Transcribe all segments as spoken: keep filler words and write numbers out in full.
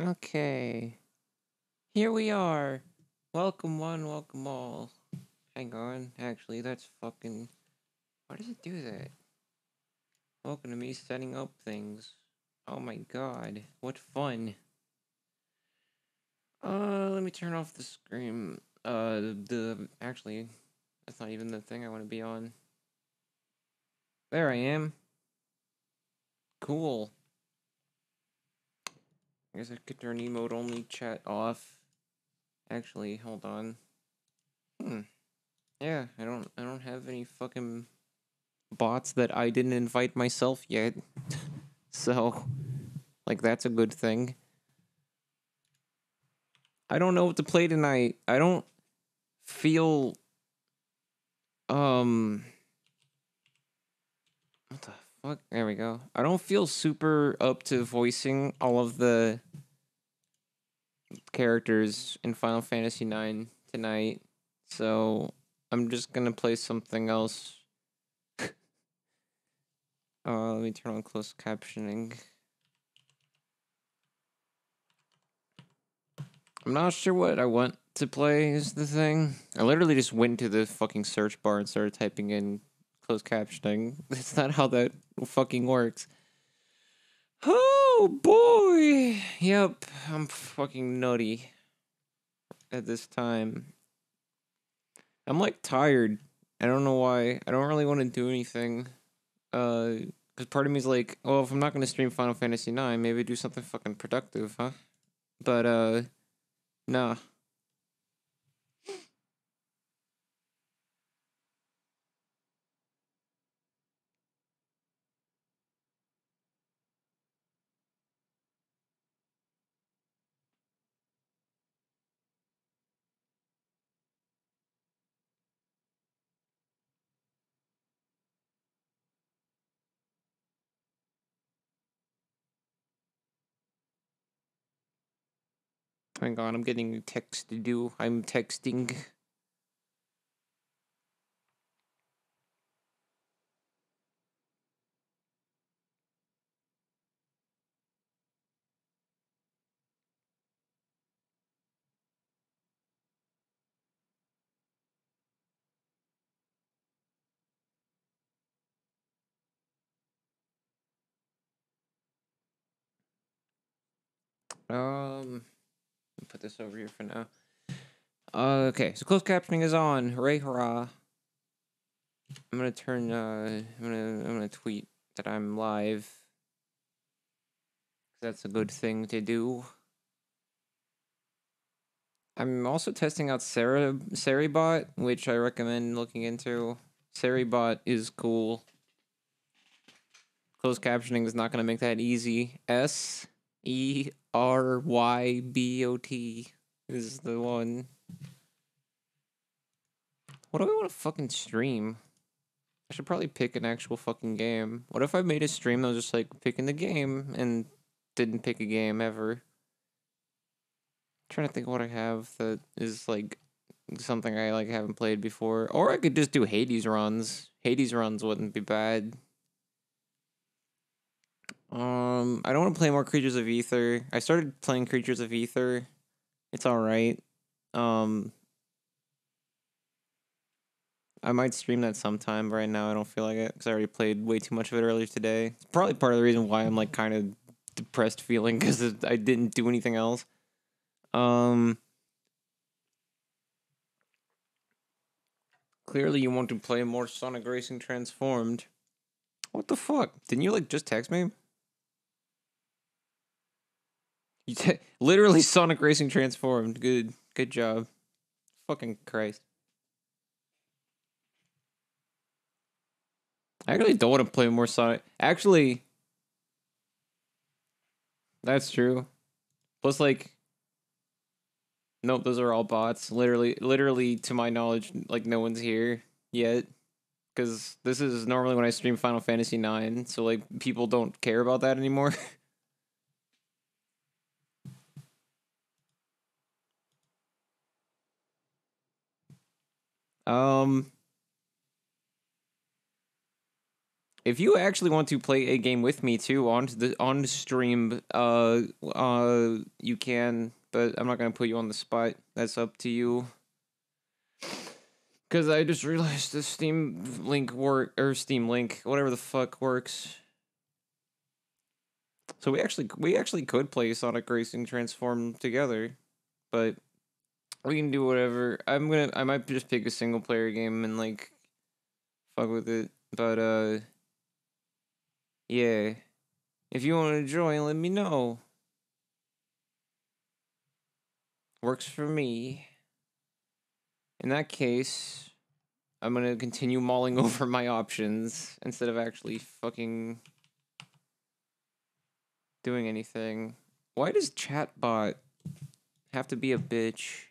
Okay. Here we are. Welcome one, welcome all. Hang on. Actually, that's fucking... Why does it do that? Welcome to me setting up things. Oh my god. What fun. Uh, let me turn off the screen. Uh, the... Actually, that's not even the thing I want to be on. There I am. Cool. I guess I could turn emote only chat off. Actually, hold on. Hmm. Yeah, I don't I don't have any fucking bots that I didn't invite myself yet. So, like, that's a good thing. I don't know what to play tonight. I don't feel um what the fuck? There we go. I don't feel super up to voicing all of the characters in Final Fantasy nine tonight, so I'm just gonna play something else. uh, let me turn on closed captioning. I'm not sure what I want to play is the thing. I literally just went to the fucking search bar and started typing in closed captioning. That's not how that fucking works. Oh boy! Yep, I'm fucking nutty at this time. I'm like tired. I don't know why. I don't really want to do anything. Uh, because part of me is like, oh, if I'm not going to stream Final Fantasy nine, maybe do something fucking productive, huh? But, uh, nah. Hang on, I'm getting a text to do. I'm texting. Um... Put this over here for now. Uh, okay, so closed captioning is on. Hooray, hurrah! I'm gonna turn. Uh, I'm gonna. I'm gonna tweet that I'm live. That's a good thing to do. I'm also testing out Saribot, which I recommend looking into. Saribot is cool. Closed captioning is not gonna make that easy. S E R Y B O T is the one. What do I want to fucking stream? I should probably pick an actual fucking game. What if I made a stream that was just like picking the game and didn't pick a game ever? I'm trying to think of what I have that is like something I like haven't played before. Or I could just do Hades runs. Hades runs wouldn't be bad. Um, I don't want to play more Creatures of Aether. I started playing Creatures of Aether. It's alright. Um, I might stream that sometime, but right now I don't feel like it, because I already played way too much of it earlier today. It's probably part of the reason why I'm, like, kind of depressed feeling, because I didn't do anything else. Um... Clearly you want to play more Sonic Racing Transformed. What the fuck? Didn't you, like, just text me? You t literally Sonic Racing Transformed. Good. Good job. Fucking Christ. I actually don't want to play more Sonic. Actually. That's true. Plus, like. Nope, those are all bots. Literally, literally, to my knowledge, like, no one's here yet. Because this is normally when I stream Final Fantasy nine. So, like, people don't care about that anymore. Um, If you actually want to play a game with me too on the on the stream, uh, uh, you can, but I'm not gonna put you on the spot. That's up to you. Cause I just realized the Steam Link work or Steam Link, whatever the fuck works. So we actually we actually could play Sonic Racing Transformed together, but we can do whatever. I'm gonna I might just pick a single player game and like fuck with it, but uh. Yeah. If you want to join, let me know. Works for me. In that case, I'm going to continue mulling over my options instead of actually fucking doing anything. Why does chatbot have to be a bitch?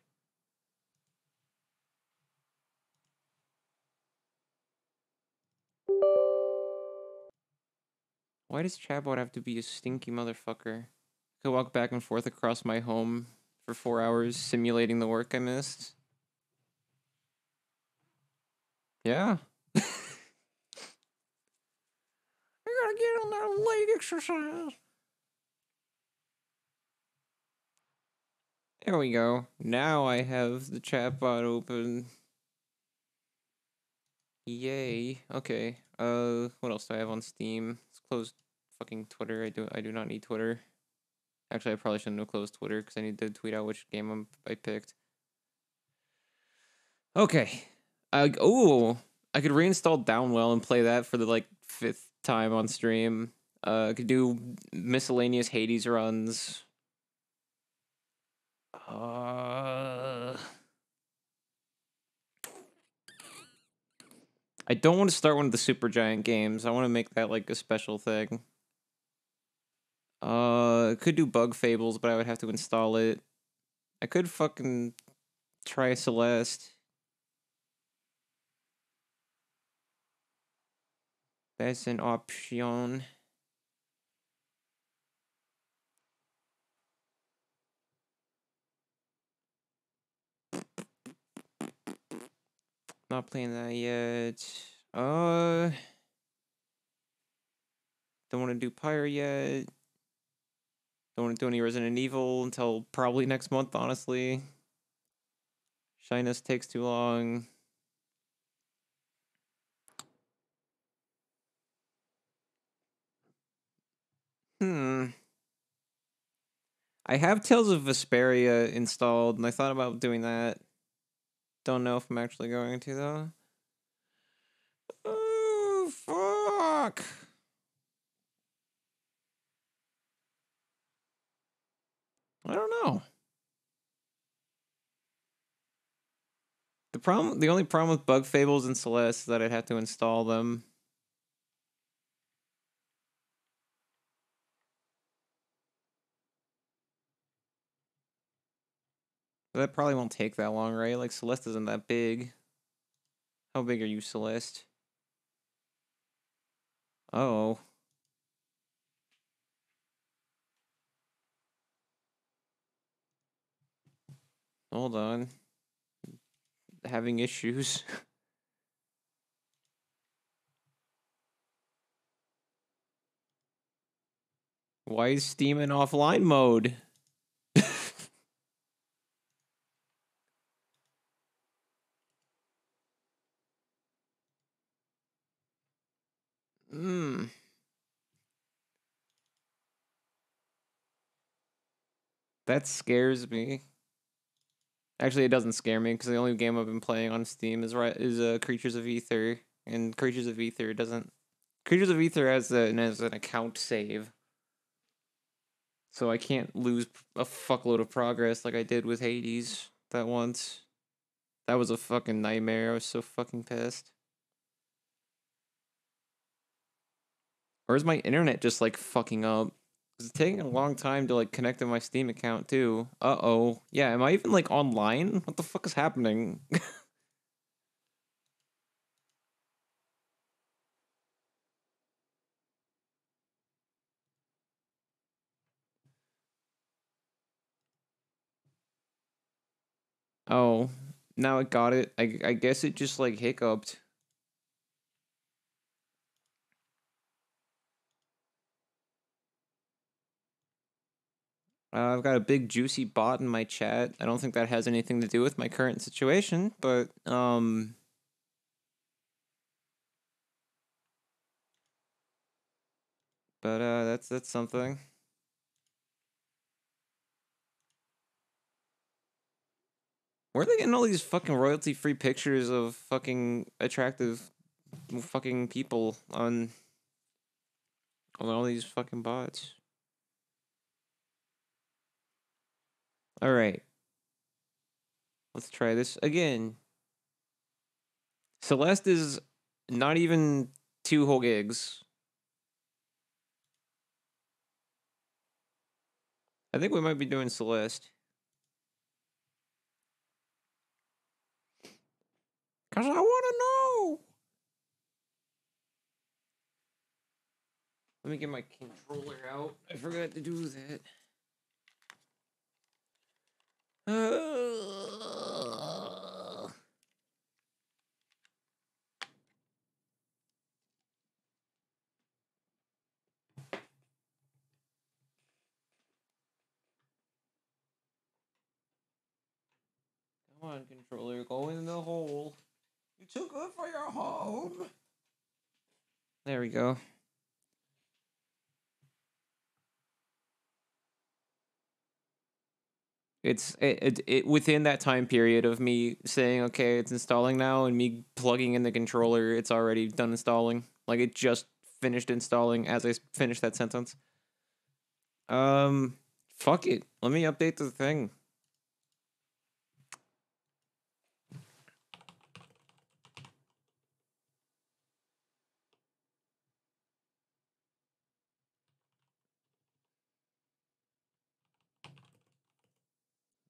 Why does chatbot have to be a stinky motherfucker? I could walk back and forth across my home for four hours simulating the work I missed. Yeah. I gotta get on that leg exercise. There we go. Now I have the chatbot open. Yay. Okay. Uh, what else do I have on Steam? Let's close. Fucking Twitter. I do I do not need Twitter. Actually, I probably shouldn't have closed Twitter because I need to tweet out which game I'm, I picked. Okay. Uh, oh, I could reinstall Downwell and play that for the like fifth time on stream. Uh, I could do miscellaneous Hades runs. Uh, I don't want to start one of the Super Giant games. I want to make that like a special thing. Uh, I could do Bug Fables, but I would have to install it. I could fucking try Celeste. That's an option. Not playing that yet. Uh, don't want to do Pyre yet. Don't want to do any Resident Evil until probably next month, honestly. Shyness takes too long. Hmm. I have Tales of Vesperia installed, and I thought about doing that. Don't know if I'm actually going to, though. Oh, fuck! I don't know. The problem, the only problem with Bug Fables and Celeste is that I'd have to install them. That probably won't take that long, right? Like, Celeste isn't that big. How big are you, Celeste? Oh. Hold on. Having issues. Why is Steam in offline mode? Hmm. That scares me. Actually, it doesn't scare me because the only game I've been playing on Steam is right is uh, Creatures of Aether, and Creatures of Aether doesn't. Creatures of Aether has an as an account save, so I can't lose a fuckload of progress like I did with Hades that once. That was a fucking nightmare. I was so fucking pissed. Or is my internet just, like, fucking up? It's taking a long time to, like, connect to my Steam account, too. Uh-oh. Yeah, am I even, like, online? What the fuck is happening? Oh. Now I got it. I, I guess it just, like, hiccuped. Uh, I've got a big juicy bot in my chat. I don't think that has anything to do with my current situation, but um, but uh, that's that's something. Where are they getting all these fucking royalty-free pictures of fucking attractive fucking people on on all these fucking bots? All right, let's try this again. Celeste is not even two whole gigs. I think we might be doing Celeste. Cause I wanna know. Let me get my controller out. I forgot to do that. Uh, come on, controller, go in the hole. You're too good for your home. There we go. It's it, it, it within that time period of me saying, okay, it's installing now, and me plugging in the controller, it's already done installing. Like, it just finished installing as I finished that sentence. Um, fuck it. Let me update the thing.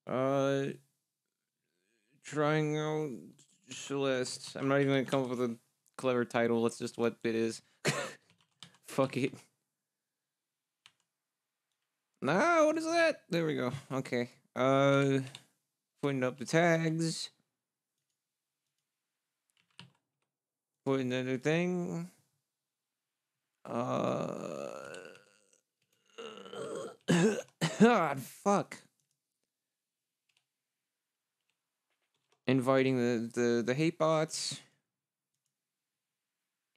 Uh, trying out Celeste. I'm not even gonna come up with a clever title. That's just what it is. Fuck it. Nah, what is that? There we go. Okay. Uh, putting up the tags. Putting the new thing. Uh. God, fuck. Inviting the, the, the hate bots.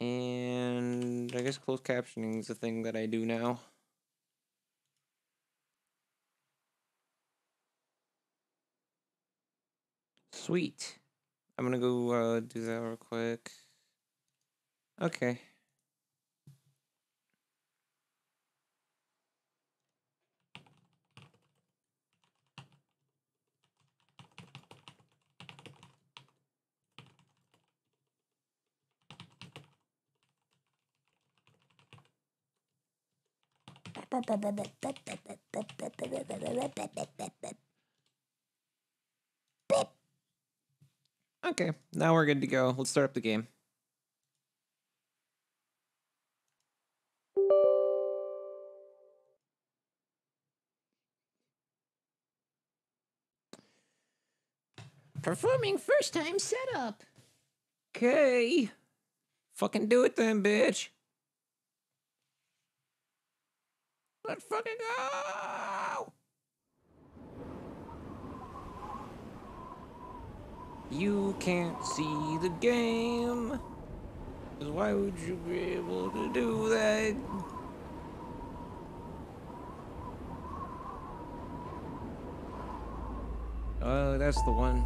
And I guess closed captioning is the thing that I do now. Sweet. I'm gonna go uh, do that real quick. Okay. Okay, now we're good to go. Let's start up the game. Performing first time setup. Okay. Fucking do it then, bitch. Let's fucking go! You can't see the game. Because why would you be able to do that? Oh, that's the one.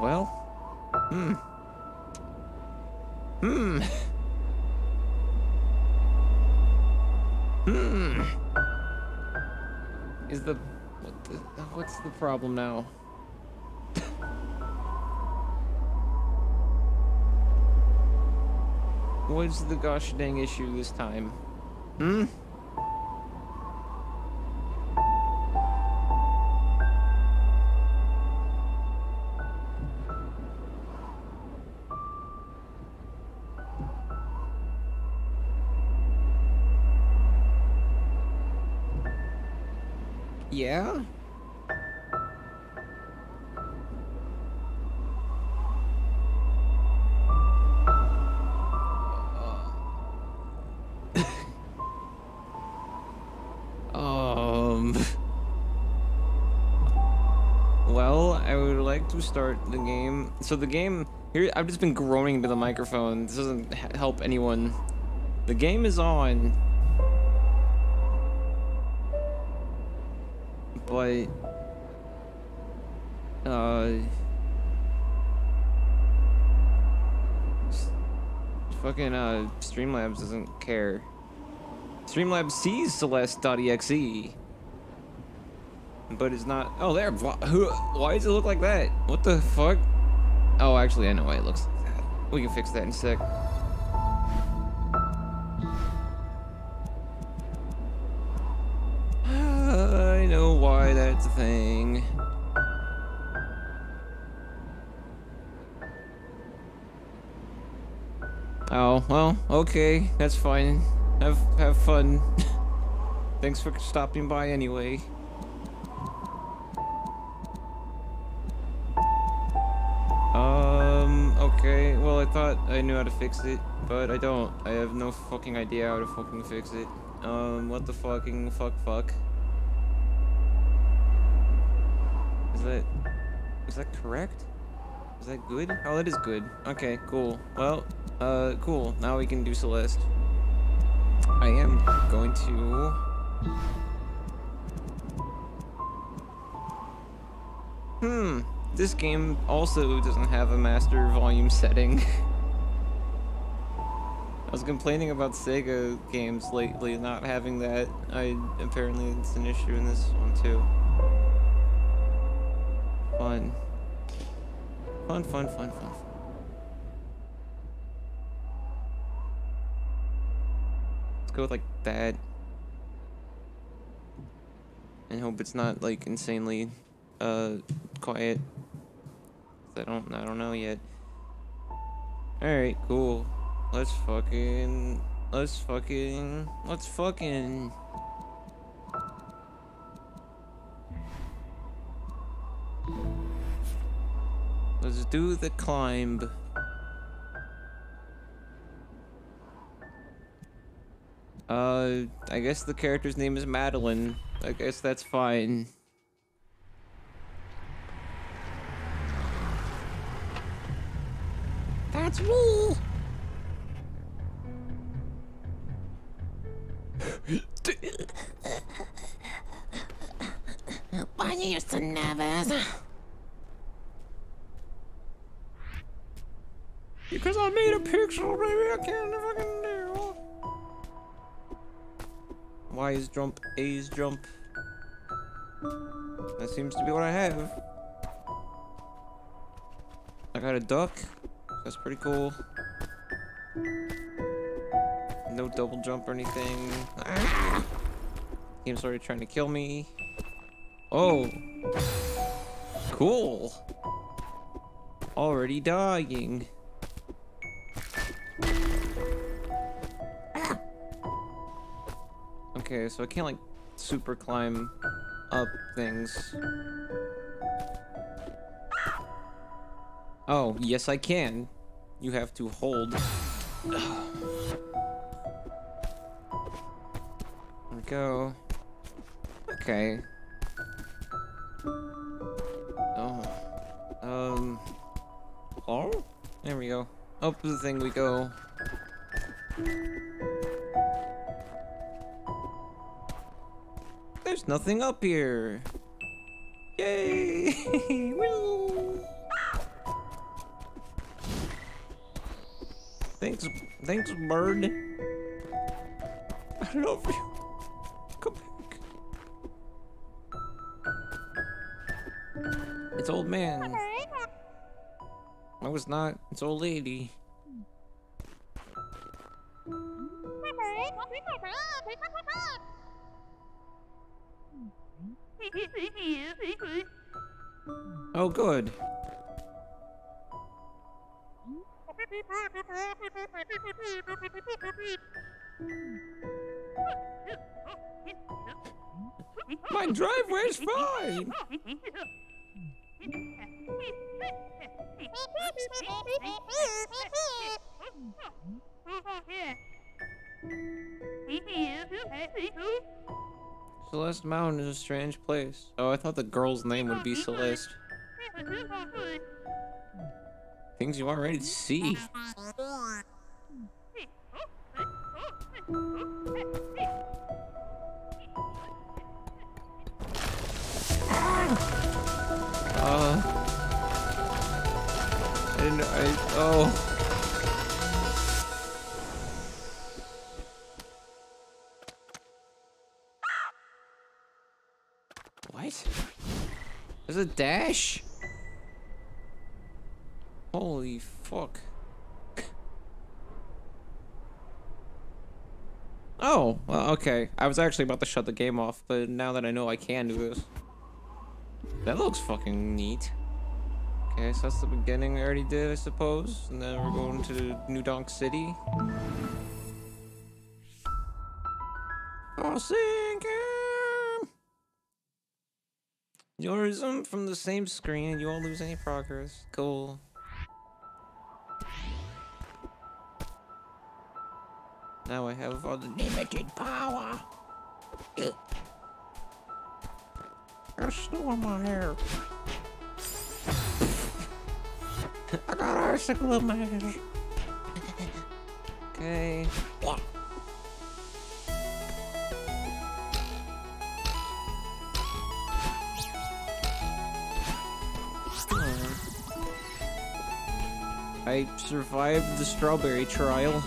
Well, hmm. Hmm. Hmm. Is the, what the, what's the problem now? What's the gosh dang issue this time? Hmm? Yeah? Um, well, I would like to start the game. So the game, here, I've just been groaning into the microphone. This doesn't help anyone. The game is on. But, uh, fucking, uh, Streamlabs doesn't care. Streamlabs sees Celeste.exe, but it's not, oh, there, who, why does it look like that? What the fuck? Oh, actually, I know why it looks like that. We can fix that in a sec. I know why that's a thing. Oh, well, okay, that's fine. Have, have fun. Thanks for stopping by anyway. Um, okay, well, I thought I knew how to fix it, but I don't. I have no fucking idea how to fucking fix it. Um, what the fucking fuck fuck? Is that, is that correct? Is that good? Oh, that is good. Okay, cool. Well, uh, cool. Now we can do Celeste. I am going to... Hmm. This game also doesn't have a master volume setting. I was complaining about Sega games lately not having that. I apparently it's an issue in this one too. Fun. Fun, fun, fun, fun. Let's go with like that. And hope it's not like insanely uh quiet. I don't I don't know yet. Alright, cool. Let's fucking let's fucking let's fucking Let's do the climb. Uh, I guess the character's name is Madeline. I guess that's fine. That's me! Why are you so nervous? Because I made a pixel, baby, I can't fucking do. Y is jump, A is jump. That seems to be what I have. I got a duck. That's pretty cool. No double jump or anything. Ah! Game's already trying to kill me. Oh. Cool. Already dying. Okay, so I can't like super climb up things. Oh, yes I can. You have to hold. There we go. Okay. Oh. Um. Oh? There we go. Up the thing we go. There's nothing up here. Yay! Woo! Thanks, thanks, bird. I love you. Come back. It's old man. I was not. It's old lady. Oh, good. My driveway's fine. Celeste Mountain is a strange place. Oh, I thought the girl's name would be Celeste. Things you aren't ready to see. Uh, I didn't, I, oh. What? There's a dash? Holy fuck. Oh, well, okay. I was actually about to shut the game off, but now that I know I can do this. That looks fucking neat. Okay, so that's the beginning I already did, I suppose. And then we're going to New Donk City. I'll sink him! You're zoomed from the same screen and you won't lose any progress. Cool. Now I have unlimited power. Ugh. There's snow on my hair. I got an icicle in my hair. Okay. Yeah. I survived the strawberry trial.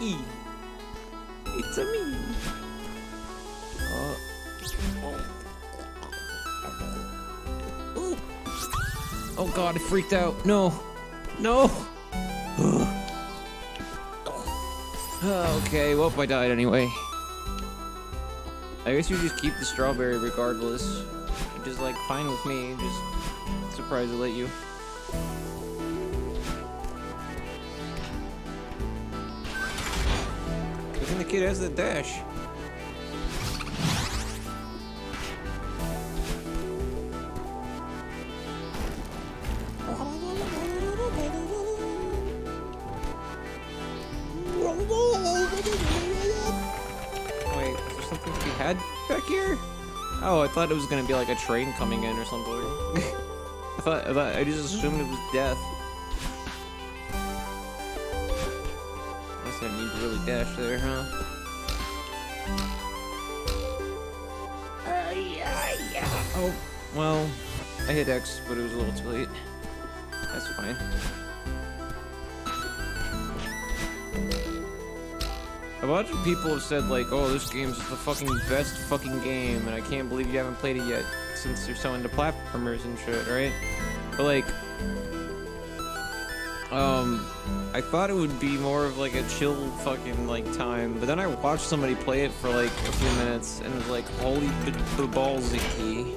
E. It's-a me! Oh. Oh. Oh god, I freaked out! No! No! Oh, okay, well, I died anyway. I guess you just keep the strawberry regardless. Which is like fine with me, just surprised to let you. The kid has the dash. Wait, is there something to be had back here? Oh, I thought it was gonna be like a train coming in or something. I thought, I thought I just assumed it was death. I need to really dash there, huh? Uh, yeah, yeah. Oh, well, I hit X, but it was a little too late. That's fine. A bunch of people have said, like, oh, this game's the fucking best fucking game, and I can't believe you haven't played it yet, since you're so into platformers and shit, right? But, like, um... I thought it would be more of like a chill fucking like time, but then I watched somebody play it for like a few minutes and it was like, holy babalski.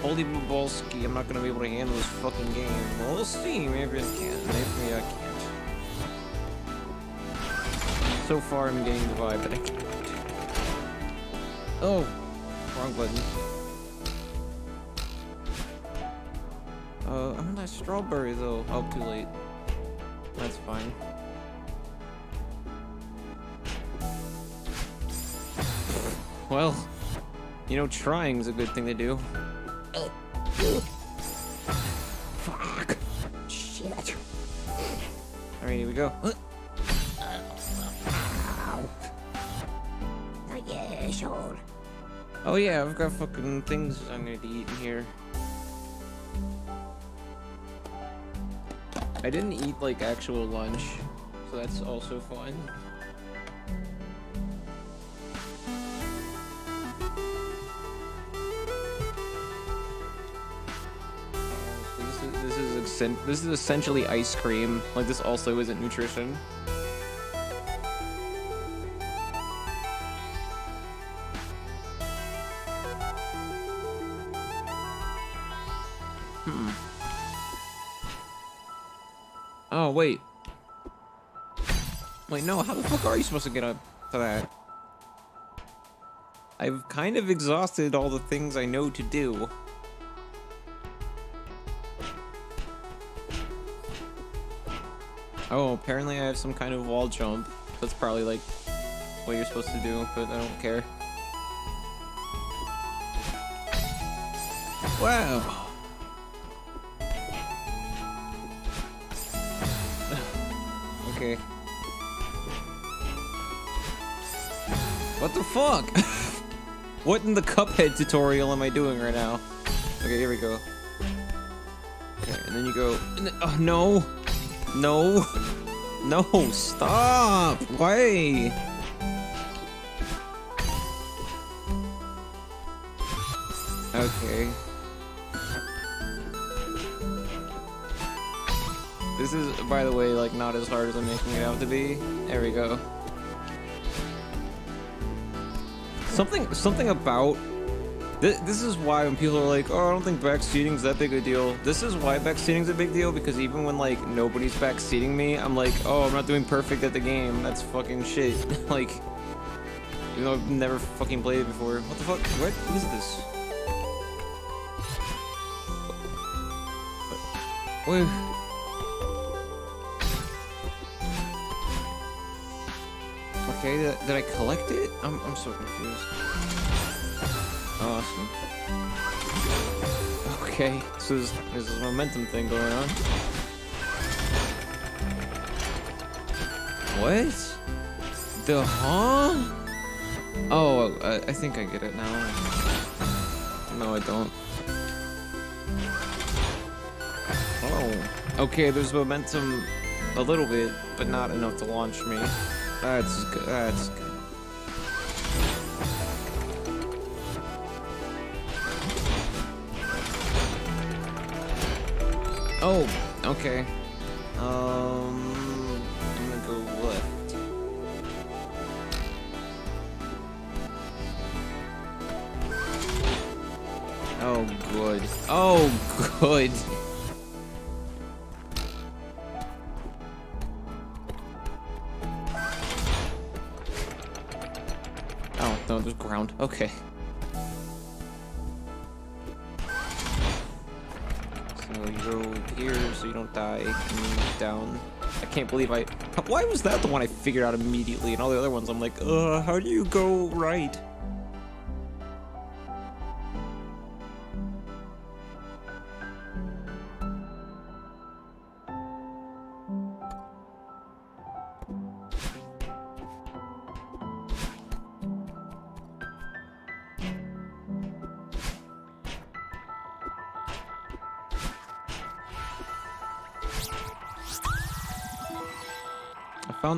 Holy babalski, I'm not gonna be able to handle this fucking game. Well, we'll see, maybe I can, maybe I can't. So far I'm getting the vibe, but I can't. Oh, wrong button. Uh, I'm on that strawberry though. Oh, too late. That's fine. Well, you know, trying's a good thing to do. Fuck. Shit. Alright, here we go. Oh yeah, I've got fucking things I'm gonna be eating here. I didn't eat, like, actual lunch, so that's also fun. This is, this is, ex this is essentially ice cream. Like, this also isn't nutrition. Oh, wait. Wait, no, how the fuck are you supposed to get up to that? I've kind of exhausted all the things I know to do. Oh, apparently I have some kind of wall jump. That's probably like what you're supposed to do, but I don't care. Wow. Okay. What the fuck? What in the Cuphead tutorial am I doing right now? Okay, here we go. Okay, and then you go. And then, oh, no. No. No, stop. Why? Okay. This is, by the way, like not as hard as I'm making it out to be. There we go. Something, something about th this is why when people are like, "Oh, I don't think backseating's that big a deal." This is why backseating's a big deal, because even when like nobody's backseating me, I'm like, "Oh, I'm not doing perfect at the game. That's fucking shit." Like, you know, I've never fucking played it before. What the fuck? What is this? Wait. Okay, did, did I collect it? I'm, I'm so confused. Awesome. Okay, so there's, there's this momentum thing going on. What? The huh? Oh, I, I think I get it now. No, I don't. Oh. Okay, there's momentum a little bit, but not enough to launch me. That's good. That's good. Oh, okay. Um, I'm gonna go left. Oh, good. Oh, good. No, there's ground. Okay. So you go here so you don't die. And down. I can't believe I... Why was that the one I figured out immediately? And all the other ones I'm like, uh, how do you go right?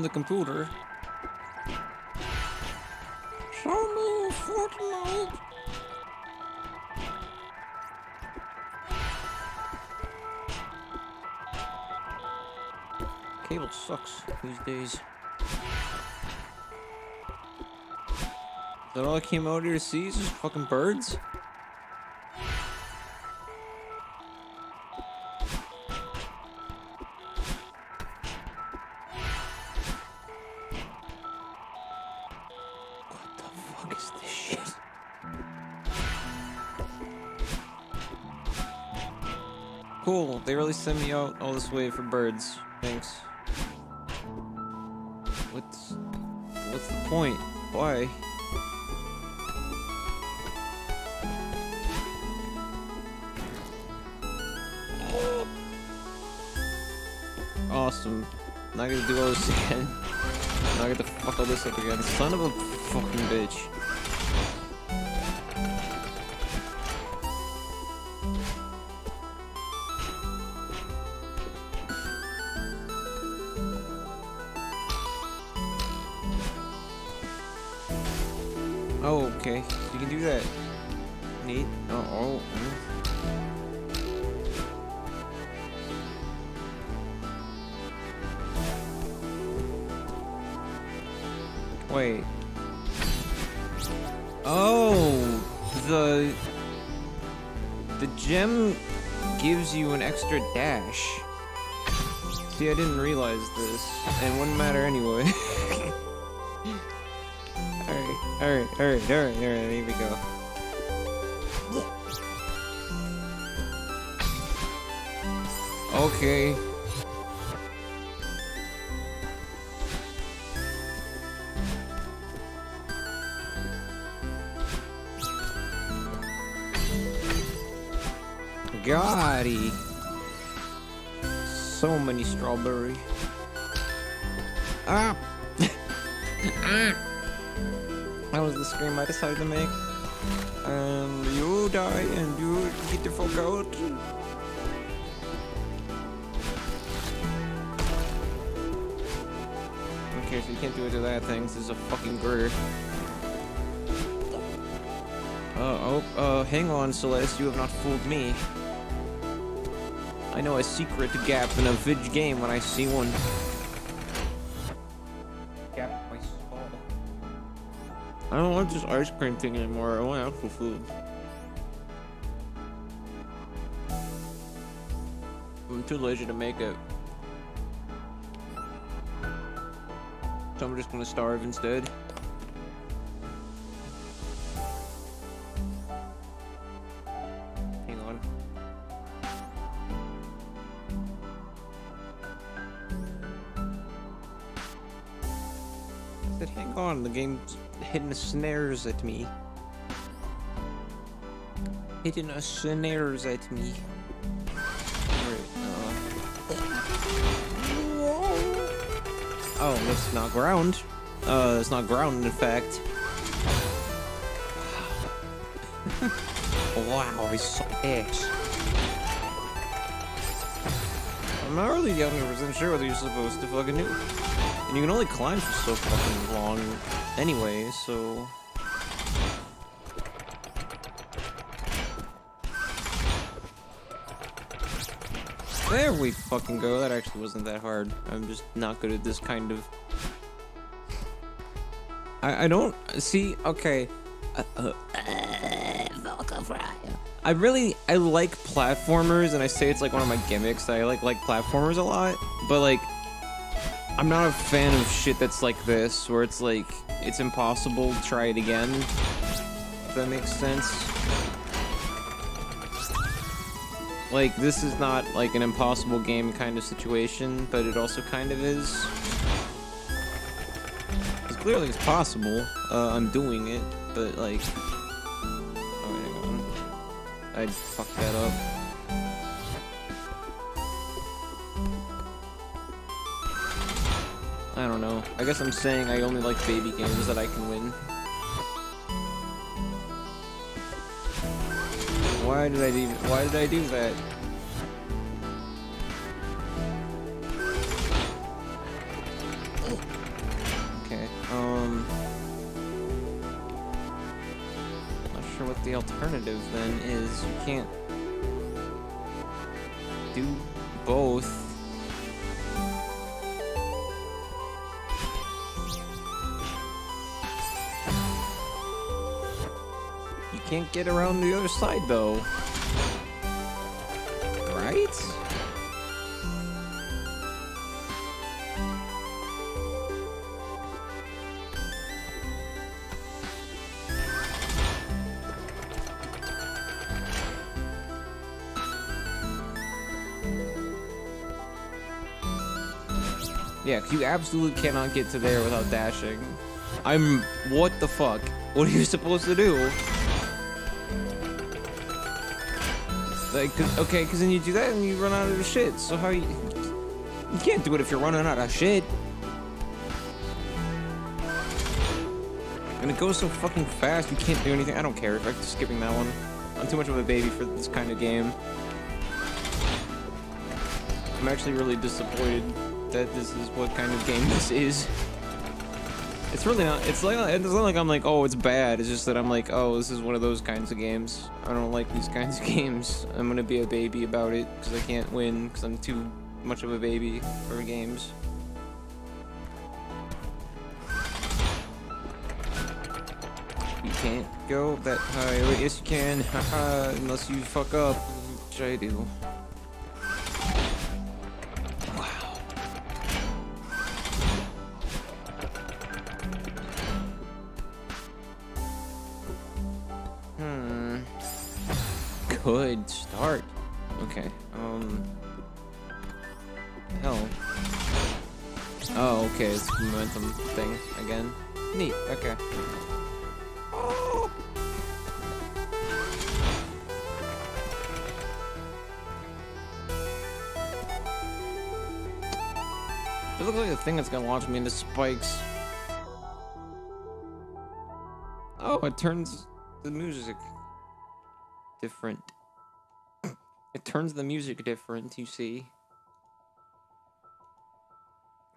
The computer. Show me Fortnite. Cable sucks these days. Is that all I came out here to see? Is just fucking birds? Send me out all this way for birds. Thanks. What's... What's the point? Why? Awesome. Now I gotta do all this again. Now I gotta fuck all this up again. Son of a fucking bitch. Okay, you can do that. Neat. Oh, oh. Wait. Oh, the the gem gives you an extra dash. See, I didn't realize this, and it wouldn't matter anyway. Alright, alright, alright, alright, here we go. Okay. Goddy. So many strawberry. Ah! Ah! That was the scream I decided to make. And you die and you get the fuck out. Okay, so you can't do it to that thing. This is a fucking grr. Uh, oh, uh, hang on, Celeste, you have not fooled me. I know a secret gap in a vidge game when I see one. Gap my soul. I don't want this ice cream thing anymore, I want actual food. I'm too lazy to make it. So I'm just gonna starve instead. Hang on. I said hang on, the game's hitting snares at me. Hitting a snares at me. Oh, it's not ground. Uh, it's not ground, in fact. Wow, he's so ass. I'm not really one hundred percent sure what you're supposed to fucking do. And you can only climb for so fucking long anyway, so... There we fucking go. That actually wasn't that hard. I'm just not good at this kind of... I, I don't... See, okay. Uh, uh, I really... I like platformers, and I say it's like one of my gimmicks that I like like platformers a lot, but like... I'm not a fan of shit that's like this, where it's like... It's impossible to try it again. If that makes sense. Like, this is not, like, an impossible game kind of situation, but it also kind of is. Because clearly it's possible. Uh, I'm doing it, but, like... Oh, hang on. I fucked that up. I don't know. I guess I'm saying I only like baby games that I can win. Why did I do? Why did I do that? Okay. Um. Not sure what the alternative then is. You can't do both. Can't get around the other side though. Right? Yeah, you absolutely cannot get to there without dashing. I'm... What the fuck? What are you supposed to do? Like, cause, okay, because then you do that and you run out of shit. So how you... You can't do it if you're running out of shit. And it goes so fucking fast, you can't do anything. I don't care if I'm skipping that one. I'm too much of a baby for this kind of game. I'm actually really disappointed that this is what kind of game this is. It's really not... It's, like, it's not like I'm like, oh, it's bad. It's just that I'm like, oh, this is one of those kinds of games. I don't like these kinds of games. I'm gonna be a baby about it, because I can't win, because I'm too much of a baby for games. You can't go that high. Wait, yes, you can. Haha, unless you fuck up, which I do. Good start. Okay. Um. Hell. Oh, okay. It's the momentum thing again. Neat. Okay. Oh. This looks like a thing that's gonna launch me into spikes. Oh, it turns the music different. It turns the music different, you see.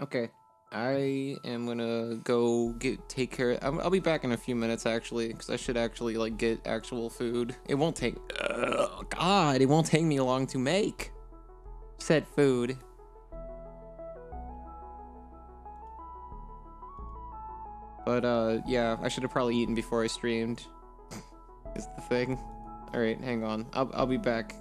Okay, I am gonna go get take care of I'm, I'll be back in a few minutes, actually, because I should actually, like, get actual food. It won't take... Oh, God, it won't take me long to make said food. But, uh, yeah, I should have probably eaten before I streamed, is the thing. Alright, hang on. I'll, I'll be back.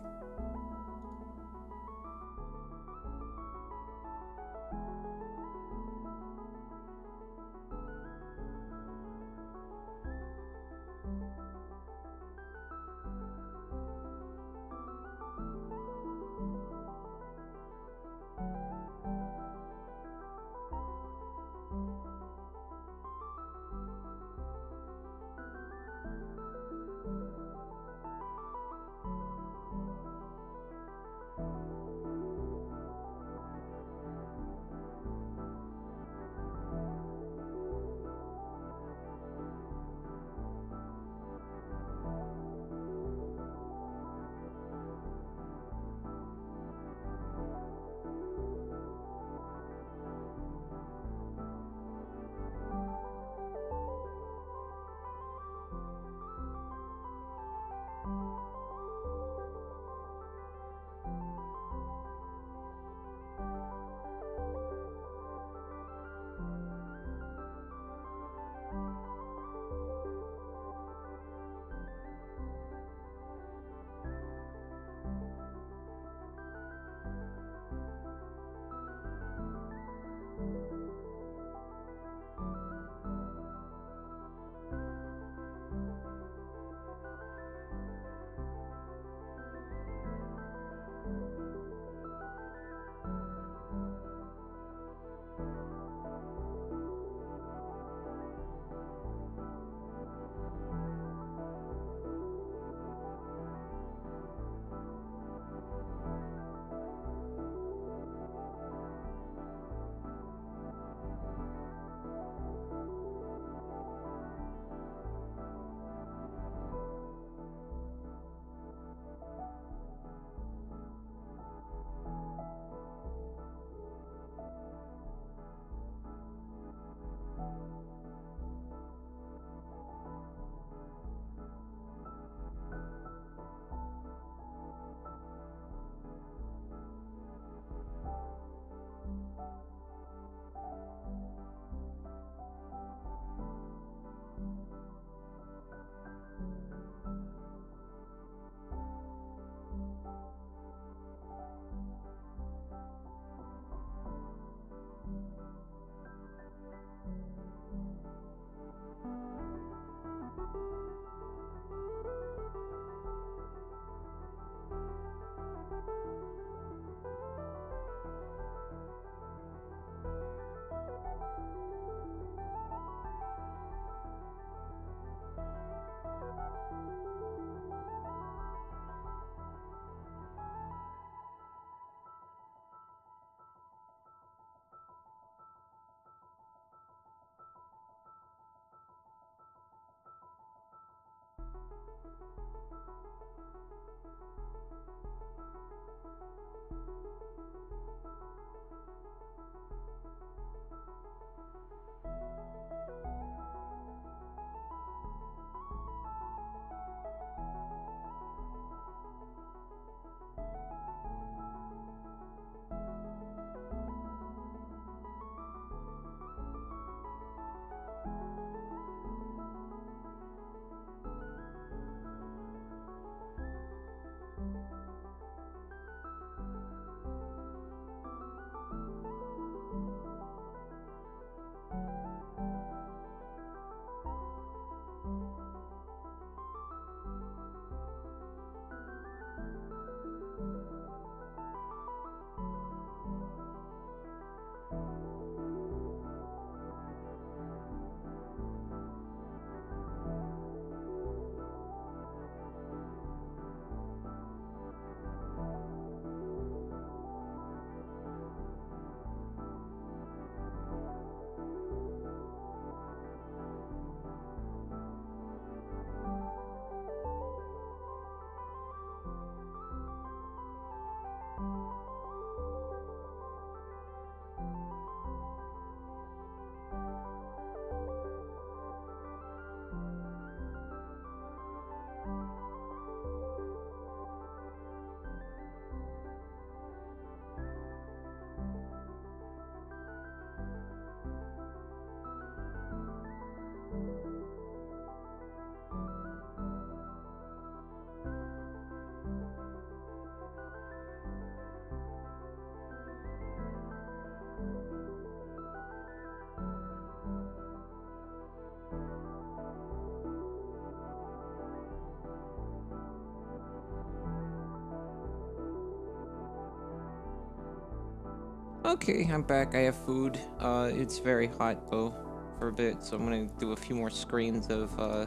Okay, I'm back. I have food. Uh, it's very hot though for a bit, so I'm gonna do a few more screens of uh,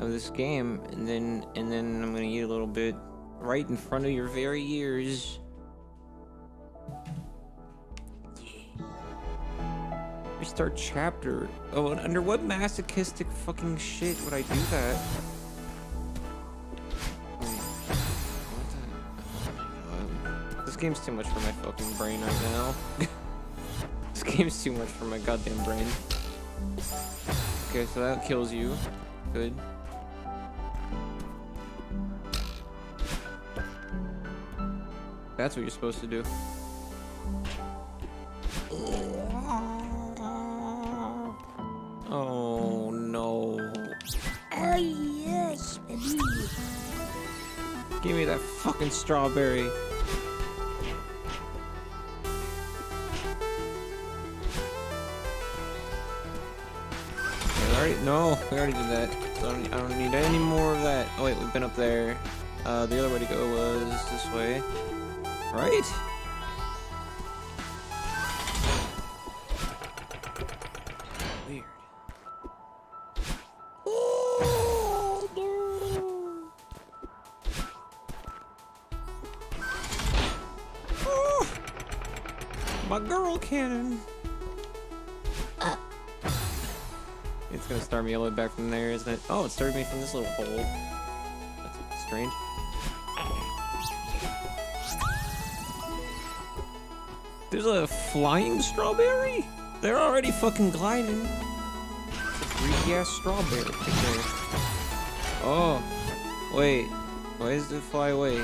of this game, and then and then I'm gonna eat a little bit right in front of your very ears. Restart chapter. Oh, and under what masochistic fucking shit would I do that? This game's too much for my fucking brain right now. This game's too much for my goddamn brain. Okay, so that kills you. Good. That's what you're supposed to do. Oh no. Oh yes, baby. Give me that fucking strawberry. No, we already did that. I don't, I don't need any more of that. Oh wait, we've been up there. Uh, the other way to go was this way. Right? Weird. Oh, no. Oh, my girl cannon. Gonna start me all the way back from there, isn't it? Oh, it started me from this little hole. That's strange. There's a flying strawberry? They're already fucking gliding. Freaky ass strawberry. Okay. Oh, wait. Why does it fly away?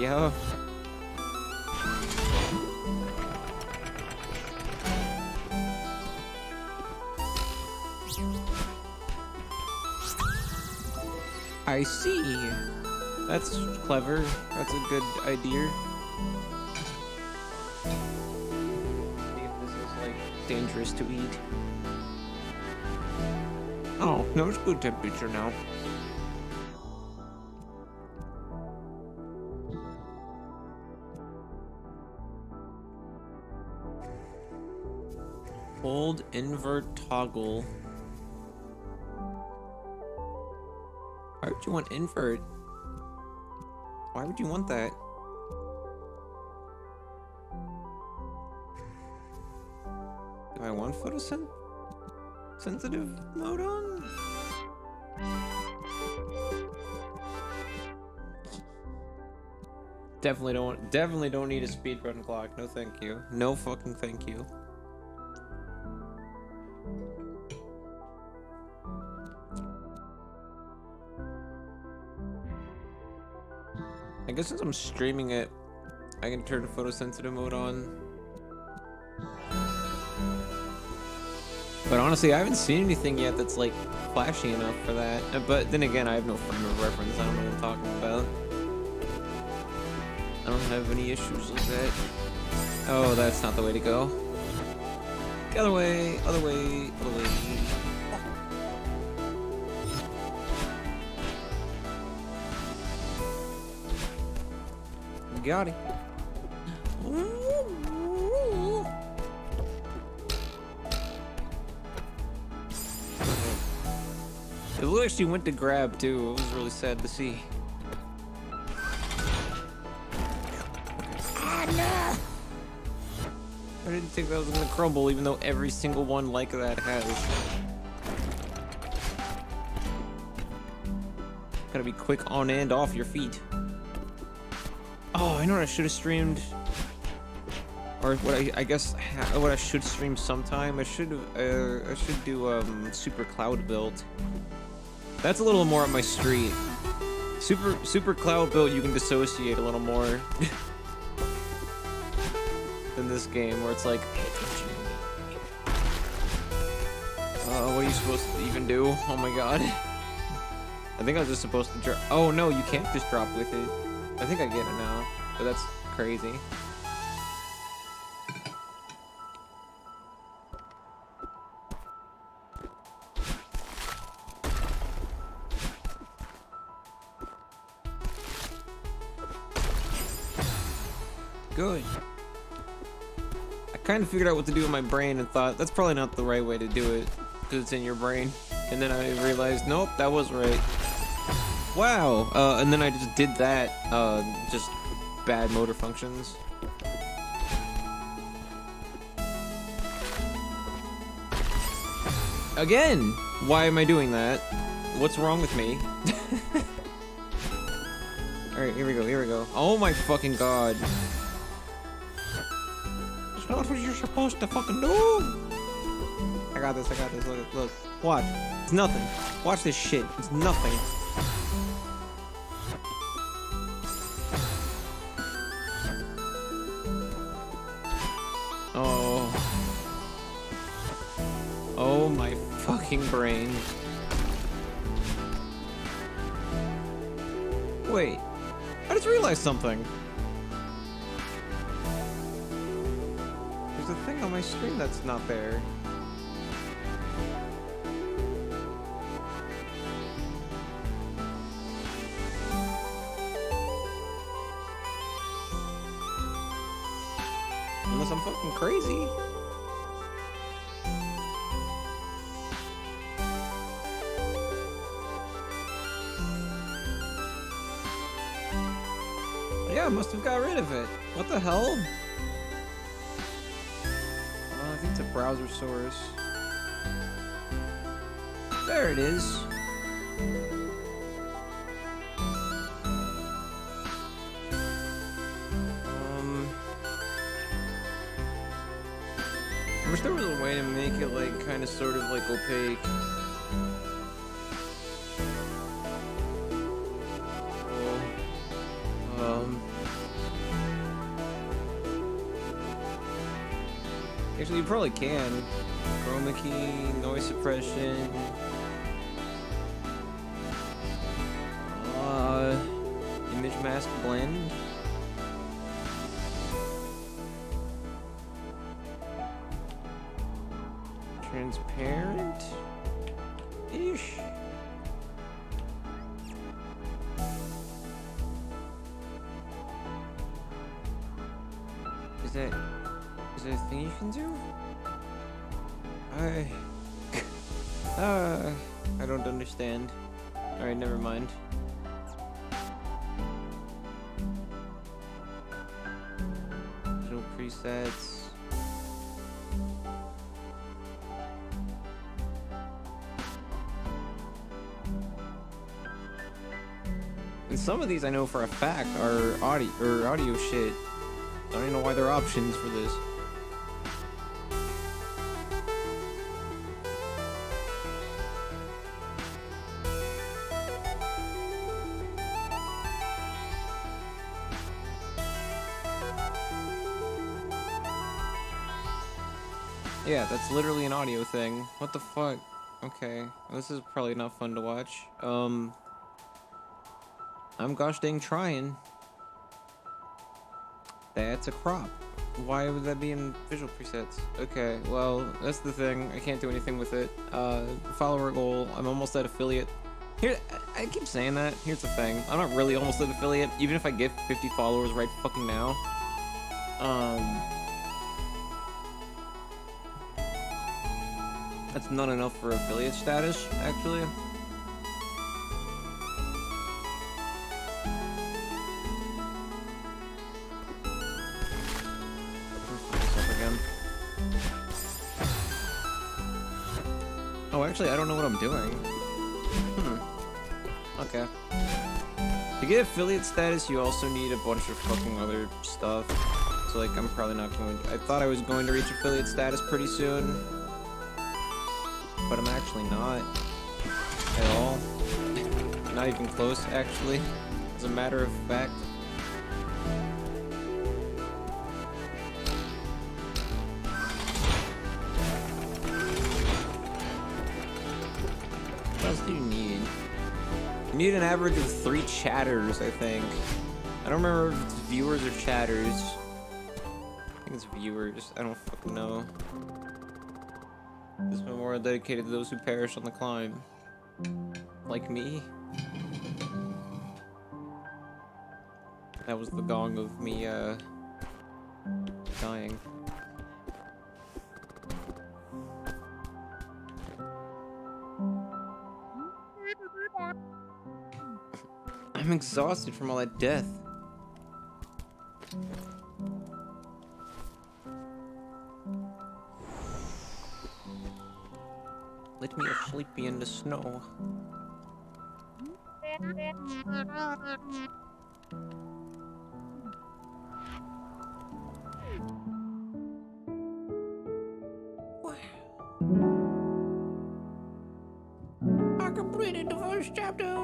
Okay. Yeah. I see. That's clever. That's a good idea. Let's see if this is like dangerous to eat. Oh, no, it's good temperature now. Hold invert toggle. Why would you want invert? Why would you want that? Do I want photosensitive sensitive mode on? Definitely don't definitely don't need a speedrun clock. No thank you. No fucking thank you. I guess since I'm streaming it, I can turn photosensitive mode on. But honestly, I haven't seen anything yet that's like flashy enough for that. But then again, I have no frame of reference. I don't know what I'm talking about. I don't have any issues with that. Oh, that's not the way to go. The other way, other way, other way. Got it. Ooh. It looks like she went to grab too. It was really sad to see. Ah, no. I didn't think that was gonna crumble, even though every single one like that has. Gotta be quick on and off your feet. Oh, I know what I should have streamed, or what I, I guess what I should stream sometime. I should uh, I should do um, Super Cloud Build. That's a little more up my street. Super Super Cloud Build, you can dissociate a little more than this game, where it's like, uh, what are you supposed to even do? Oh my god! I think I was just supposed to drop. Oh no, you can't just drop with it. I think I get it now, but that's crazy. Good. I kind of figured out what to do in my brain and thought, that's probably not the right way to do it, because it's in your brain. And then I realized, nope, that was right. Wow! Uh, and then I just did that. Uh, just bad motor functions. Again! Why am I doing that? What's wrong with me? Alright, here we go, here we go. Oh my fucking god. That's not what you're supposed to fucking do! I got this, I got this, look, look. Watch. It's nothing. Watch this shit. It's nothing. Oh. Oh my fucking brain. Wait. I just realized something. There's a thing on my screen that's not there. Unless I'm fucking crazy. Yeah, I must have got rid of it. What the hell? Uh, I think it's a browser source. There it is. Um, I wish there was a way to make it like kind of sort of like opaque. You probably can. Chroma key, noise suppression. Uh, image mask blend. Transparent? Ish. Is that... Is there a thing you can do? I... uh, I don't understand. Alright, never mind. Visual presets. And some of these I know for a fact are audio, or audio shit. I don't even know why there are options for this. Yeah, that's literally an audio thing. What the fuck? Okay, this is probably not fun to watch. Um, I'm gosh dang trying. That's a crop. Why would that be in visual presets? Okay, well, that's the thing. I can't do anything with it. Uh, follower goal. I'm almost at affiliate. Here, I keep saying that. Here's the thing. I'm not really almost at affiliate, even if I get fifty followers right fucking now. Um... That's not enough for affiliate status, actually. Up again. Oh, actually, I don't know what I'm doing. Hmm. Okay. To get affiliate status, you also need a bunch of fucking other stuff. So, like, I'm probably not going to... I thought I was going to reach affiliate status pretty soon. But I'm actually not at all. Not even close, actually. As a matter of fact. What else do you need? You need an average of three chatters, I think. I don't remember if it's viewers or chatters. I think it's viewers. I don't fucking know. This memorial dedicated to those who perish on the climb. Like me. That was the gong of me, uh, dying. I'm exhausted from all that death. Let me asleep in the snow. I completed the first chapter.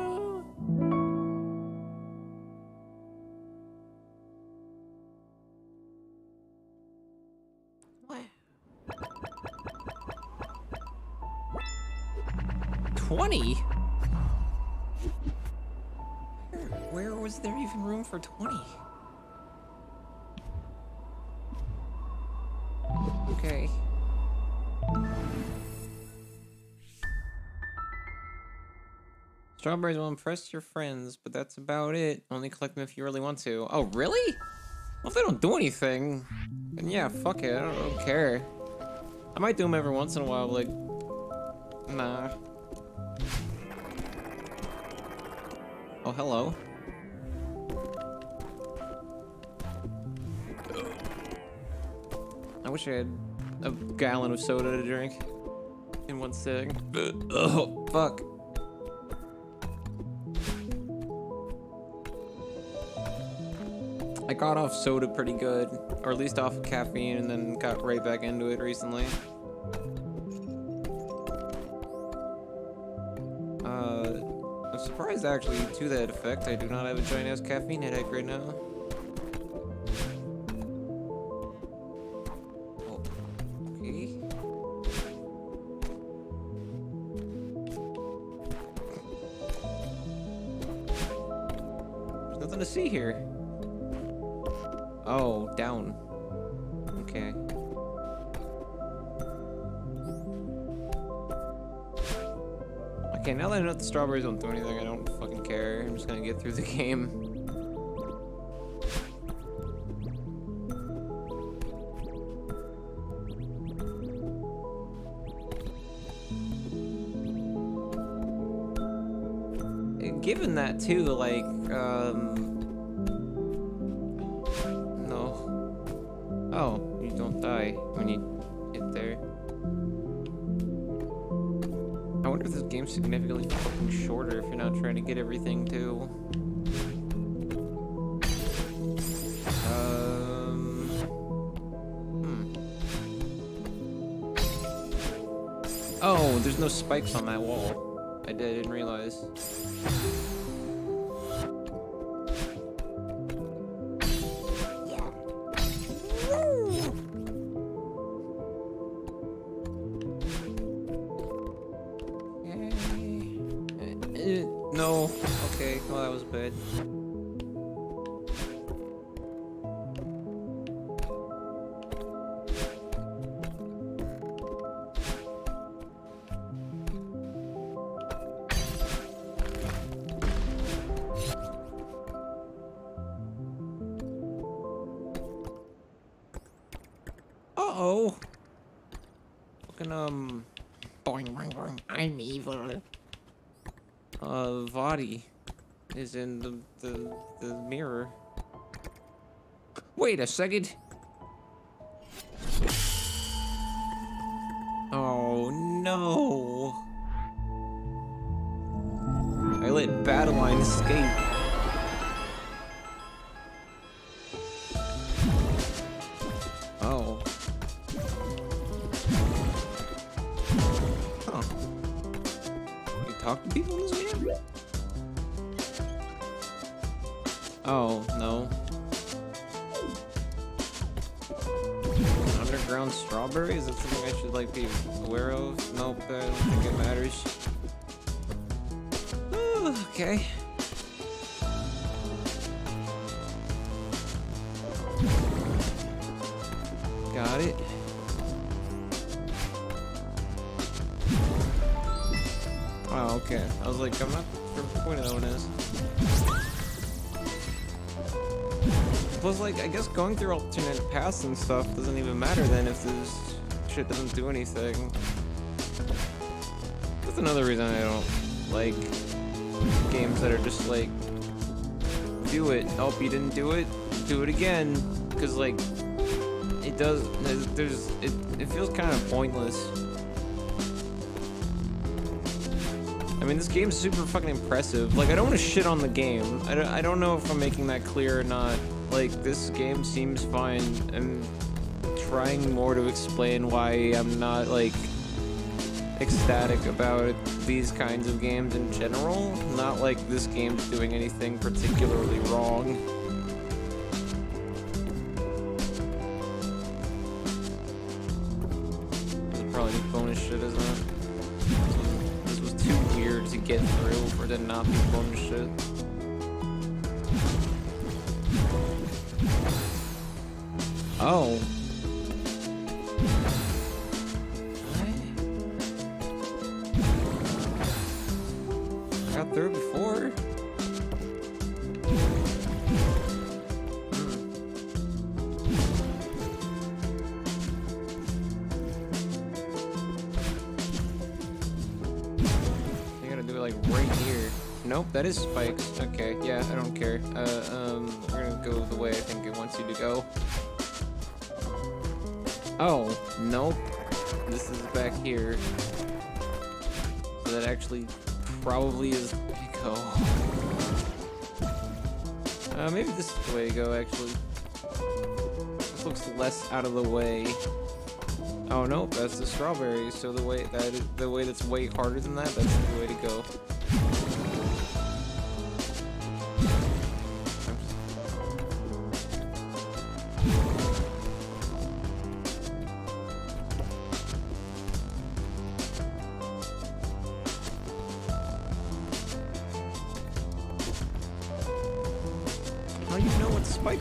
twenty? Where, where was there even room for twenty? Okay. Strawberries will impress your friends, but that's about it. Only collect them if you really want to. Oh, really? Well, if they don't do anything, then yeah, fuck it. I don't, I don't care. I might do them every once in a while, but like, nah. Oh, hello. I wish I had a gallon of soda to drink in one sitting. Oh, fuck. I got off soda pretty good, or at least off of caffeine, and then got right back into it recently. Surprised actually to that effect. I do not have a giant ass caffeine headache right now. Oh, okay. There's nothing to see here. Oh, down. Okay. Okay, now that I know the strawberries don't do anything, I don't fucking care. I'm just gonna get through the game. And given that too, like, um... no. Oh, you don't die when you get there. I wonder if this game's significantly fucking shorter if you're not trying to get everything too. Um. Hmm. Oh, there's no spikes on that wall. I didn't realize. Is in the, the the mirror. Wait a second. Oh no! I let Battleline escape. Oh. Huh. You talk to people in this game? Oh, no. Underground strawberries? Is that something I should, like, be aware of? Nope, I don't think it matters. Ooh, okay. Got it. Oh, okay. I was like, I'm not sure what the point of that one is. Plus, like, I guess going through alternate paths and stuff doesn't even matter then if this shit doesn't do anything. That's another reason I don't like games that are just like, do it. Oh, you didn't do it? Do it again. Because, like, it does, there's, there's it, it feels kind of pointless. I mean, this game's super fucking impressive. Like, I don't want to shit on the game. I don't, I don't know if I'm making that clear or not. Like, this game seems fine. I'm trying more to explain why I'm not, like, ecstatic about these kinds of games in general. Not like this game's doing anything particularly wrong. This is probably just bonus shit, isn't it? This was too weird to get through for it to not be bonus shit. Oh. Got through before. You gotta do it like right here. Nope, that is spikes. Okay, yeah, I don't care. Uh, um, we're gonna go the way I think it wants you to go. Oh, nope. This is back here. So that actually probably is Pico. Uh, maybe this is the way to go, actually. This looks less out of the way. Oh no, that's the strawberry. So the way that is, the way that's way harder than that, that's the way to go.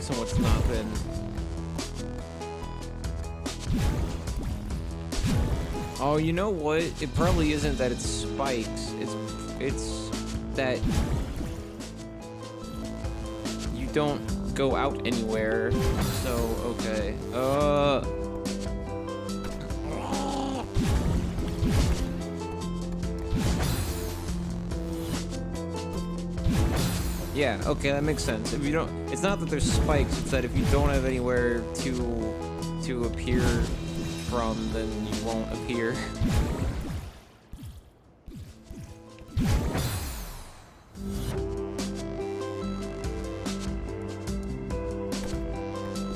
So what's not then? Oh, you know what? It probably isn't that it's spikes. It's it's that you don't go out anywhere. So okay. Uh. Yeah, okay, that makes sense. If you don't, it's not that there's spikes, it's that if you don't have anywhere to to appear from, then you won't appear.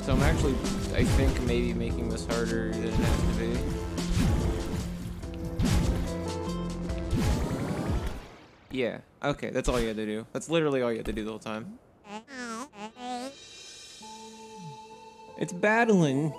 So I'm actually, I think, maybe making this harder than it has to be. Yeah. Okay, that's all you had to do. That's literally all you had to do the whole time. It's battling.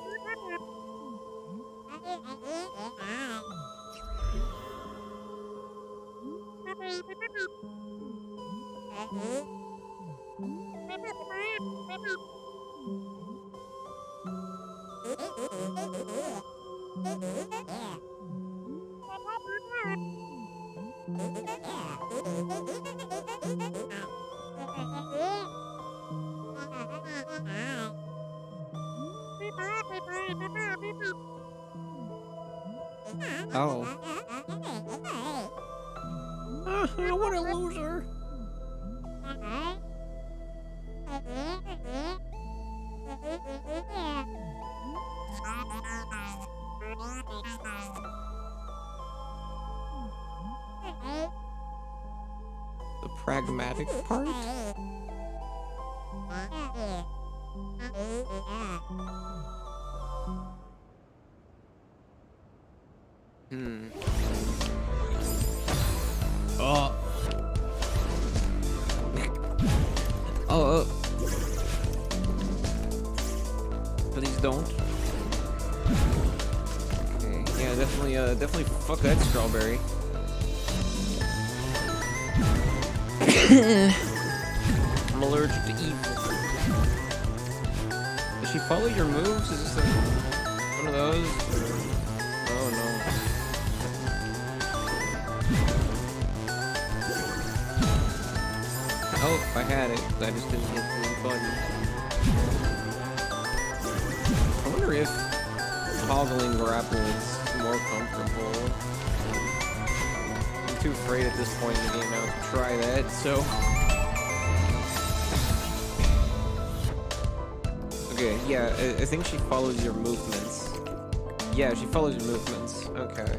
Pragmatic part? Hmm. Oh. Oh, oh. Please don't. Okay, yeah, definitely, uh, definitely fuck that strawberry. I'm allergic to evil. Does she follow your moves? Is this a, one of those? Oh no. Oh, I had it. I just didn't hit the button. toggling grapples more comfortable. I'm too afraid at this point in the game now to try that, so... Okay, yeah, I, I think she follows your movements. Yeah, she follows your movements. Okay.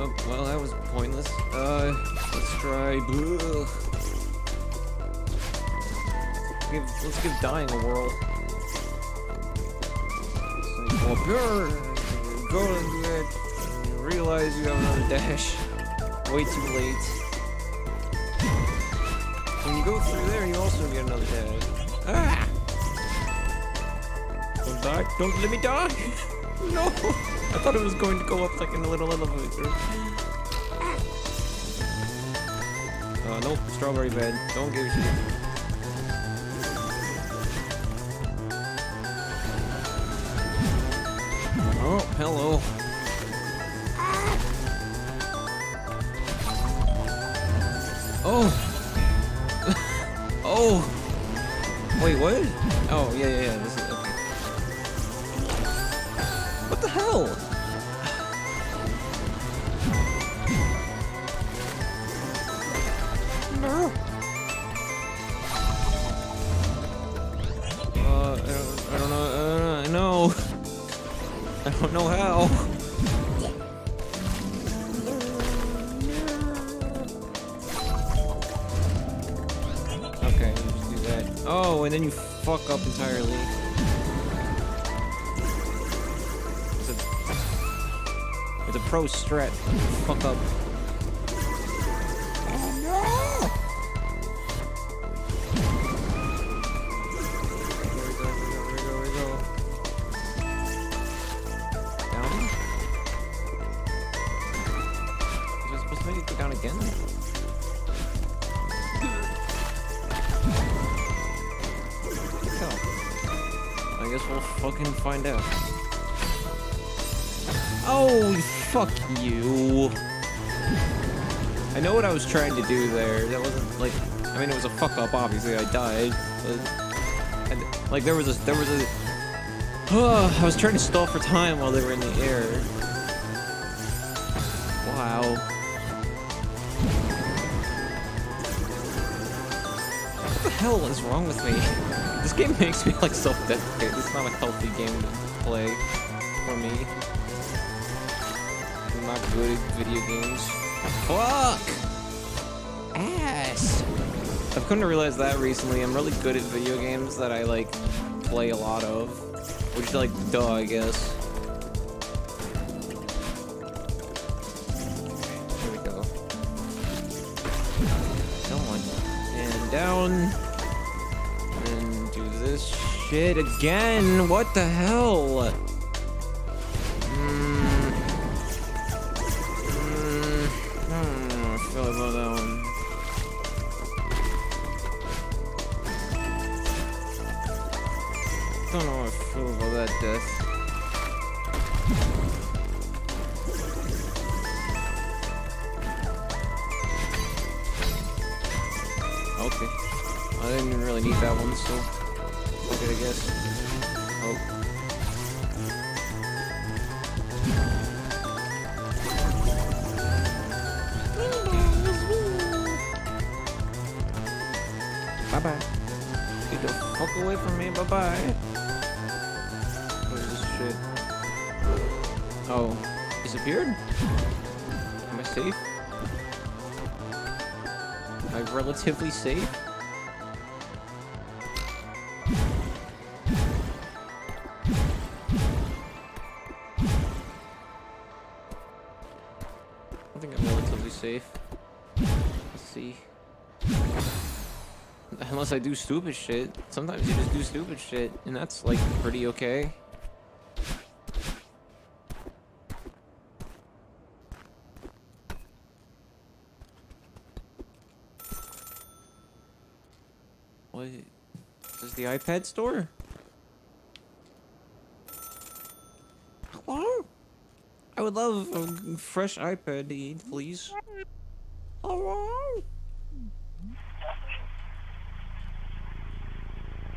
Oh, well, that was pointless. Uh, let's try... Ugh. Let's give, let's give dying a whirl. So you go into it, and you realize you have another dash. Way too late. When you go through there, you also get another dash. Ah! Don't die. Don't let me die! No! I thought it was going to go up like in a little elevator. Uh, nope. Strawberry bed. Don't give a shit. Oh, hello. Oh! Oh! Wait, what? Oh, yeah, yeah, yeah. This is okay. What the hell? No! Uh, I don't, I don't know. Uh, I know. I don't know how. Oh, and then you fuck up entirely. It's a, it's a pro strat. Fuck up. Find out. Oh, fuck you. I know what I was trying to do there. That wasn't like, I mean, it was a fuck up. Obviously, I died. But, and, like there was a, there was a. Uh, I was trying to stall for time while they were in the air. Wow. What the hell is wrong with me? This game makes me like self-deprecating. It's not a healthy game to play for me. I'm not good at video games. Fuck! Ass! I've come to realize that recently. I'm really good at video games that I like play a lot of. Which like, duh, I guess. Here we go. Come on. And down. Shit again! What the hell? Mm. Mm. I don't know how I feel about that one. Don't know how I feel about that death. Okay. I didn't even really need that one, so. I guess. Oh. Bye bye. Get the fuck away from me. Bye bye. What is this shit? Oh, disappeared? Am I safe? Am I relatively safe? Unless I do stupid shit. Sometimes you just do stupid shit, and that's like pretty okay. What? Is this the iPad store? Hello? I would love a fresh iPad, please. Hello?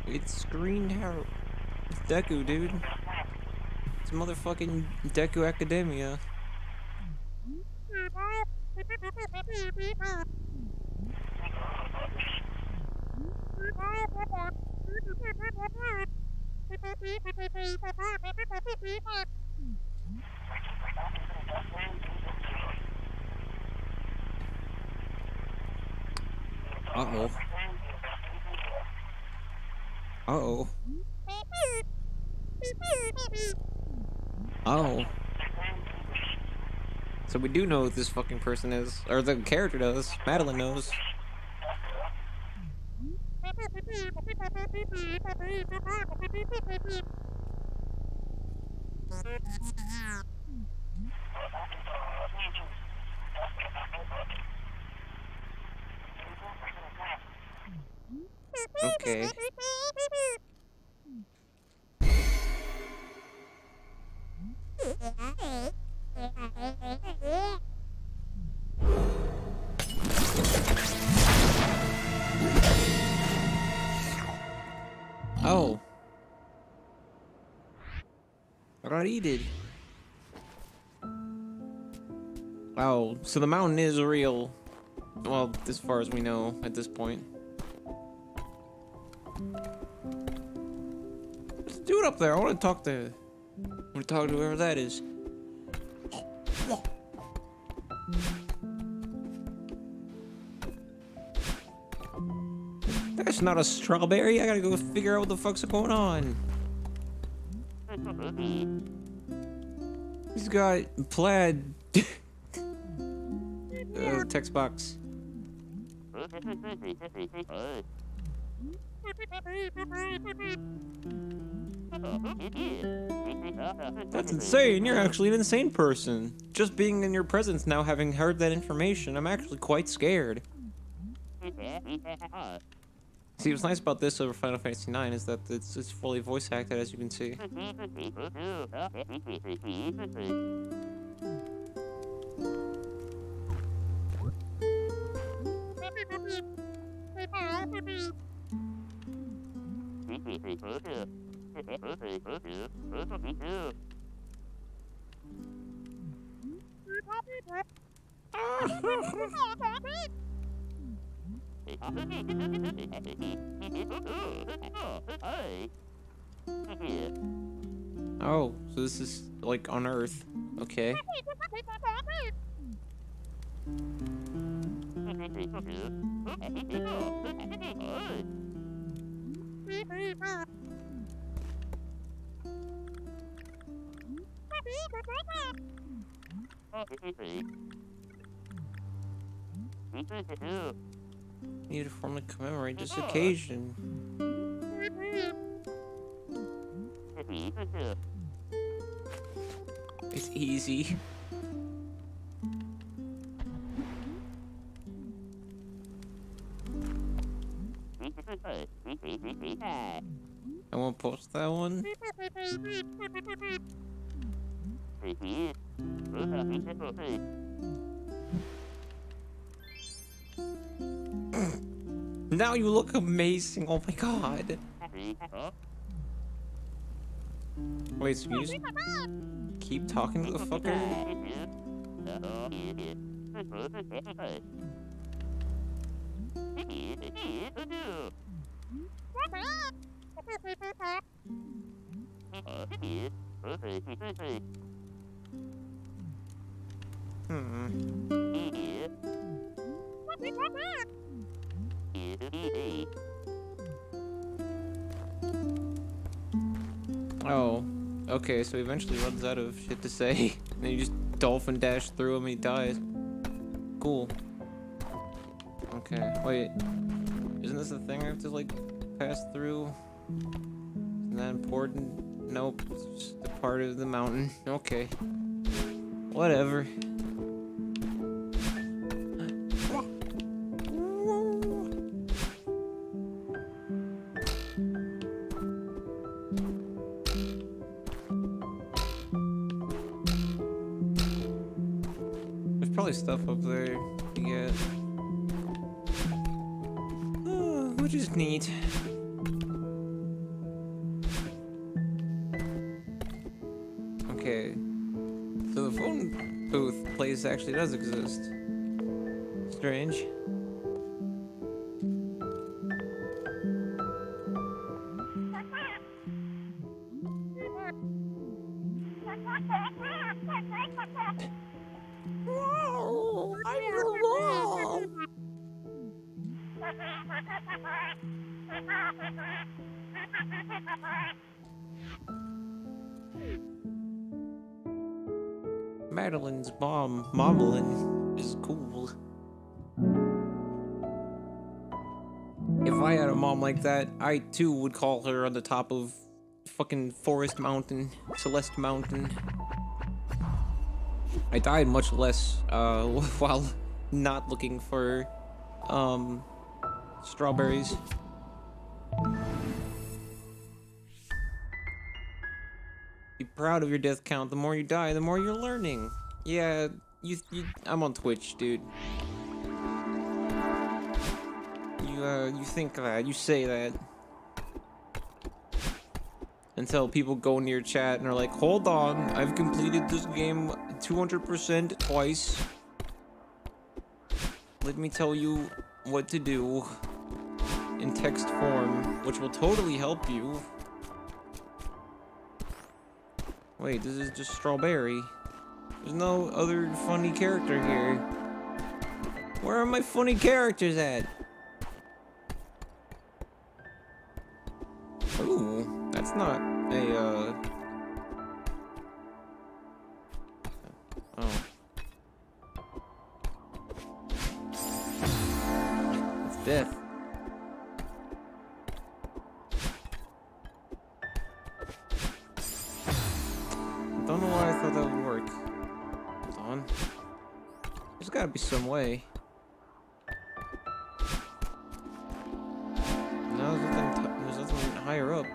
It's screened out. It's Deku, dude. It's motherfucking Deku Academia. Uh-oh. Uh-oh. Oh. So we do know who this fucking person is. Or the character does. Madeline knows. Okay. Oh. Raided. Oh, so the mountain is real. Well, as far as we know at this point. There's a dude up there. I want to talk to. I want to talk to whoever that is. That's not a strawberry. I gotta go figure out what the fuck's going on. He's got plaid. uh, text box. That's insane. You're actually an insane person. Just being in your presence now, having heard that information, I'm actually quite scared. See, what's nice about this over Final Fantasy nine is that it's, it's fully voice acted, as you can see. Oh, so this is like on Earth. Okay. Need to formally commemorate this occasion. It's easy. I won't post that one. Now you look amazing. Oh my god. Wait, so you just keep talking to the fucker? Hmm. Oh, okay, so he eventually runs out of shit to say. And then you just dolphin dash through him and he dies. Cool. Okay, wait. Isn't this the thing I have to, like, pass through? Isn't that important? Nope, it's just a part of the mountain. Okay. Whatever. probably stuff up there to get. Oh, which is neat. Okay. So the phone booth place actually does exist. Strange. Madeline's mom, Momelin, is cool. If I had a mom like that, I too would call her on the top of fucking Forest Mountain, Celeste Mountain. I died much less uh, while not looking for um, strawberries. Be proud of your death count. The more you die, the more you're learning. Yeah, you, you I'm on Twitch, dude. You uh, you think that, you say that. Until people go near chat and are like, hold on, I've completed this game two hundred percent twice. Let me tell you what to do in text form, which will totally help you. Wait, this is just Strawberry. There's no other funny character here. Where are my funny characters at? Ooh, that's not a, uh... oh. It's death. Don't know why I thought that would work. Hold on. There's gotta be some way. No, there's nothing, there's nothing higher up.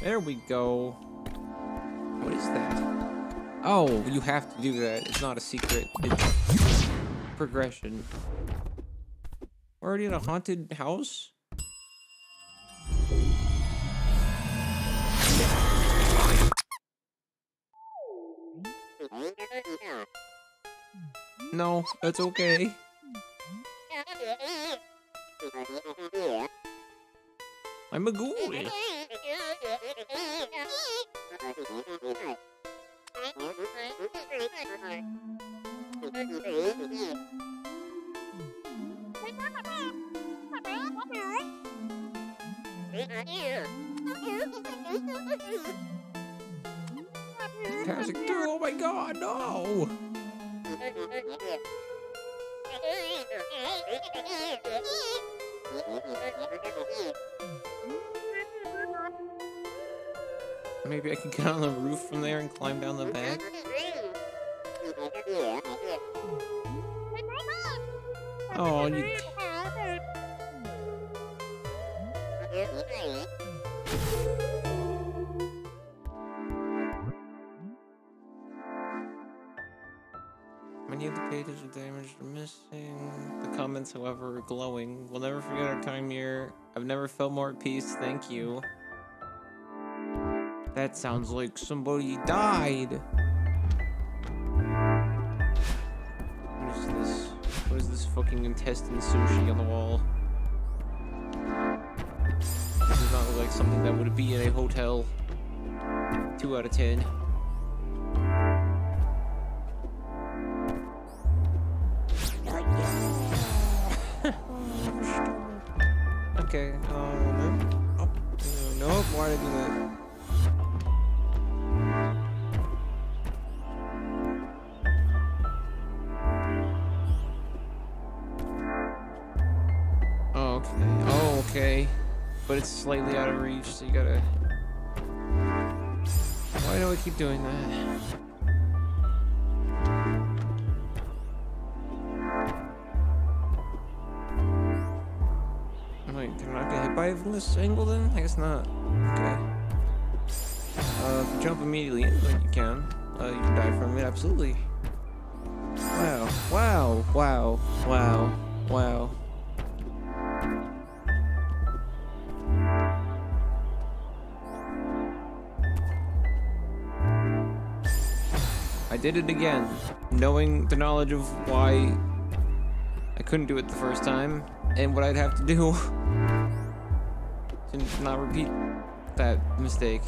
There we go. What is that? Oh, you have to do that. It's not a secret. It's progression. We're already in a haunted house? No, that's okay. I'm a ghoul. Fantastic dude, oh my god, no! Maybe I can get on the roof from there and climb down the back? Oh, you... Many of the pages are damaged or missing. The comments, however, are glowing. We'll never forget our time here. I've never felt more at peace, thank you. That sounds like somebody died. What is this? What is this fucking intestine sushi on the wall? This does not look like something that would be in a hotel. Two out of ten. Okay. Um, nope. Oh, nope. Why did I do that? Okay, but it's slightly out of reach, so you gotta... Why do I keep doing that? They're not gonna hit by it from this angle then? I guess not. Okay. Uh, if you jump immediately in, like you can. Uh, you can die from it, absolutely. Wow, wow, wow, wow, wow. I did it again, knowing the knowledge of why I couldn't do it the first time and what I'd have to do to not repeat that mistake,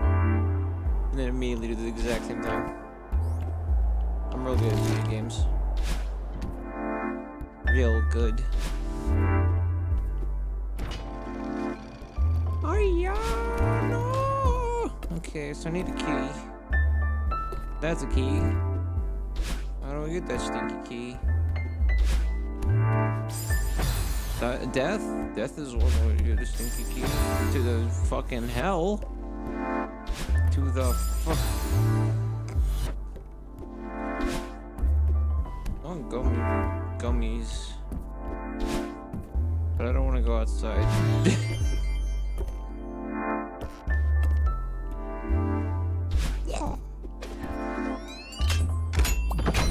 and then immediately do the exact same time. I'm real good at video games. Real good. Ariana! Okay, so I need a key. That's a key. How do I get that stinky key? Th death? Death is what I get a stinky key. To the fucking hell. To the fuck. I want gummy gummies. But I don't want to go outside.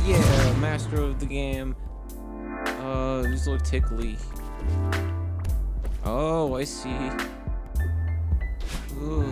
Yeah, master of the game. Uh, these look tickly. Oh, I see. Ooh.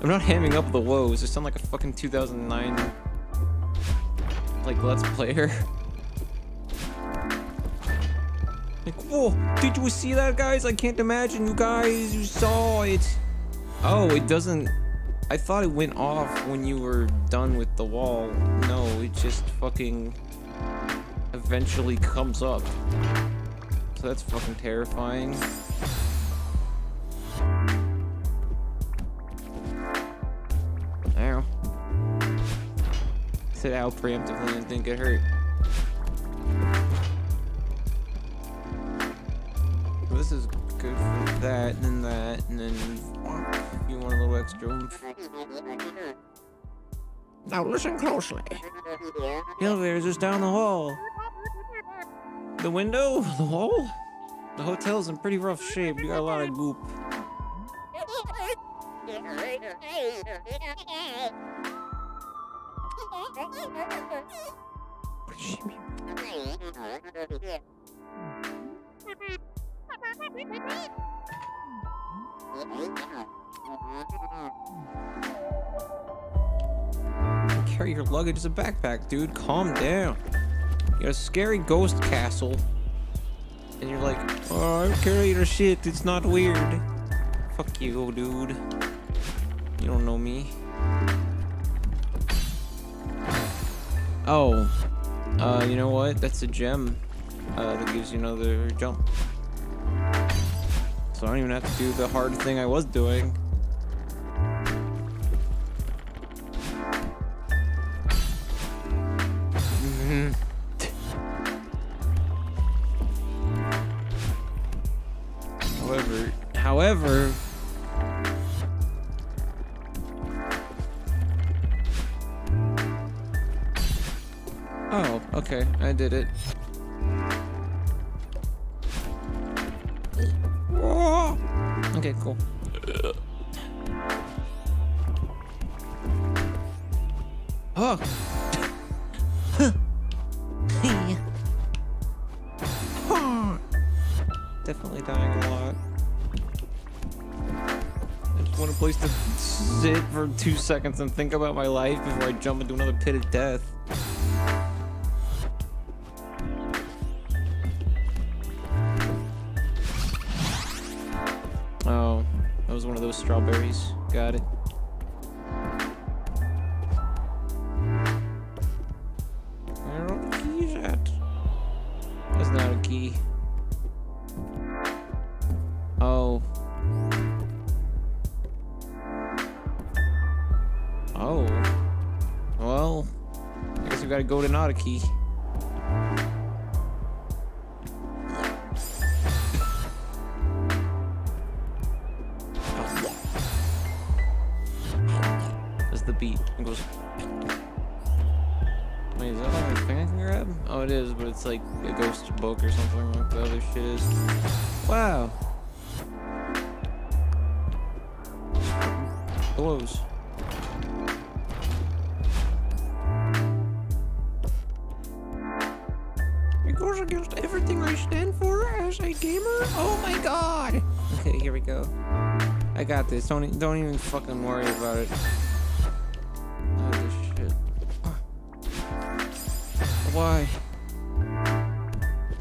I'm not hamming up the woes. I sound like a fucking two thousand nine, like, Let's Player. Like, whoa, did you see that, guys? I can't imagine you guys, you saw it. Oh, it doesn't, I thought it went off when you were done with the wall. No, it just fucking eventually comes up. So that's fucking terrifying. It out preemptively and didn't get hurt. Well, this is good for that and that, and then you want a little extra oomph. Now listen closely. The elevator's just down the hall. The window? The wall? The hotel's in pretty rough shape. We got a lot of goop. Carry your luggage as a backpack, dude. Calm down. You're a scary ghost castle. And you're like, oh, I'm carrying your shit. It's not weird. Fuck you, dude. You don't know me. Oh, uh, you know what? That's a gem uh, that gives you another jump. So I don't even have to do the hard thing I was doing. Mm-hmm. However, however... Oh, okay, I did it. Okay, cool. Oh! Definitely dying a lot. want a place to sit for two seconds and think about my life before I jump into another pit of death. Oh, that was one of those strawberries. Got it. Where are the keys at? That's not a key. Oh. Oh. Well, I guess we gotta go to Nautiki. That's the beat. It goes. Wait, is that like a thing I can grab? Oh, it is, but it's like a ghost book or something like the other shit is. Wow. Blows. It goes against everything I stand for as a gamer? Oh my god! Okay, here we go. I got this. Don't, don't even fucking worry about it. Oh, this shit. Why?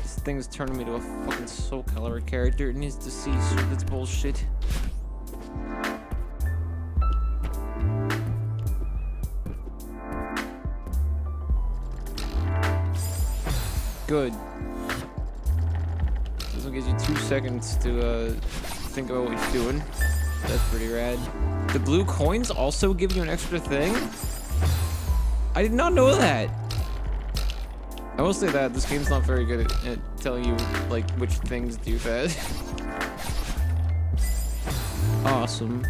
This thing's turning me to a fucking Soul Calibur character. It needs to see so that's bullshit. Good. This one gives you two seconds to uh, think about what you're doing. That's pretty rad. The blue coins also give you an extra thing? I did not know that. I will say that this game's not very good at, at telling you like which things do that. Awesome.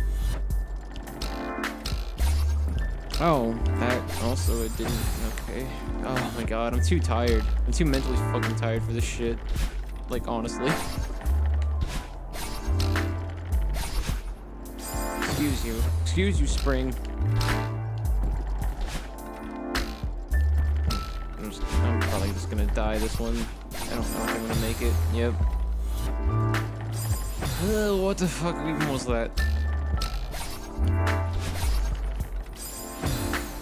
Oh, that also it didn't. Okay. Oh my god, I'm too tired. I'm too mentally fucking tired for this shit. Like, honestly. Excuse you. Excuse you, spring. I'm, just, I'm probably just gonna die this one. I don't know if I'm gonna make it. Yep. Uh, what the fuck even was that?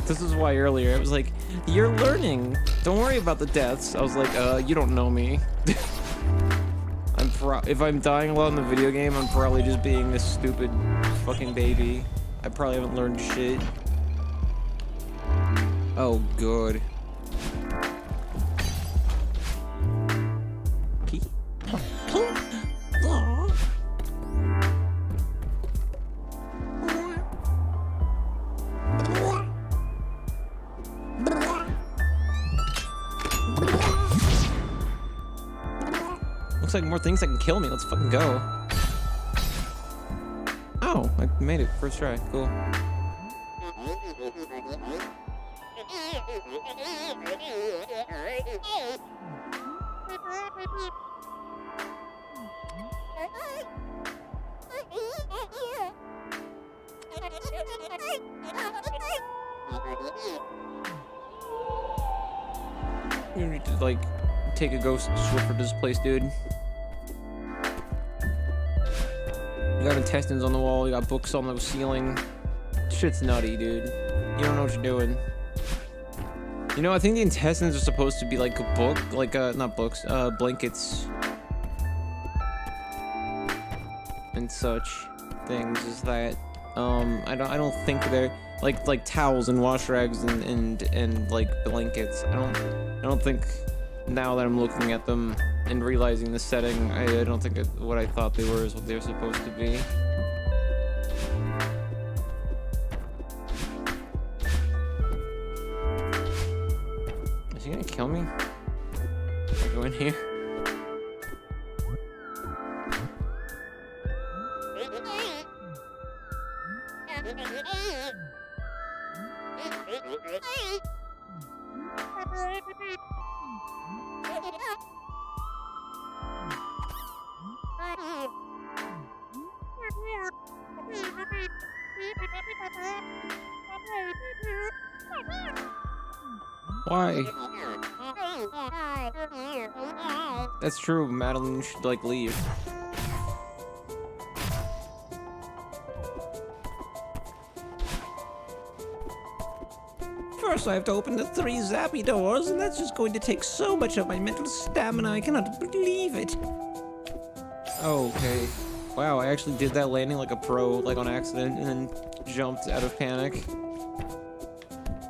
This is why earlier it was like, you're learning. Don't worry about the deaths. I was like, uh, you don't know me. I'm pro- if I'm dying a lot in the video game, I'm probably just being this stupid fucking baby. I probably haven't learned shit. Oh, good. Looks like more things that can kill me. Let's fucking go. Oh, I made it first try. Cool. You need to like take a ghost swiffer to this place, dude. You got intestines on the wall, you got books on the ceiling. Shit's nutty, dude. You don't know what you're doing. You know, I think the intestines are supposed to be like a book, like, uh, not books, uh, blankets. And such things as that. Um, I don't, I don't think they're, like, like towels and wash rags and, and, and, like, blankets. I don't, I don't think, now that I'm looking at them, and realizing the setting, I, I don't think it, what I thought they were is what they were supposed to be. Is he gonna kill me? If I go in here? Why? That's true, Madeline, you should like leave. much, so I have to open the three zappy doors, and that's just going to take so much of my mental stamina, I cannot believe it. Okay. Wow, I actually did that landing like a pro, like on accident, and then jumped out of panic.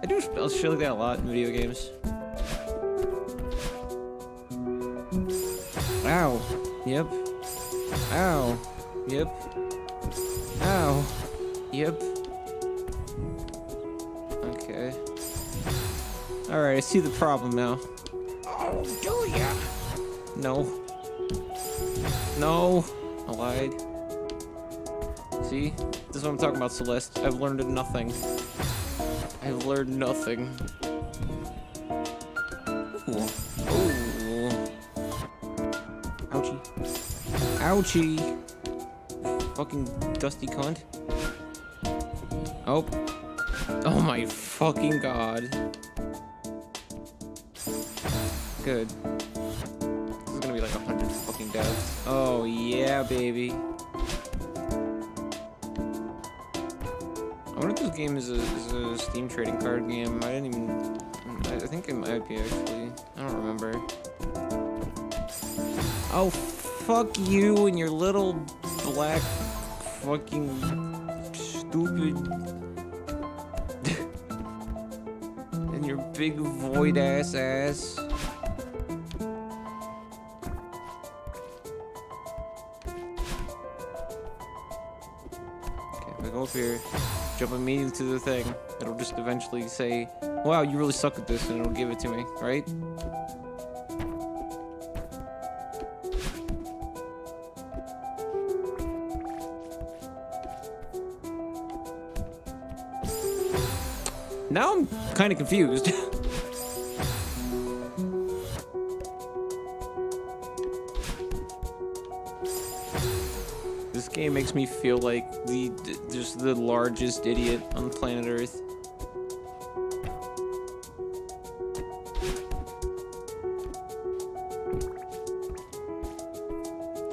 I do shit like that a lot in video games. Ow. Yep. Ow. Yep. Ow. Yep. Okay. Alright, I see the problem now. Oh, do ya? No. No. I lied. See? This is what I'm talking about, Celeste. I've learned nothing. I've learned nothing. Ooh. Ooh. Ouchie. Ouchie! Fucking dusty cunt. Oh. Oh my fucking god. Good. This is gonna be like a hundred fucking deaths. Oh yeah, baby. I wonder if this game is a, is a Steam trading card game. I didn't even... I think it might be, actually. I don't remember. Oh, fuck you and your little black fucking stupid... and your big void ass ass. Okay, if I go up here... jump immediately to the thing. It'll just eventually say, wow, you really suck at this, and it'll give it to me, right? Now I'm kind of confused. This game makes me feel like the just the largest idiot on planet Earth.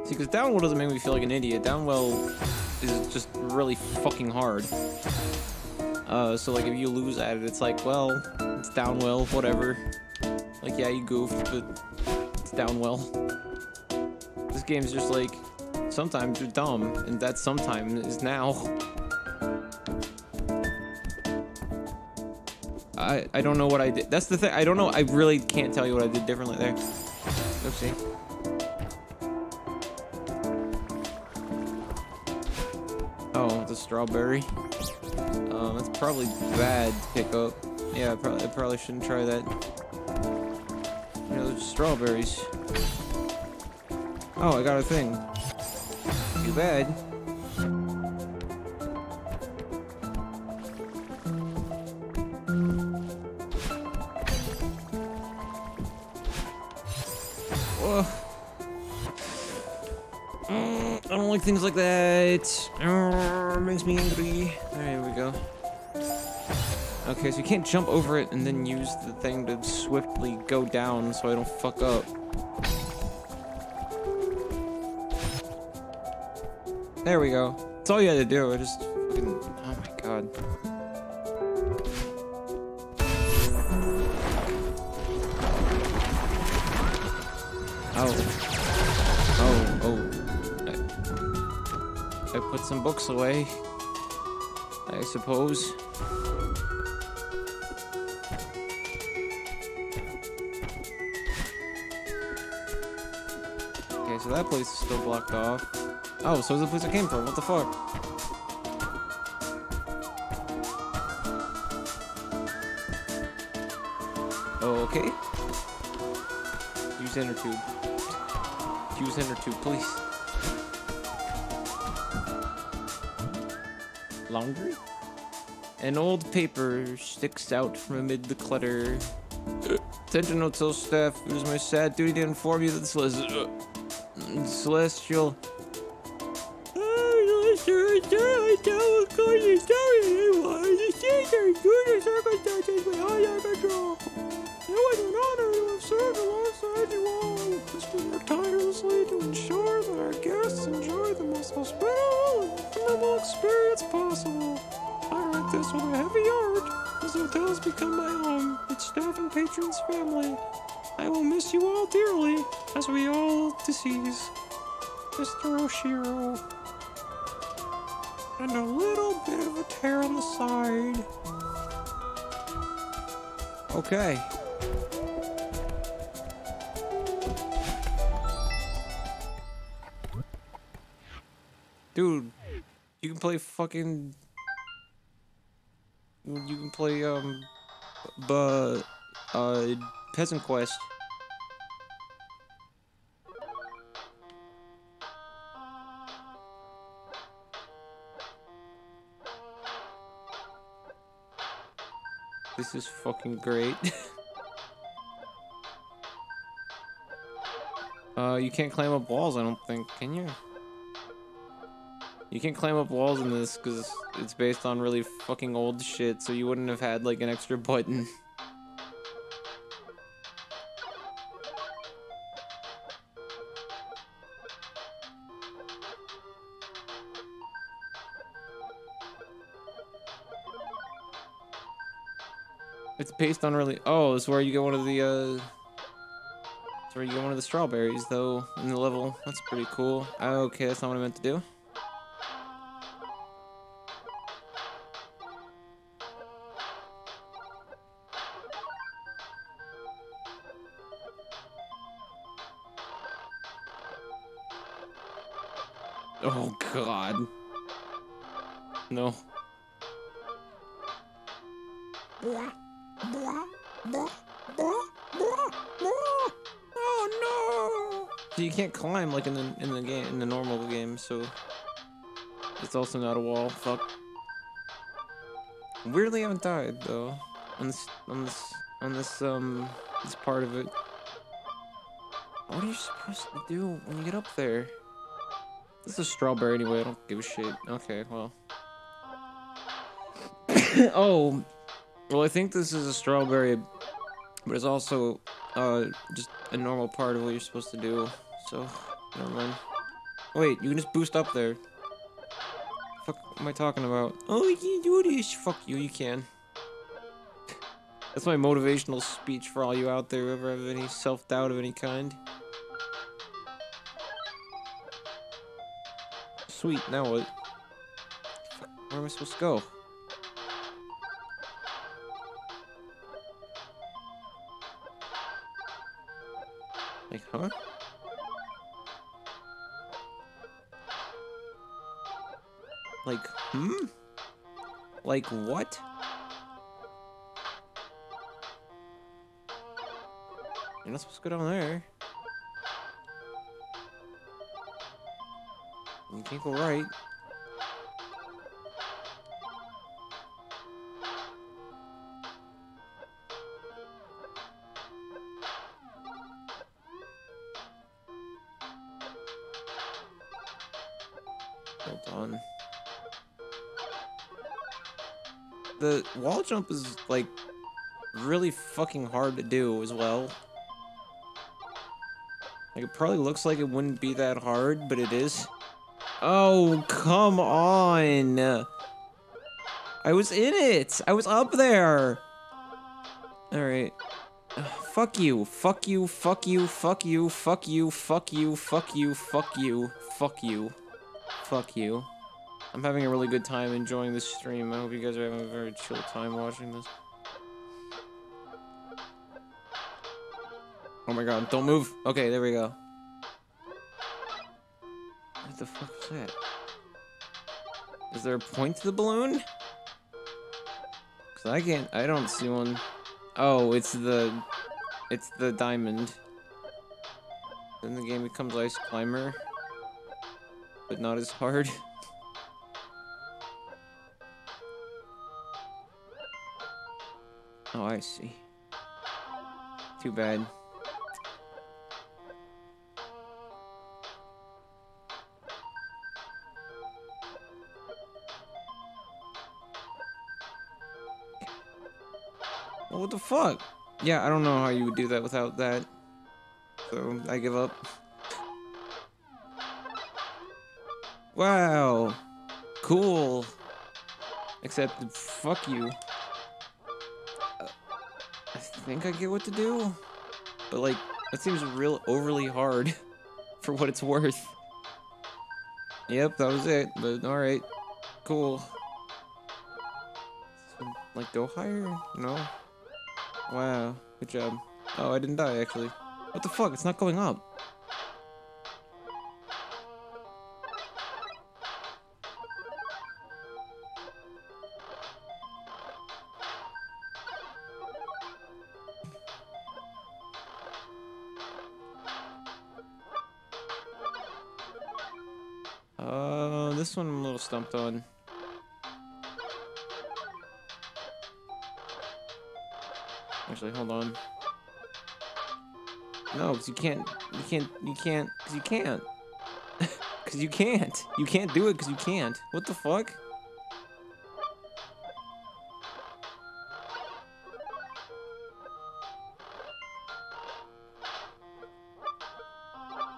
See, because Downwell doesn't make me feel like an idiot. Downwell is just really fucking hard. Uh, so like if you lose at it, it's like, well, it's Downwell, whatever. Like yeah, you goofed, but it's Downwell. This game's just like. Sometimes you're dumb, and that sometime is now. I I don't know what I did. That's the thing. I don't know. I really can't tell you what I did differently there. Oopsie. Oh, the strawberry. Um, that's probably bad to pick up. Yeah, I probably, I probably shouldn't try that. You know, there's strawberries. Oh, I got a thing. Too bad. Whoa. Mm, I don't like things like that. Oh, it makes me angry. Alright, here we go. Okay, so you can't jump over it and then use the thing to swiftly go down so I don't fuck up. There we go. That's all you had to do. I just fucking... oh my god. Oh. Oh, oh. I, I put some books away. I suppose. Okay, so that place is still blocked off. Oh, so it's the place I came from. What the fuck? Okay. Use inner tube. Use inner tube, please. Laundry? An old paper sticks out from amid the clutter. Attention, hotel staff. It is my sad duty to inform you that the celestial... celestial... Possible. I write this with a heavy heart, as I hotel's become my home, its staff and patrons family. I will miss you all dearly, as we all decease. Mister Oshiro. And a little bit of a tear on the side. Okay. Dude, you can play fucking... You can play, um... But... Uh... Peasant Quest. This is fucking great. uh, you can't climb up walls, I don't think, can you? You can't climb up walls in this because it's based on really fucking old shit, so you wouldn't have had, like, an extra button. It's based on really. Oh, it's where you get one of the. Uh, it's where you get one of the strawberries, though, in the level. That's pretty cool. Okay, that's not what I meant to do. Oh God. No. Yeah. Oh no! So you can't climb like in the in the game in the normal game, so it's also not a wall. Fuck. Weirdly, I haven't died though on this on this on this um this part of it. What are you supposed to do when you get up there? This is a strawberry anyway. I don't give a shit. Okay, well. Oh. Well, I think this is a strawberry, but it's also uh, just a normal part of what you're supposed to do, so never mind. Wait, you can just boost up there. Fuck, what am I talking about? Oh, you can do this. Fuck you, you can. That's my motivational speech for all you out there who ever have any self-doubt of any kind. Sweet, now what? Fuck, where am I supposed to go? Like, huh? Like, hmm? Like, what? You're not supposed to go down there. You can't go right. The wall jump is, like, really fucking hard to do as well. Like, it probably looks like it wouldn't be that hard, but it is. Oh, come on! I was in it! I was up there! Alright. Fuck you. Fuck you, fuck you, fuck you, fuck you, fuck you, fuck you, fuck you, fuck you. Fuck you. I'm having a really good time enjoying this stream. I hope you guys are having a very chill time watching this. Oh my god, don't move! Okay, there we go. What the fuck is that? Is there a point to the balloon? Cause I can't- I don't see one. Oh, it's the- it's the diamond. Then the game becomes Ice Climber. But not as hard. Oh, I see. Too bad. Well, what the fuck? Yeah, I don't know how you would do that without that. So, I give up. Wow. Cool. Except, fuck you. think I get what to do, but like, that seems real overly hard for what it's worth. Yep, that was it, but alright, cool. So, like, go higher? No. Wow, good job. Oh, I didn't die, actually. What the fuck? It's not going up. Uh, this one I'm a little stumped on. Actually, hold on. No, because you can't, you can't, you can't, because you can't. Because you can't. You can't do it because you can't. What the fuck?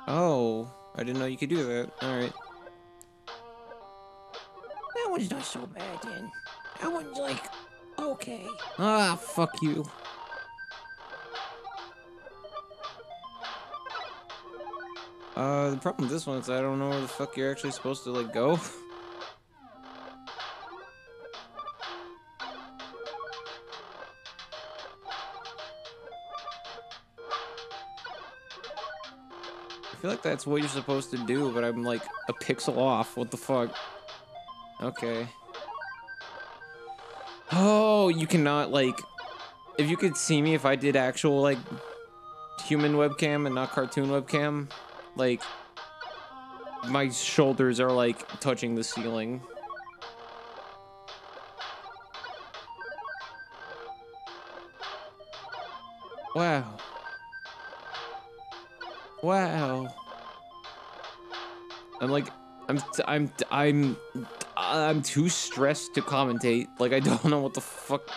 Oh, I didn't know you could do that. Alright. That one's not so bad then. That one's like, okay. Ah, fuck you. Uh, the problem with this one is I don't know where the fuck you're actually supposed to, like, go. I feel like that's what you're supposed to do, but I'm, like, a pixel off. What the fuck? Okay. Oh, you cannot, like... If you could see me if I did actual, like, human webcam and not cartoon webcam... Like, my shoulders are, like, touching the ceiling. Wow. Wow. I'm, like, I'm, I'm, I'm, I'm too stressed to commentate. Like, I don't know what the fuck.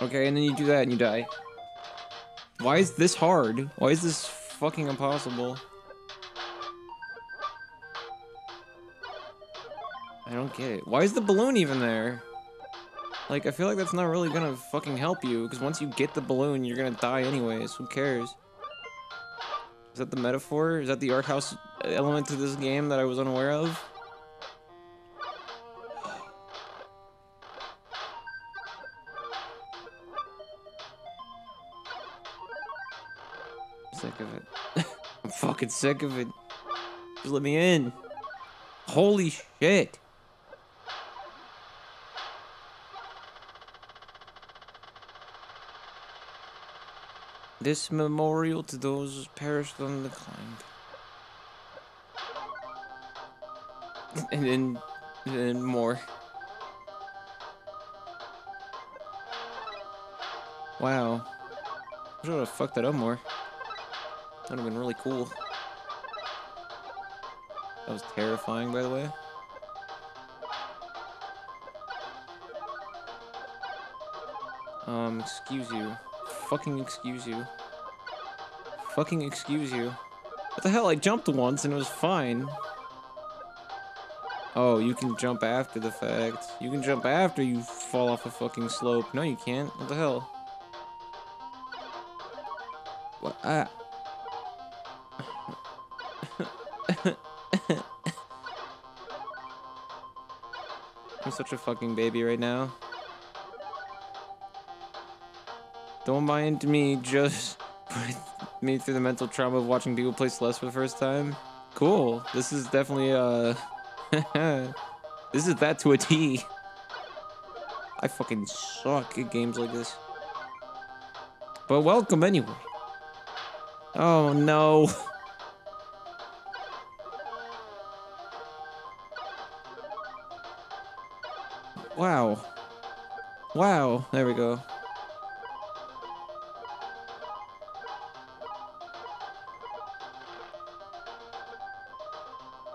Okay, and then you do that and you die. Why is this hard? Why is this fucking impossible? I don't get it. Why is the balloon even there? Like, I feel like that's not really gonna fucking help you, because once you get the balloon, you're gonna die anyways. Who cares? Is that the metaphor? Is that the art house element to this game that I was unaware of? Fucking sick of it. Just let me in. Holy shit. This memorial to those who perished on the climb. And then, and then more. Wow. I should have fucked that up more. That would have been really cool. That was terrifying, by the way. Um, excuse you. Fucking excuse you. Fucking excuse you. What the hell? I jumped once and it was fine. Oh, you can jump after the fact. You can jump after you fall off a fucking slope. No, you can't. What the hell? What? I... I'm such a fucking baby right now. Don't mind me, just put me through the mental trauma of watching people play Celeste for the first time. Cool. This is definitely, uh... this is that to a T. I fucking suck at games like this. But welcome anyway. Oh, no. Wow. Wow. There we go.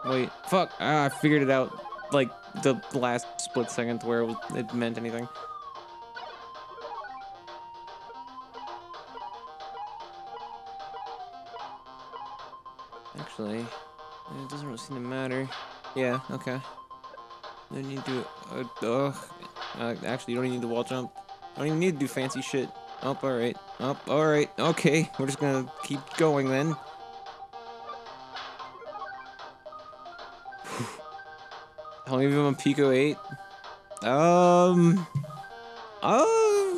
Wait. Fuck. Ah, I figured it out. Like, the last split second where it, was, it meant anything. Actually, it doesn't really seem to matter. Yeah, okay. Don't need to, uh, uh, actually, you don't need to wall jump. I don't even need to do fancy shit. Up, alright. Up, alright. Okay, we're just gonna keep going then. How many of them on Pico eight? Um... Uh...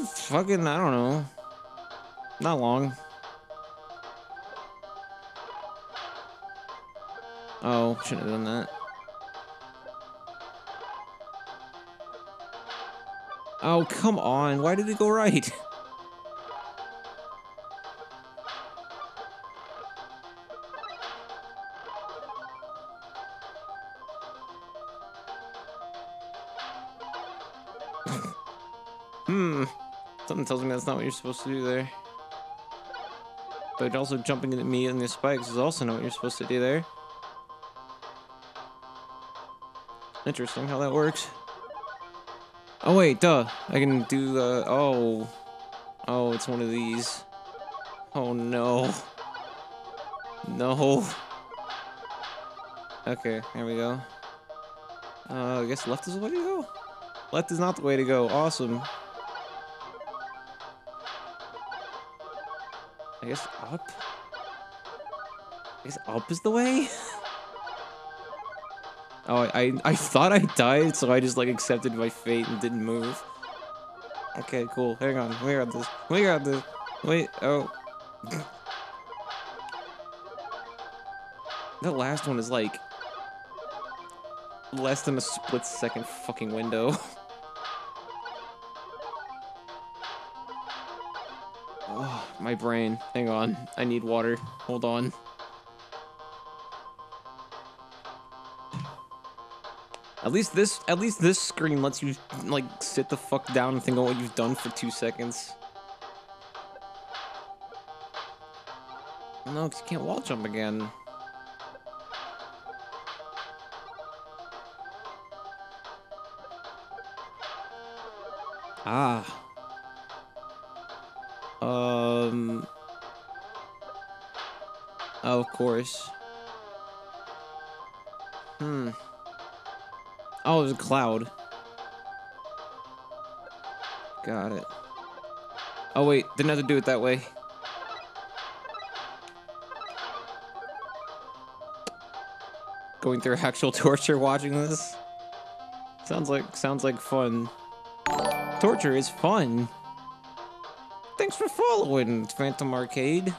Fucking, I don't know. Not long. Oh, shouldn't have done that. Oh, come on. Why did it go right? Hmm. Something tells me that's not what you're supposed to do there. But also jumping at me on the spikes is also not what you're supposed to do there. Interesting how that works. Oh wait, duh. I can do the... Oh. Oh, it's one of these. Oh no. No. Okay, here we go. Uh, I guess left is the way to go? Left is not the way to go. Awesome. I guess up? I guess up is the way? Oh, I, I thought I died, so I just, like, accepted my fate and didn't move. Okay, cool. Hang on. We got this. We got this. Wait. Oh. The last one is, like, less than a split-second fucking window. Oh, my brain. Hang on. I need water. Hold on. At least this, at least this screen lets you, like, sit the fuck down and think about what you've done for two seconds. No, because you can't wall jump again. Ah. Um. Oh, of course. Hmm. Oh, there's a cloud. Got it. Oh, wait. Didn't have to do it that way. Going through actual torture watching this? Sounds like, sounds like fun. Torture is fun. Thanks for following, Phantom Arcade.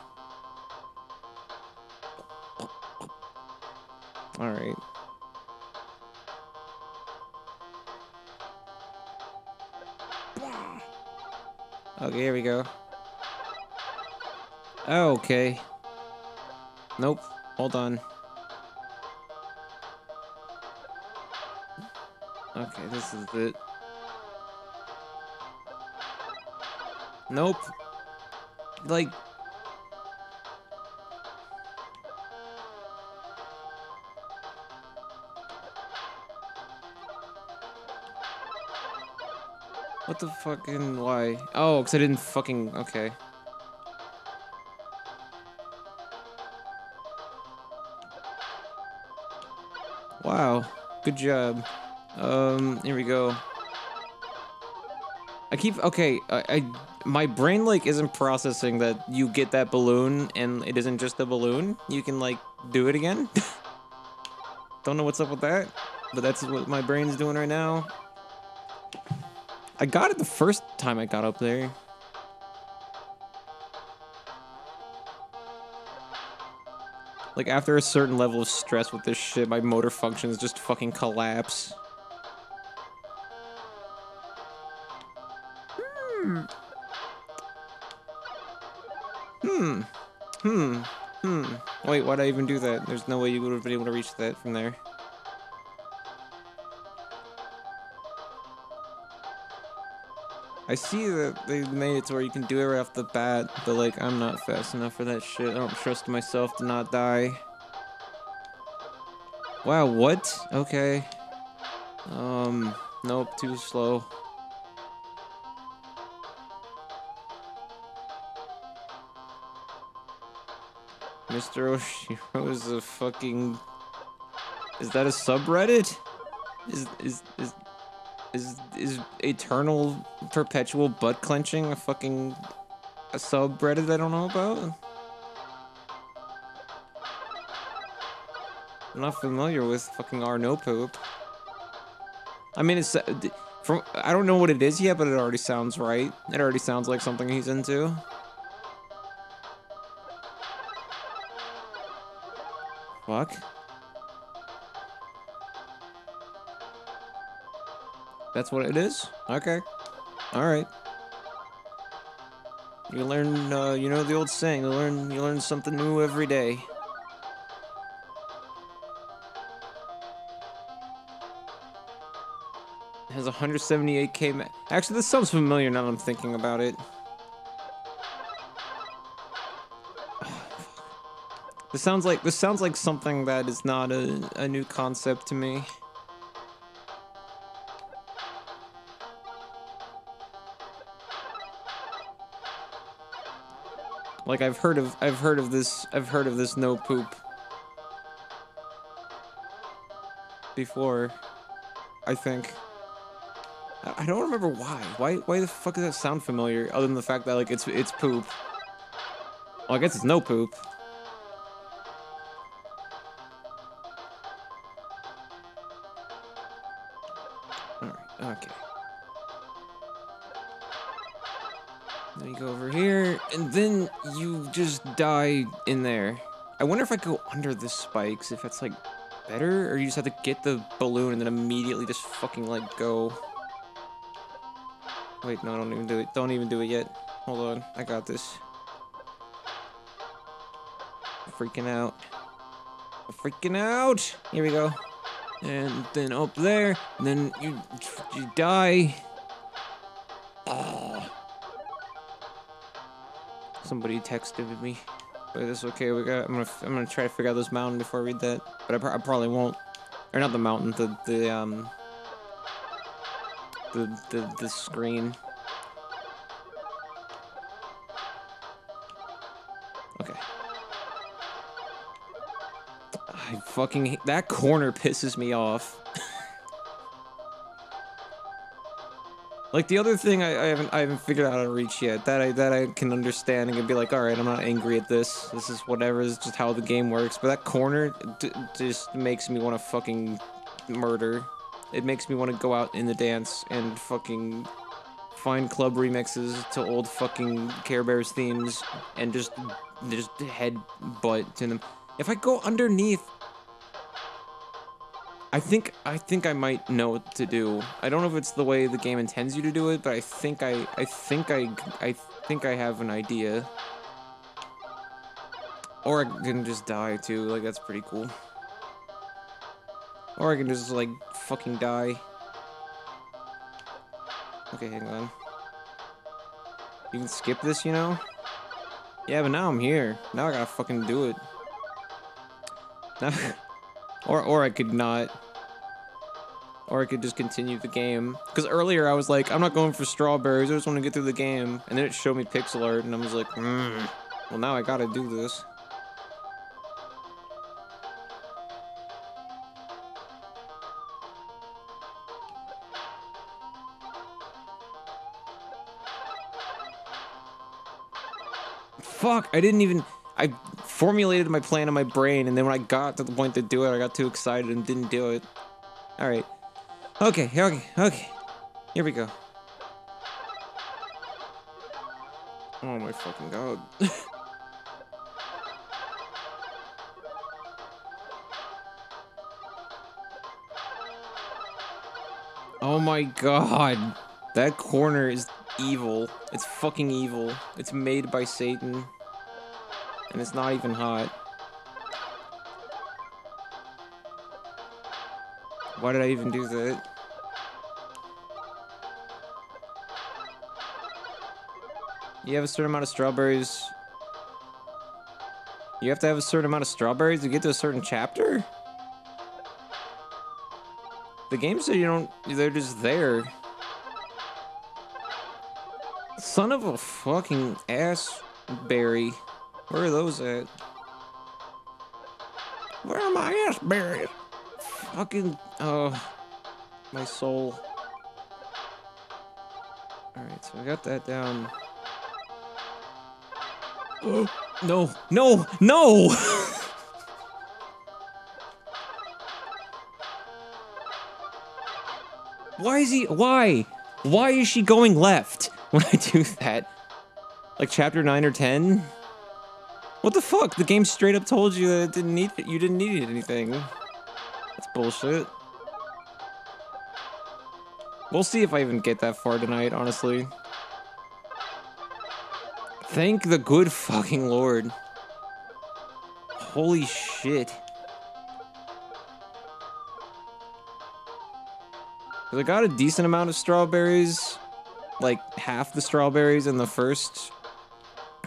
Alright. Okay, here we go. Okay. Nope. Hold on. Okay, this is it. Nope. Like... What the fucking why? Oh, because I didn't fucking... Okay. Wow. Good job. Um, here we go. I keep... Okay, I... I my brain, like, isn't processing that you get that balloon and it isn't just a balloon. You can, like, do it again. Don't know what's up with that, but that's what my brain's doing right now. I got it the first time I got up there. Like, after a certain level of stress with this shit, my motor functions just fucking collapse. Hmm. Hmm. Hmm. Hmm. Wait, why'd I even do that? There's no way you would have been able to reach that from there. I see that they made it to where you can do it right off the bat, but, like, I'm not fast enough for that shit. I don't trust myself to not die. Wow, what? Okay. Um, nope, too slow. Mister Oshiro is a fucking... Is that a subreddit? Is, is, is... Is is eternal, perpetual butt clenching a fucking a subreddit I don't know about? I'm not familiar with fucking R no poop. I mean, it's from I don't know what it is yet, but it already sounds right. It already sounds like something he's into. Fuck. That's what it is? Okay. Alright. You learn, uh, you know the old saying, you learn, you learn something new every day. It has one hundred seventy-eight K ma- Actually, this sounds familiar now that I'm thinking about it. This sounds like, this sounds like something that is not a, a new concept to me. Like I've heard of, I've heard of this, I've heard of this no poop before, I think. I don't remember why. Why, why the fuck does that sound familiar? Other than the fact that like it's, it's poop. Well, I guess it's no poop. All right. Okay. Then you go over here, and then you just die in there. I wonder if I go under the spikes, if it's like better, or you just have to get the balloon and then immediately just fucking like go. Wait, no, don't even do it. Don't even do it yet. Hold on, I got this. I'm freaking out. I'm freaking out. Here we go. And then up there, and then you you die. Oh. Somebody texted me, but it's okay. We got. I'm gonna. I'm gonna try to figure out this mountain before I read that, but I, pro I probably won't. Or not the mountain. The the um. The the the screen. Okay. I fucking hate, that corner pisses me off. Like the other thing I, I haven't I haven't figured out how to reach yet, that I that I can understand and can be like, all right, I'm not angry at this. This is whatever. It's just how the game works. But that corner d just makes me want to fucking murder. It makes me want to go out in the dance and fucking find club remixes to old fucking Care Bears themes and just just headbutt to them. If I go underneath, I think I think I might know what to do. I don't know if it's the way the game intends you to do it, but I think I I think I I think I have an idea. Or I can just die too. Like that's pretty cool. Or I can just like fucking die. Okay, hang on. You can skip this, you know? Yeah, but now I'm here. Now I gotta fucking do it. Now Or, or I could not. Or I could just continue the game. Because earlier I was like, I'm not going for strawberries. I just want to get through the game. And then it showed me pixel art, and I was like, mm, well, now I gotta do this. Fuck! I didn't even... I formulated my plan in my brain, and then when I got to the point to do it, I got too excited and didn't do it. Alright. Okay, okay, okay. Here we go. Oh my fucking god. Oh my god. That corner is evil. It's fucking evil. It's made by Satan. And it's not even hot. Why did I even do that? You have a certain amount of strawberries. You have to have a certain amount of strawberries to get to a certain chapter? The game said you don't... They're just there. Son of a fucking ass berry. Where are those at? Where are my ass berries? Fucking, oh, my soul. Alright, so I got that down. Oh, no, no, no! Why is he, why? Why is she going left when I do that? Like chapter nine or ten? What the fuck? The game straight up told you that it didn't need it. You didn't need anything. That's bullshit. We'll see if I even get that far tonight, honestly. Thank the good fucking Lord. Holy shit. I got a decent amount of strawberries. Like half the strawberries in the first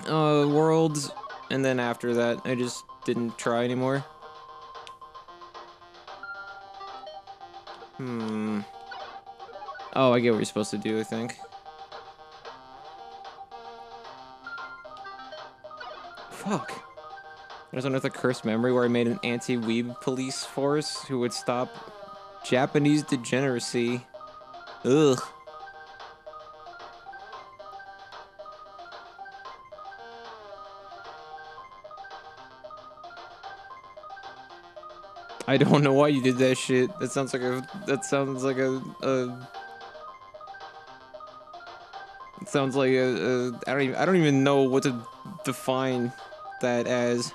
uh, world. And then after that, I just didn't try anymore. Hmm. Oh, I get what you're supposed to do, I think. Fuck. I was on Earth a cursed memory where I made an anti-weeb police force who would stop Japanese degeneracy. Ugh. I don't know why you did that shit. That sounds like a. That sounds like a. a it sounds like a. a I don't. Even, I don't even know what to define that as.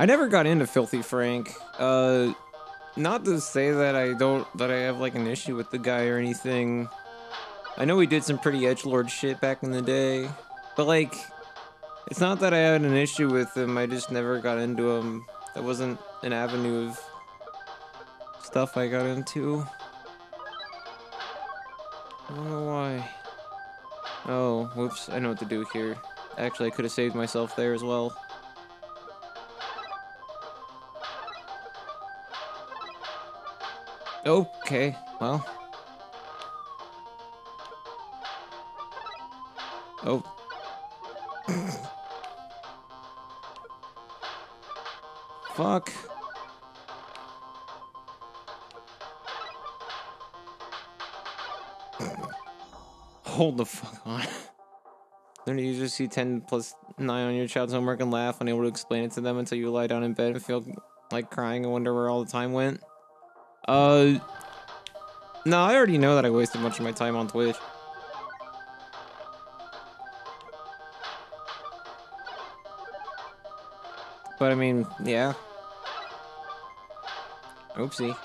I never got into Filthy Frank. Uh, not to say that I don't, that I have like an issue with the guy or anything. I know he did some pretty edgelord shit back in the day, but like, it's not that I had an issue with him. I just never got into him. That wasn't an avenue of stuff I got into. I don't know why. Oh, whoops! I know what to do here. Actually, I could have saved myself there as well. Okay, well. Oh. Fuck. Hold the fuck on. Learn to usually see ten plus nine on your child's homework and laugh, unable to explain it to them until you lie down in bed and feel like crying and wonder where all the time went. Uh, no, I already know that I wasted much of my time on Twitch. But I mean, yeah. Oopsie.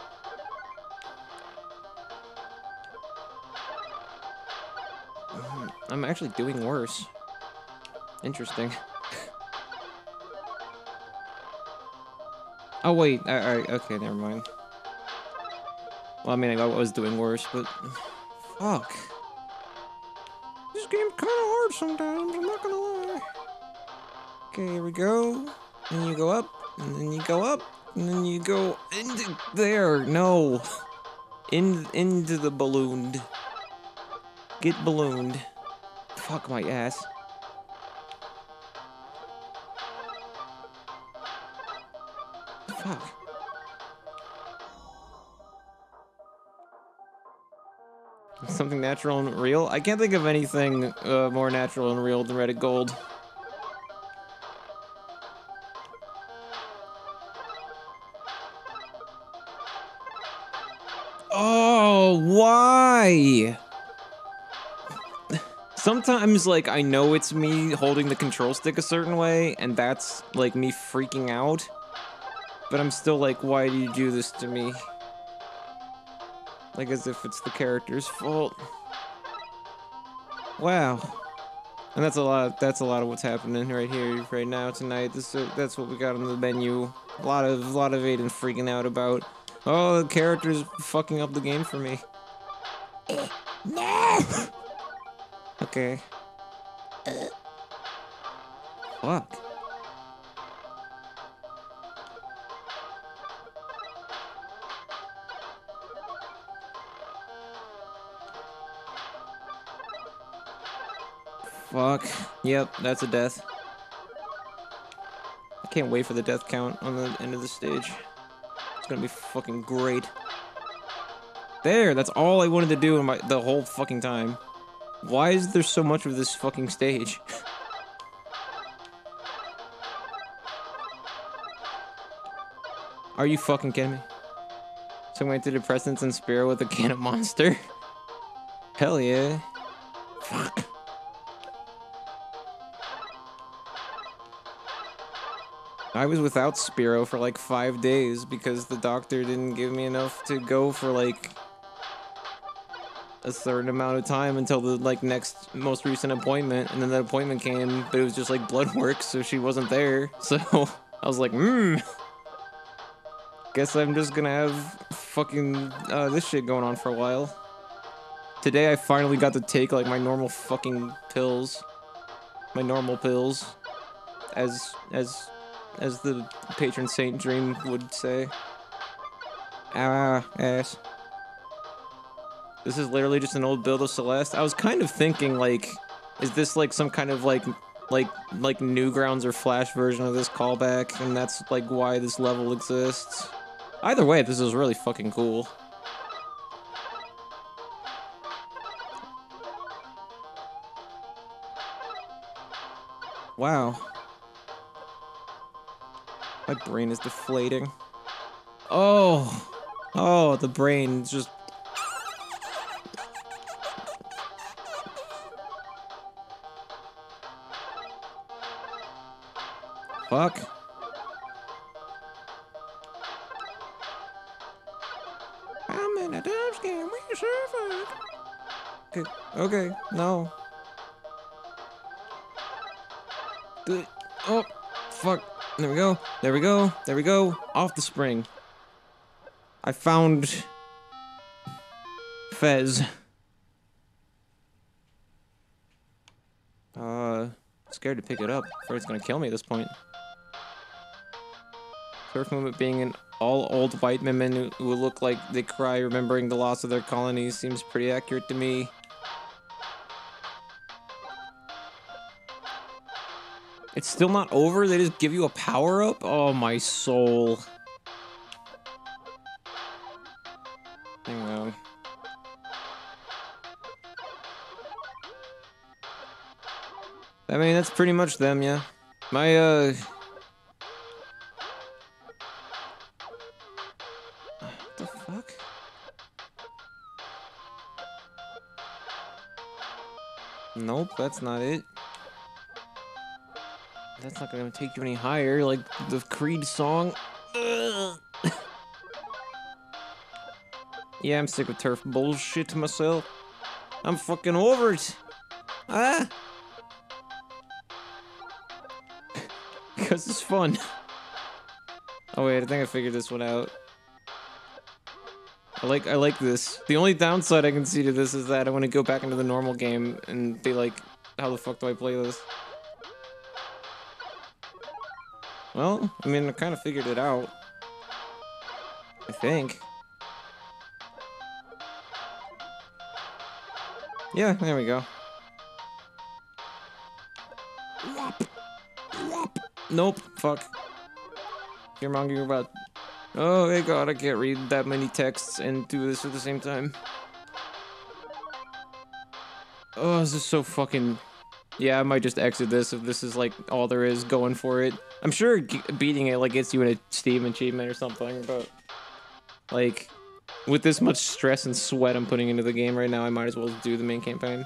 I'm actually doing worse. Interesting. Oh, wait. All right. Okay, never mind. Well, I mean, I was doing worse, but fuck. This game's kind of hard sometimes, I'm not gonna lie. Okay, here we go. And you go up, and then you go up, and then you go into there. No. In, into the ballooned. Get ballooned. Fuck my ass. Fuck. Something natural and real? I can't think of anything uh, more natural and real than Reddit Gold. Oh, why? Sometimes, like, I know it's me holding the control stick a certain way, and that's, like, me freaking out. But I'm still like, why do you do this to me? Like, as if it's the character's fault. Wow. And that's a lot, that's a lot of what's happening right here, right now, tonight. This, uh, that's what we got on the menu. A lot of, a lot of Aiden freaking out about, oh, the character's fucking up the game for me. No! Okay. Fuck. Fuck. Yep, that's a death. I can't wait for the death count on the end of the stage. It's gonna be fucking great. There, that's all I wanted to do in my the whole fucking time. Why is there so much of this fucking stage? Are you fucking kidding me? So I went to depressants and Spyro with a can of Monster. Hell yeah. Fuck. I was without Spyro for like five days because the doctor didn't give me enough to go for like a certain amount of time until the like next most recent appointment, and then that appointment came, but it was just like blood work, so she wasn't there. So I was like, hmm. Guess I'm just gonna have fucking uh, this shit going on for a while. Today I finally got to take like my normal fucking pills, my normal pills, as as as the patron saint Dream would say. Ah, ass. This is literally just an old build of Celeste. I was kind of thinking like, is this like some kind of like like like Newgrounds or Flash version of this callback, and that's like why this level exists. Either way, this is really fucking cool. Wow. My brain is deflating. Oh. Oh, the brain just... Fuck. I'm in a dive game, we survived. Okay, okay, no. Oh, fuck. There we go. There we go. There we go. Off the spring. I found Fez. Uh, scared to pick it up. Or it's gonna kill me at this point. Surf movement being an all old white women who look like they cry remembering the loss of their colonies seems pretty accurate to me. It's still not over? They just give you a power-up? Oh, my soul. Hang on. I mean, that's pretty much them, yeah. My, uh... what the fuck? Nope, that's not it. That's not gonna take you any higher, like the Creed song. Yeah, I'm sick of turf bullshit to myself. I'm fucking over it. Ah. Because it's fun. Oh wait, I think I figured this one out. I like I like this. The only downside I can see to this is that I want to go back into the normal game and be like, how the fuck do I play this? Well, I mean, I kind of figured it out. I think. Yeah, there we go. Nope, fuck. You're mongering about... Oh, hey god, I can't read that many texts and do this at the same time. Oh, this is so fucking... Yeah, I might just exit this if this is like all there is going for it. I'm sure beating it like gets you in a Steam achievement or something, but like with this much stress and sweat I'm putting into the game right now, I might as well do the main campaign.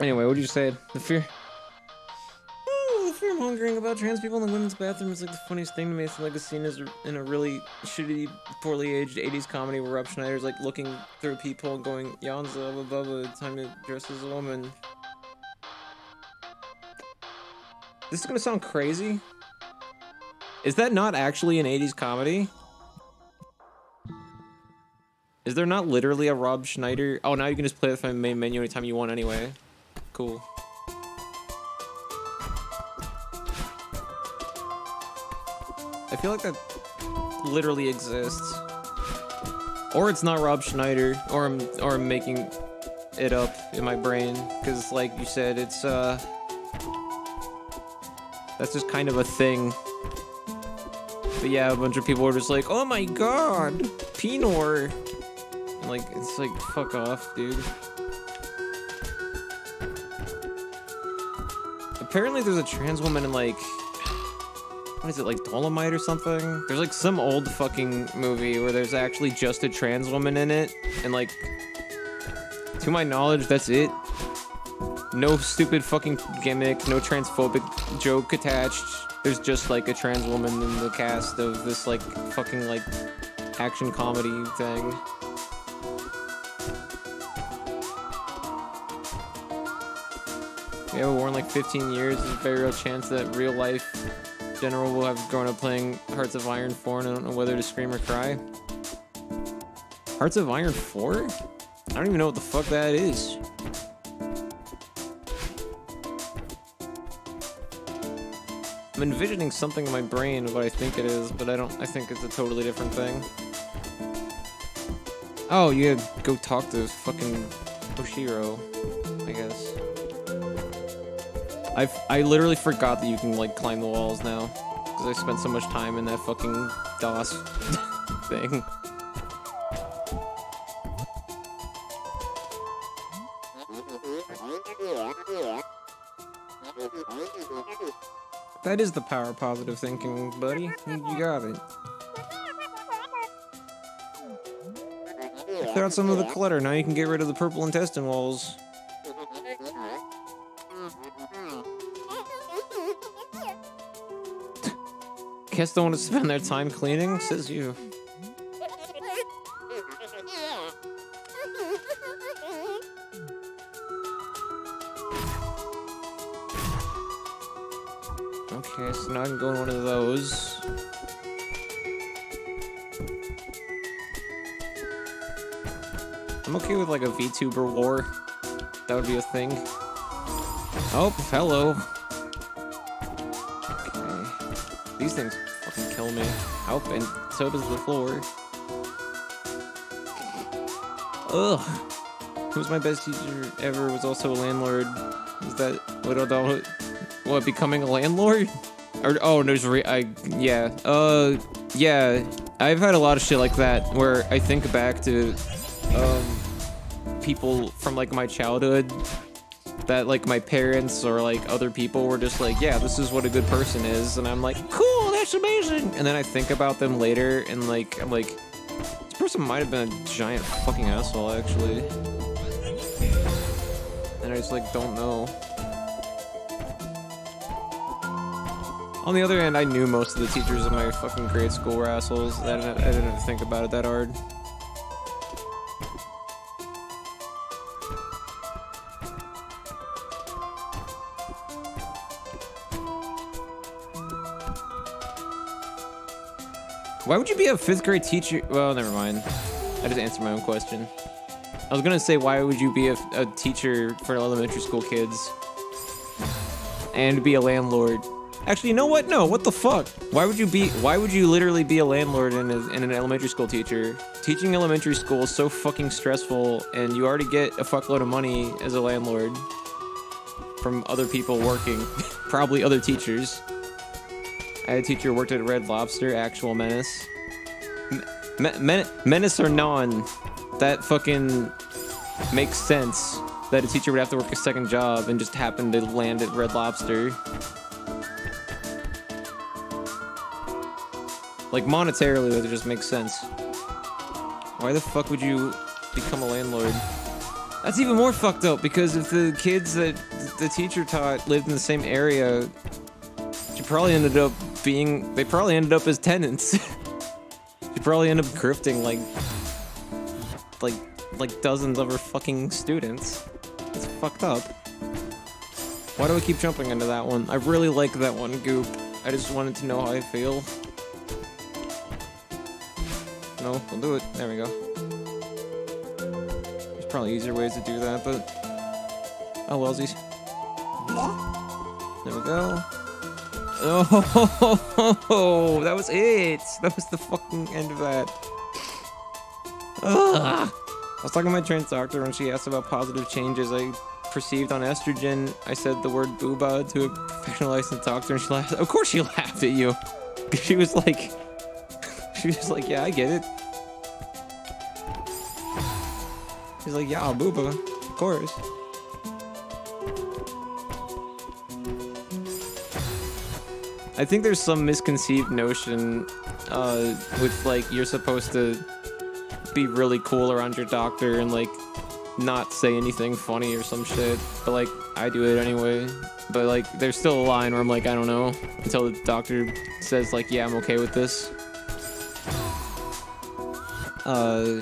Anyway, what did you say? The fear. Ooh, the fear mongering about trans people in the women's bathroom is like the funniest thing to me. It's like a scene is in a really shitty, poorly aged eighties comedy where Rob Schneider's like looking through a peephole and going, "Yanza, blah blah blah, time to dress as a woman." This is gonna sound crazy. Is that not actually an eighties comedy? Is there not literally a Rob Schneider? Oh, now you can just play with my main menu anytime you want anyway. Cool. I feel like that literally exists. Or it's not Rob Schneider, or I'm, or I'm making it up in my brain, because like you said, it's uh that's just kind of a thing. But yeah, a bunch of people were just like, oh my god, Pinor. And like, it's like, fuck off, dude. Apparently there's a trans woman in like, what is it, like Dolomite or something? There's like some old fucking movie where there's actually just a trans woman in it. And like, to my knowledge, that's it. No stupid fucking gimmick, no transphobic joke attached. There's just like a trans woman in the cast of this like fucking like action comedy thing. Yeah, we're in like fifteen years. There's a very real chance that real life general will have grown up playing Hearts of Iron four, and I don't know whether to scream or cry. Hearts of Iron four? I don't even know what the fuck that is. I'm envisioning something in my brain of what I think it is, but I don't, I think it's a totally different thing. Oh, you gotta go talk to fucking Oshiro, I guess. I've, I literally forgot that you can like climb the walls now, because I spent so much time in that fucking DOS thing. That is the power of positive thinking, buddy. You got it. Clear out some of the clutter. Now you can get rid of the purple intestine walls. Guess don't want to spend their time cleaning, says you. Okay, so now I can go in one of those. I'm okay with like a VTuber war. That would be a thing. Oh, hello. Okay. These things fucking kill me. Oh, and so does the floor. Ugh. Who's my best teacher ever was also a landlord. Is that what I don't... What, becoming a landlord? Or, oh, there's re- I, yeah. Uh, yeah. I've had a lot of shit like that, where I think back to, um, people from, like, my childhood, that, like, my parents or, like, other people were just like, yeah, this is what a good person is, and I'm like, cool, that's amazing! And then I think about them later, and, like, I'm like, this person might have been a giant fucking asshole, actually. And I just, like, don't know. On the other hand, I knew most of the teachers in my fucking grade school were assholes. I didn't, I didn't think about it that hard. Why would you be a fifth grade teacher? Well, never mind. I just answered my own question. I was gonna say, why would you be a, a teacher for elementary school kids and be a landlord? Actually, you know what? No, what the fuck? Why would you be- why would you literally be a landlord and, a, and an elementary school teacher? Teaching elementary school is so fucking stressful, and you already get a fuckload of money as a landlord from other people working. Probably other teachers. I had a teacher who worked at Red Lobster, actual menace. Men men menace or non, that fucking makes sense that a teacher would have to work a second job and just happen to land at Red Lobster. Like, monetarily, that just makes sense. Why the fuck would you become a landlord? That's even more fucked up, because if the kids that the teacher taught lived in the same area, she probably ended up being... They probably ended up as tenants. She probably ended up grifting, like... Like, like dozens of her fucking students. It's fucked up. Why do I keep jumping into that one? I really like that one, Goop. I just wanted to know how I feel. No, we'll do it. There we go. There's probably easier ways to do that, but... Oh, wellsies. There we go. Oh, that was it! That was the fucking end of that. Ugh. was talking to my trans doctor when she asked about positive changes I perceived on estrogen. I said the word booba to a professional licensed doctor and she laughed. Of course she laughed at you. She was like, she was like, yeah, I get it. She's like, yeah, booba, of course. I think there's some misconceived notion uh, with, like, you're supposed to be really cool around your doctor and, like, not say anything funny or some shit. But, like, I do it anyway. But, like, there's still a line where I'm like, I don't know, until the doctor says, like, yeah, I'm okay with this. Uh,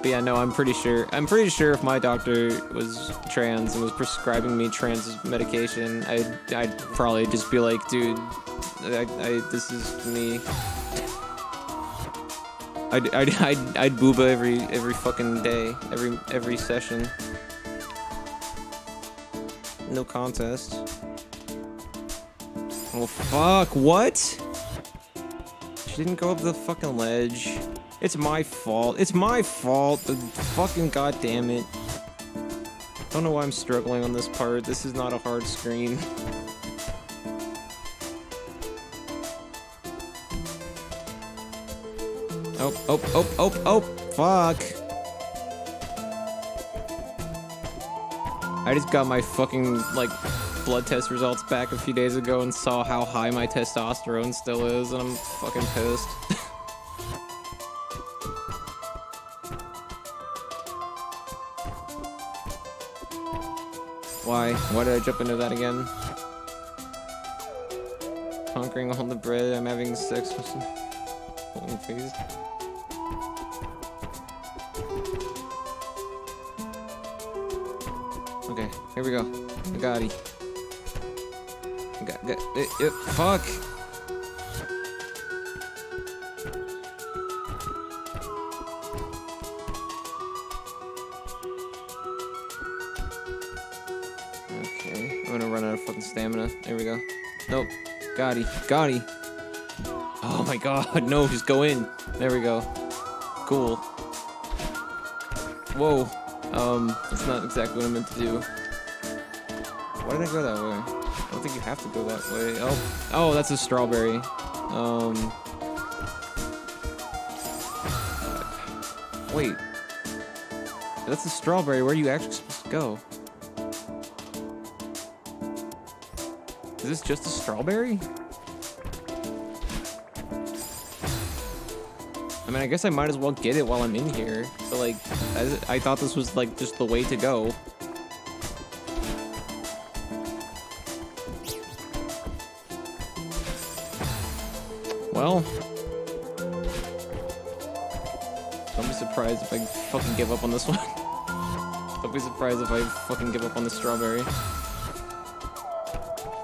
but, yeah, no, I'm pretty sure. I'm pretty sure if my doctor was trans and was prescribing me trans medication, I'd, I'd probably just be like, dude... I, I, this is me. I'd, I'd, I'd, I'd booba every, every fucking day, every, every session. No contest. Oh fuck, what? She didn't go up the fucking ledge. It's my fault, it's my fault, the fucking goddamn it. I don't know why I'm struggling on this part, this is not a hard screen. Oh, oh, oh, oh, oh, fuck. I just got my fucking, like, blood test results back a few days ago and saw how high my testosterone still is, and I'm fucking pissed. Why? Why did I jump into that again? Conquering all the bread, I'm having sex with some... Holy phase. Okay, here we go. I got it. I got, got it, it. Fuck! Okay, I'm gonna run out of fucking stamina. There we go. Nope. Got it. Got it. Oh my god, no, just go in. There we go. Cool. Whoa. Um, that's not exactly what I meant to do. Why did I go that way? I don't think you have to go that way. Oh, oh, that's a strawberry. Um. Uh, wait. That's a strawberry. Where are you actually supposed to go? Is this just a strawberry? I mean, I guess I might as well get it while I'm in here. But, like, I, I thought this was, like, just the way to go. Well. Don't be surprised if I fucking give up on this one. Don't be surprised if I fucking give up on the strawberry.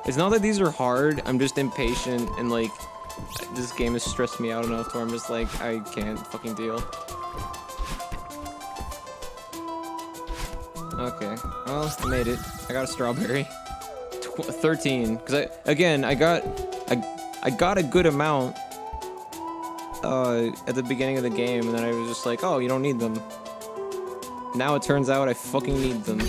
It's not that these are hard. I'm just impatient and, like... This game has stressed me out enough to where I'm just like, I can't fucking deal. Okay, well, I made it. I got a strawberry. Tw thirteen, because I, again, I got, I, I got a good amount uh, at the beginning of the game, and then I was just like, oh, you don't need them. Now it turns out I fucking need them.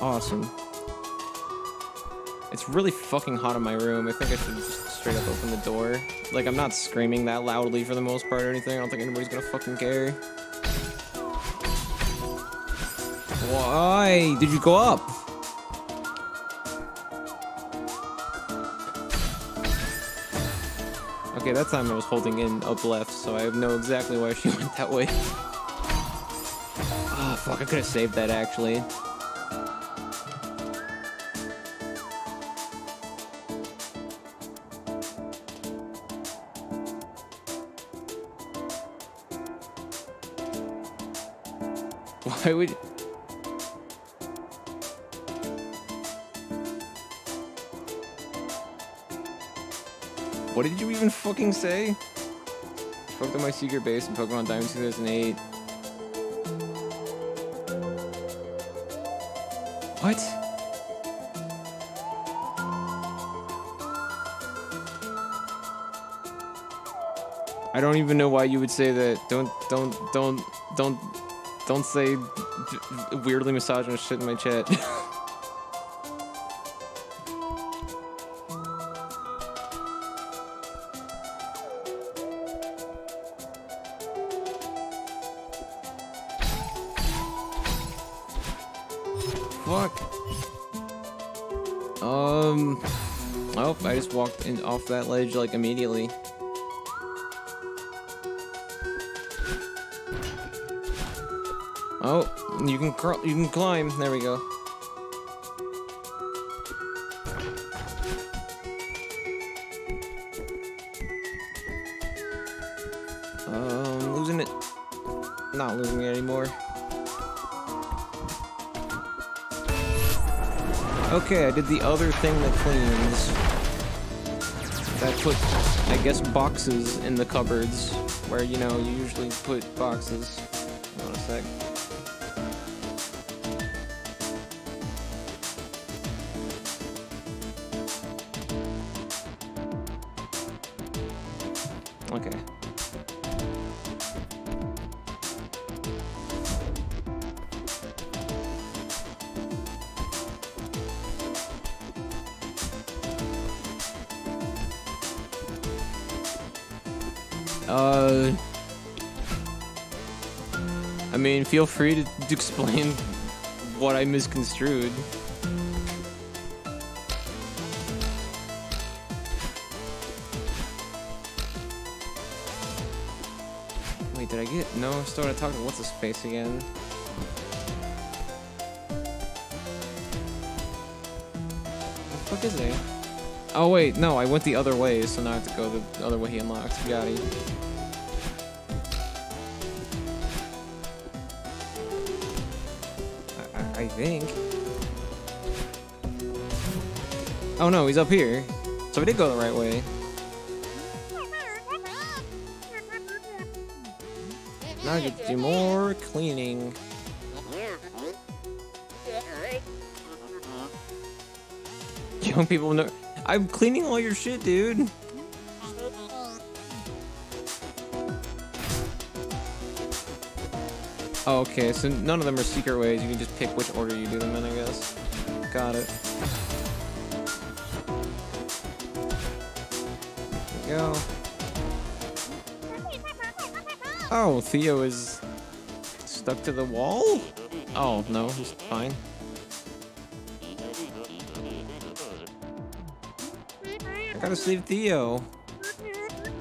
Awesome. It's really fucking hot in my room. I think I should just straight up open the door. Like, I'm not screaming that loudly for the most part or anything. I don't think anybody's gonna fucking care. Why did you go up? Okay, that time I was holding in up left, so I know exactly why she went that way. Oh, fuck, I could have saved that, actually. Why would... What did you even fucking say? Fucked up my secret base in Pokemon Diamond two thousand eight. What? I don't even know why you would say that. Don't, don't, don't, don't, don't say weirdly misogynist shit in my chat. Fuck. Um. Oh, I just walked in off that ledge like immediately. Oh, you can crawl, you can climb. There we go. Um, uh, losing it. Not losing it anymore. Okay, I did the other thing that cleans. That put, I guess, boxes in the cupboards where, you know, you usually put boxes. Hold on a sec. Uh, I mean, feel free to, to explain what I misconstrued. Wait, did I get? No, I'm still gonna talk to what's a space again. What the fuck is it? Oh wait, no, I went the other way, so now I have to go the other way he unlocks. Got it. I, I think. Oh no, he's up here. So I did go the right way. Now I get to do more cleaning. Young people know. I'm cleaning all your shit, dude. Oh, okay, so none of them are secret ways. You can just pick which order you do them in, I guess. Got it. There we go. Oh, Theo is stuck to the wall? Oh, no, he's fine. I gotta save Theo.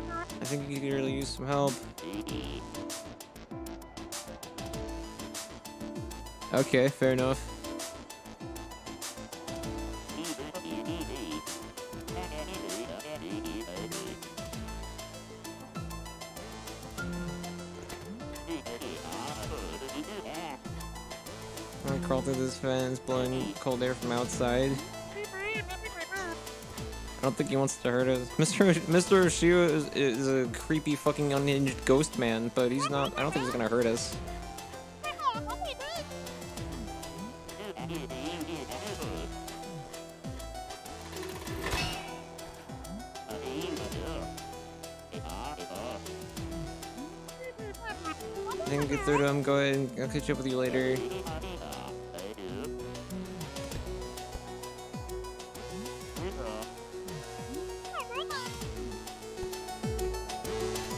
I think he could really use some help. Okay, fair enough. I crawl through this fence, blowing cold air from outside. I don't think he wants to hurt us. Mister Mister Oshio is, is a creepy fucking unhinged ghost man, but he's not. I don't think he's gonna hurt us. I didn't get through to him. Go ahead and I'll catch up with you later.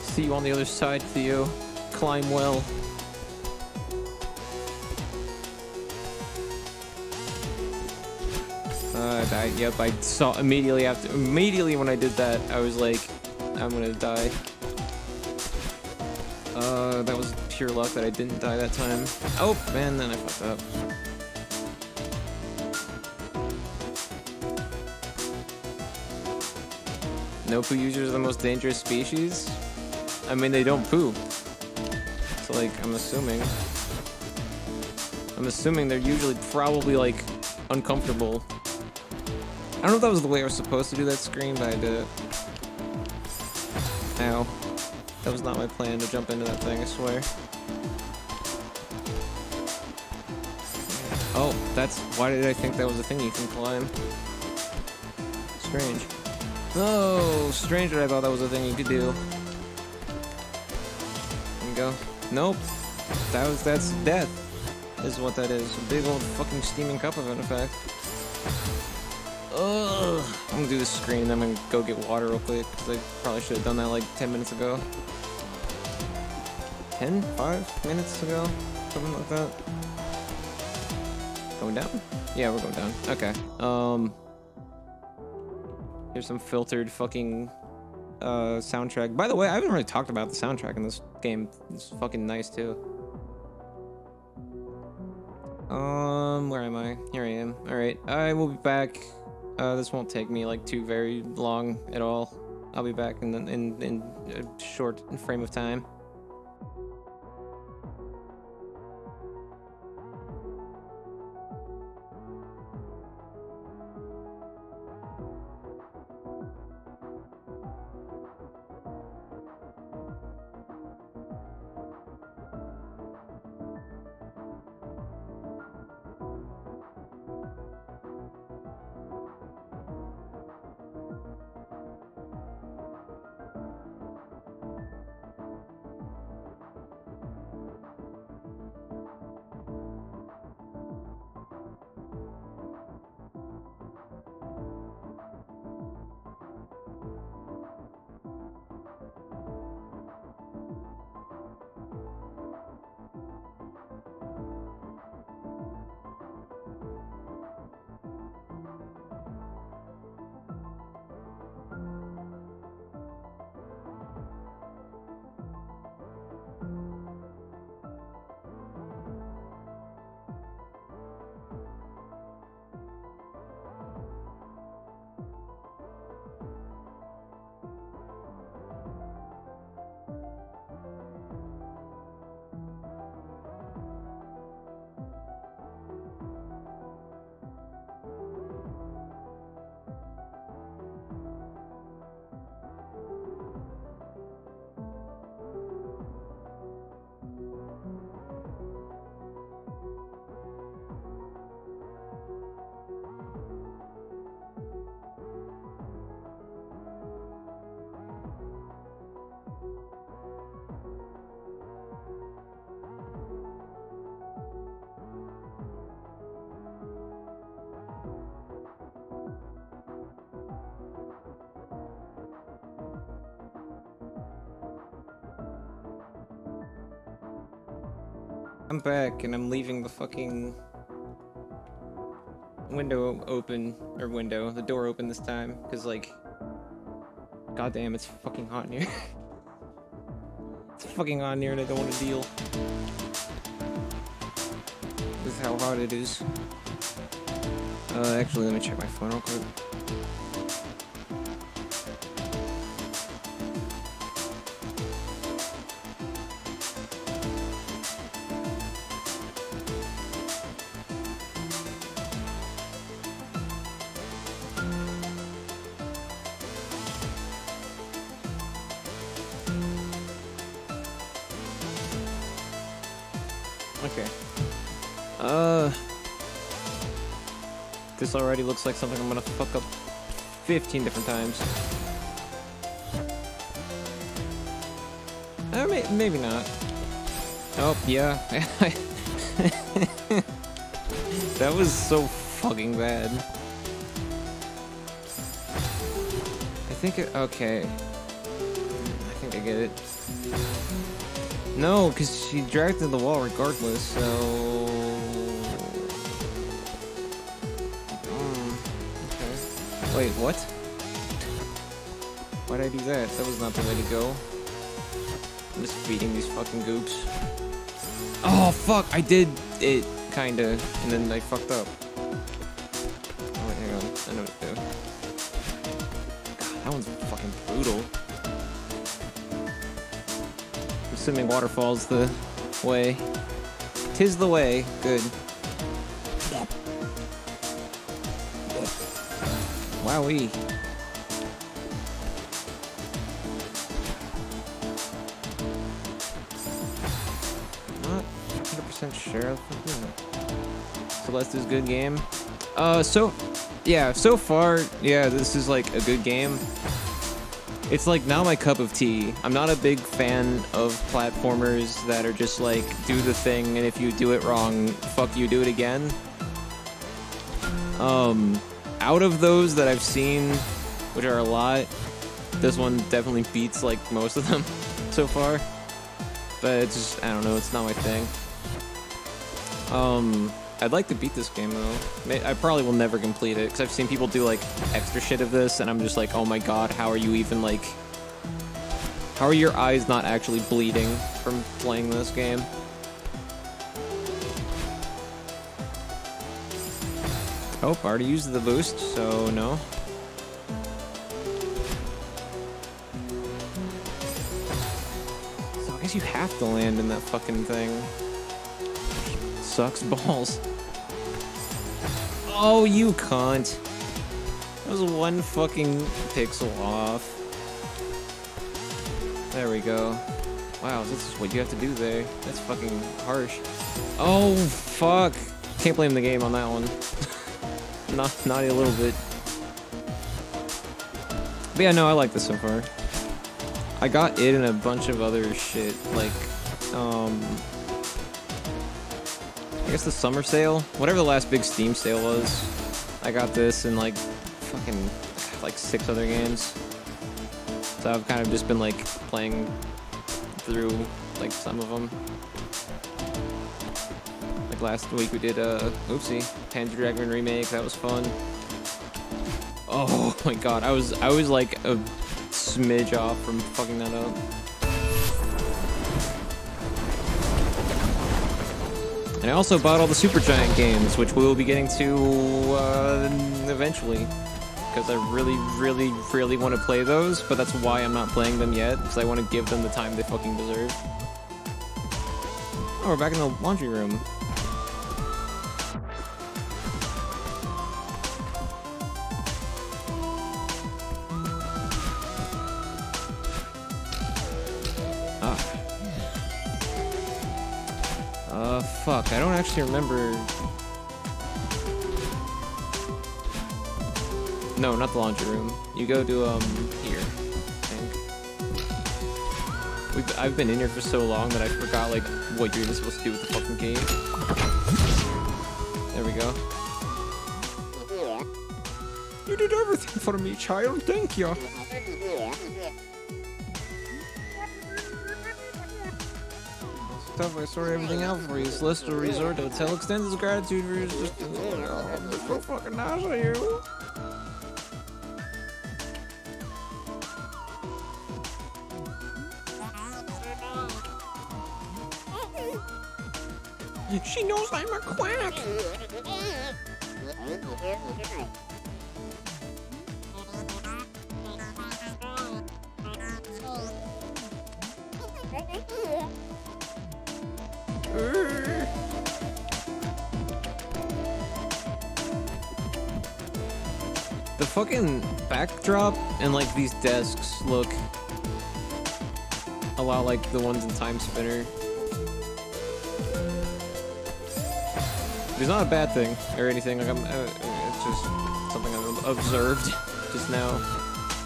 See you on the other side, Theo. Climb well. Uh, I died. Yep, I saw immediately after. Immediately when I did that, I was like, I'm gonna die. Uh, that was pure luck that I didn't die that time. Oh, man, then I fucked up. No poo users are the most dangerous species? I mean, they don't poop. So, like, I'm assuming. I'm assuming they're usually probably, like, uncomfortable. I don't know if that was the way I was supposed to do that screen, but I did it. Ow. That was not my plan to jump into that thing, I swear. Oh, that's... Why did I think that was a thing you can climb? Strange. Oh, strange that I thought that was a thing you could do. go. Nope. That was, that's death. Is what that is. A big old fucking steaming cup of it, in fact. Ugh. I'm gonna do this screen and I'm gonna go get water real quick, because I probably should have done that like ten minutes ago. ten? five minutes ago? Something like that. Going down? Yeah, we're going down. Okay. Um... Here's some filtered fucking uh, soundtrack. By the way, I haven't really talked about the soundtrack in this game. It's fucking nice, too. Um, where am I? Here I am. Alright, I will be back. Uh, this won't take me, like, too very long at all. I'll be back in, the, in, in a short frame of time. I'm back, and I'm leaving the fucking window open, or window, the door open this time, because, like, goddamn, it's fucking hot in here. It's fucking hot in here, and I don't want to deal. This is how hot it is. Uh, actually, let me check my phone real quick. This already looks like something I'm gonna fuck up fifteen different times. Or may maybe not. Oh, yeah. That was so fucking bad. I think it... Okay. I think I get it. No, because she dragged to the wall regardless, so... Wait, what? Why'd I do that? That was not the way to go. I'm just feeding these fucking goops. Oh, fuck! I did it, kinda, and then I fucked up. Oh, wait, hang on. I know what to do. God, that one's fucking brutal. I'm assuming waterfall's the way. Tis the way. Good. Wowee. Not one hundred percent sure. Celeste is a good game. Uh, so, yeah, so far, yeah, this is like a good game. it's like now my cup of tea. I'm not a big fan of platformers that are just like, do the thing, and if you do it wrong, fuck you, do it again. Um, out of those that I've seen, which are a lot, this one definitely beats like most of them so far. But it's just, I don't know, it's not my thing. Um, I'd like to beat this game though. I probably will never complete it because I've seen people do like extra shit of this, and I'm just like, oh my god, how are you even like, how are your eyes not actually bleeding from playing this game? Oh, I already used the boost, so no. So I guess you have to land in that fucking thing. It sucks balls. Oh, you cunt. That was one fucking pixel off. There we go. Wow, this is what you have to do there. That's fucking harsh. Oh, fuck. Can't blame the game on that one. Not, not a little bit. But yeah, no, I like this so far. I got it and a bunch of other shit, like, um... I guess the summer sale? Whatever the last big Steam sale was. I got this and, like, fucking, like, six other games. So I've kind of just been, like, playing through, like, some of them. Last week we did, uh, oopsie, Panzer Dragoon remake. That was fun. Oh my god, I was, I was like a smidge off from fucking that up. And I also bought all the Super Giant games, which we will be getting to, uh, eventually. Because I really, really, really want to play those, but that's why I'm not playing them yet. Because I want to give them the time they fucking deserve. Oh, we're back in the laundry room. Fuck, I don't actually remember... No, not the laundry room. You go to, um, here, I think. We've, I've been in here for so long that I forgot, like, what you're even supposed to do with the fucking game. There we go. You did everything for me, child. Thank you. I sort everything out for you. Celeste Resort Hotel extends its gratitude for you. Just oh, so fucking nice of you. She knows I'm a quack. The fucking backdrop and like these desks look a lot like the ones in Time Spinner. It's not a bad thing or anything. Like I'm, uh, it's just something I've observed just now.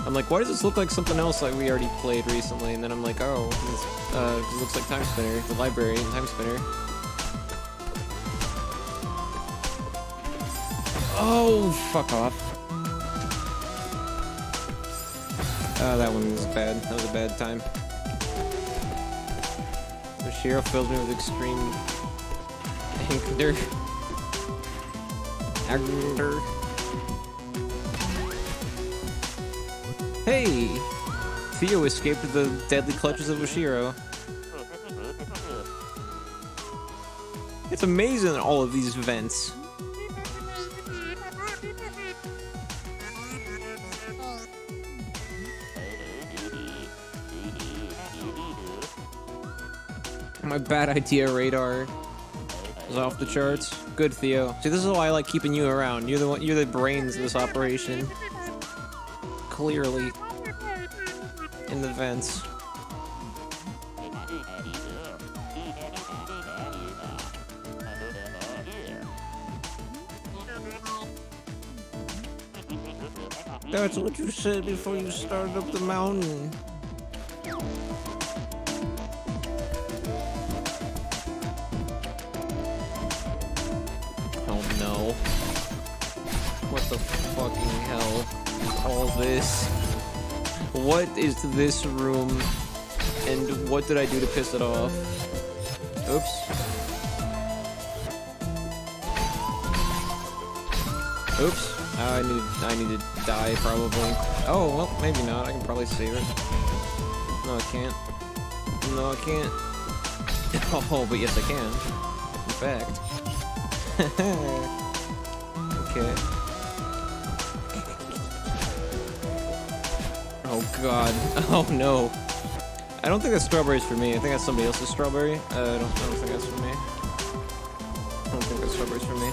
I'm like, why does this look like something else like we already played recently? And then I'm like, oh, this uh, looks like Time Spinner, the library in Time Spinner. Oh, fuck off. Uh, that one was bad. That was a bad time. Shiro fills me with extreme anger. Anger. Hey! Theo escaped the deadly clutches of Oshiro. It's amazing, all of these vents. My bad idea radar is off the charts. Good, Theo. See, this is why I like keeping you around. You're the one, you're the brains of this operation. Clearly in the vents. That's what you said before you started up the mountain. Oh no. What the fucking hell is all this? What is this room? And what did I do to piss it off? Oops. Oops. Uh, I need I need to die, probably. Oh, well, maybe not. I can probably save it. No, I can't. No, I can't. Oh, but yes, I can. In fact. Okay. Oh, God. Oh, no. I don't think that's strawberries for me. I think that's somebody else's strawberry. Uh, I, don't, I don't think that's for me. I don't think that's strawberries for me.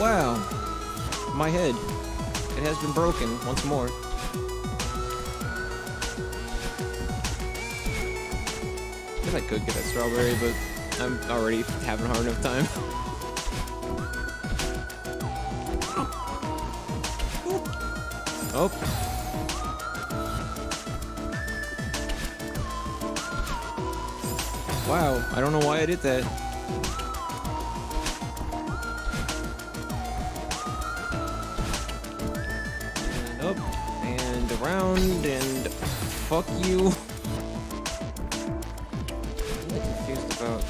Wow, my head, it has been broken once more. I guess I could get that strawberry, but I'm already having a hard enough time. Oh. Wow, I don't know why I did that. And fuck you. I'm really confused about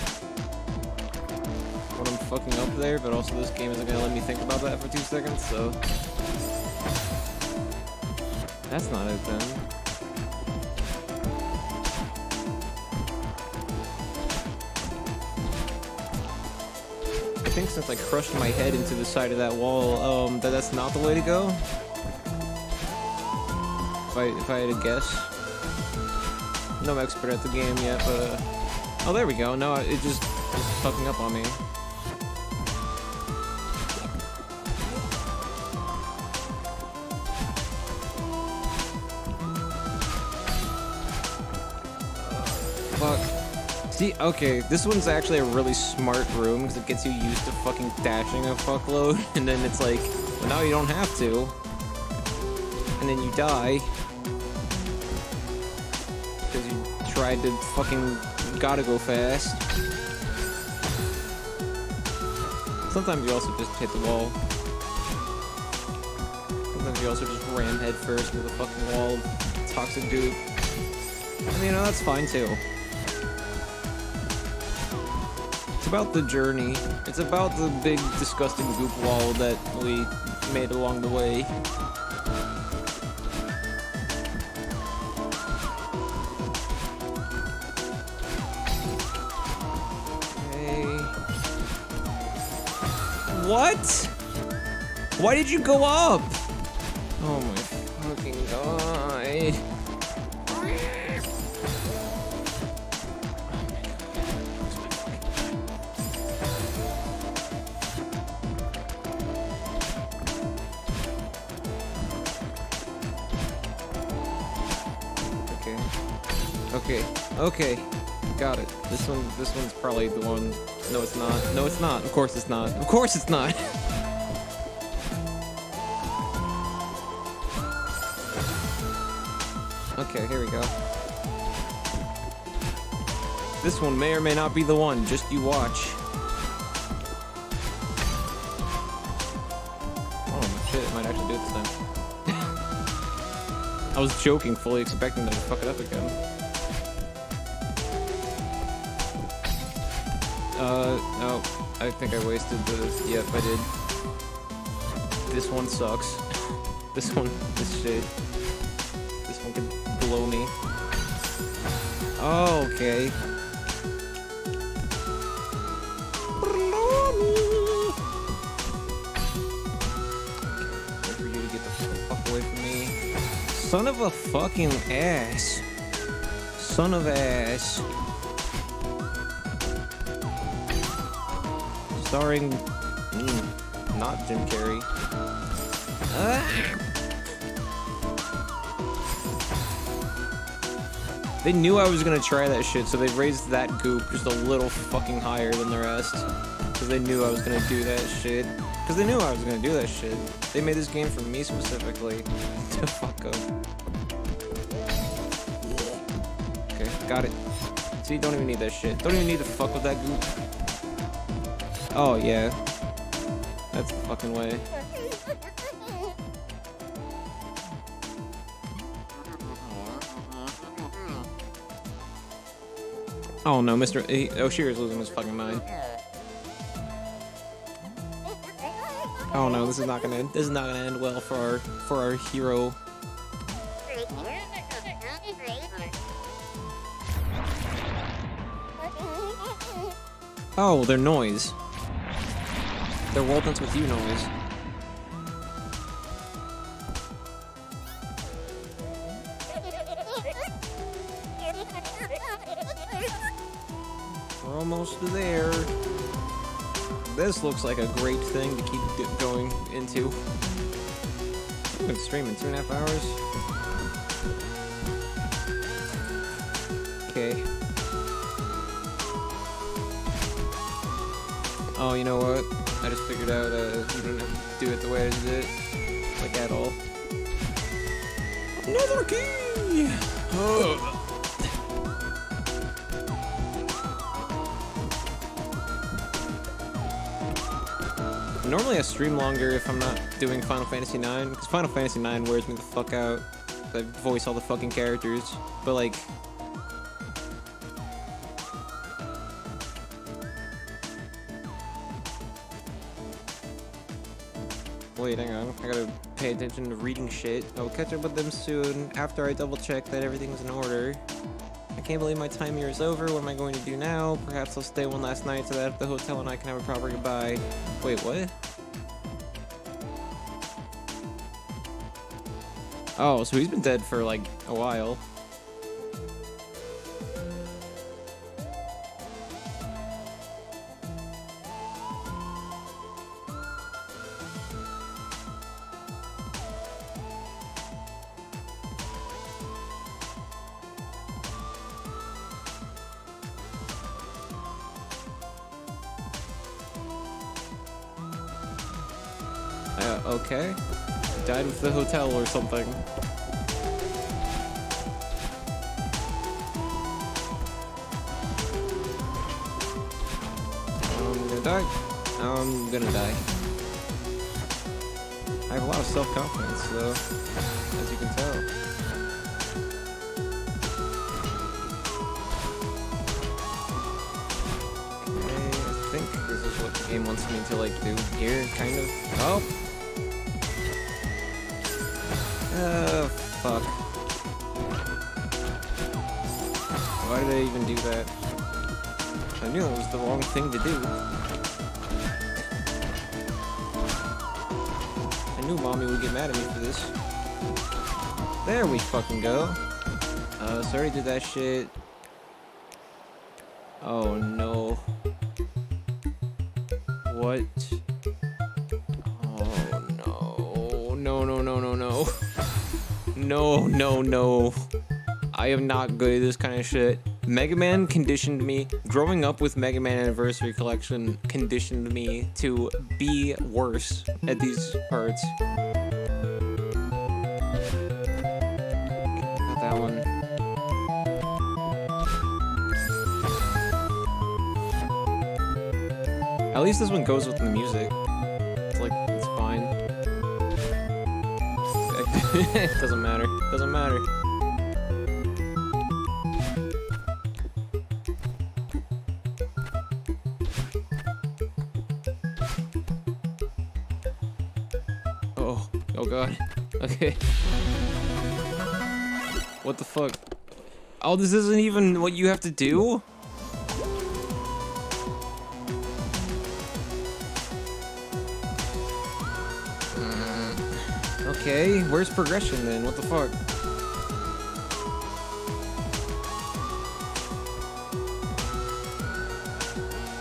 what I'm fucking up there, but also this game isn't gonna let me think about that for two seconds, so. That's not it then. I think since I crushed my head into the side of that wall, um, that that's not the way to go. If I, if I had a guess. No expert at the game yet, but... Uh, oh, there we go. No, it just it's fucking up on me. Fuck. See, okay, this one's actually a really smart room, because it gets you used to fucking dashing a fuckload, and then it's like, well, now you don't have to. And then you die. Because you tried to fucking gotta go fast. Sometimes you also just hit the wall. Sometimes you also just ram head first into the fucking wall. Toxic dude. I mean, no, that's fine too. It's about the journey. It's about the big disgusting goop wall that we made along the way. What? Why did you go up? Oh my fucking god. Okay. Okay. Okay. Got it. This one this one's probably the one. No, it's not. No, it's not. Of course it's not. Of course it's not. Okay, here we go. This one may or may not be the one. Just you watch. Oh, shit. It might actually do it this time. I was joking, fully expecting them to fuck it up again. Uh, no, I think I wasted the, yep, I did. This one sucks. This one, this shit. This one could blow me. Oh, okay. Blow me! Wait for you to get the fuck away from me. Son of a fucking ass. Son of ass. Starring, mm, not Jim Carrey. Ah! They knew I was gonna try that shit, so they raised that goop just a little fucking higher than the rest. Because they knew I was gonna do that shit. Because they knew I was gonna do that shit. They made this game for me specifically to fuck up. Okay, got it. See, don't even need that shit. Don't even need to fuck with that goop. Oh, yeah. That's the fucking way. Oh no, Mister He, oh, O'Shear's losing his fucking mind. Oh no, this is not gonna this is not gonna end well for our for our hero. Oh, they're noise. They're world dance with you noise. Almost there. This looks like a great thing to keep going into. I've been streaming two and a half hours. Okay. Oh, you know what? I just figured out uh, you didn't have to do it the way I did it. Like, at all. Another key! Oh. Normally I stream longer if I'm not doing Final Fantasy nine, because Final Fantasy nine wears me the fuck out. I voice all the fucking characters, but like... Wait, hang on, I gotta pay attention to reading shit. I'll catch up with them soon, after I double check that everything's in order. I can't believe my time here is over. What am I going to do now? Perhaps I'll stay one last night so that at the hotel and I can have a proper goodbye. Wait, what? Oh, so he's been dead for, like, a while. Okay, died with the hotel or something. I'm gonna die. I'm gonna die. I have a lot of self-confidence, though, as you can tell. Okay, I think this is what the game wants me to like do here, kind of. Oh. Uh, fuck. Why did I even do that? I knew it was the wrong thing to do. I knew mommy would get mad at me for this. There we fucking go. Uh, sorry I did that shit. Oh no. What? Oh no. No, no, no, no, no. No, no, no. I am not good at this kind of shit. Mega Man conditioned me. Growing up with Mega Man Anniversary Collection conditioned me to be worse at these parts. Got that one. At least this one goes with the music. It's like, it's fine. It doesn't matter. Doesn't matter. Oh, oh god. Okay. What the fuck? Oh, this isn't even what you have to do? Okay, where's progression then? What the fuck?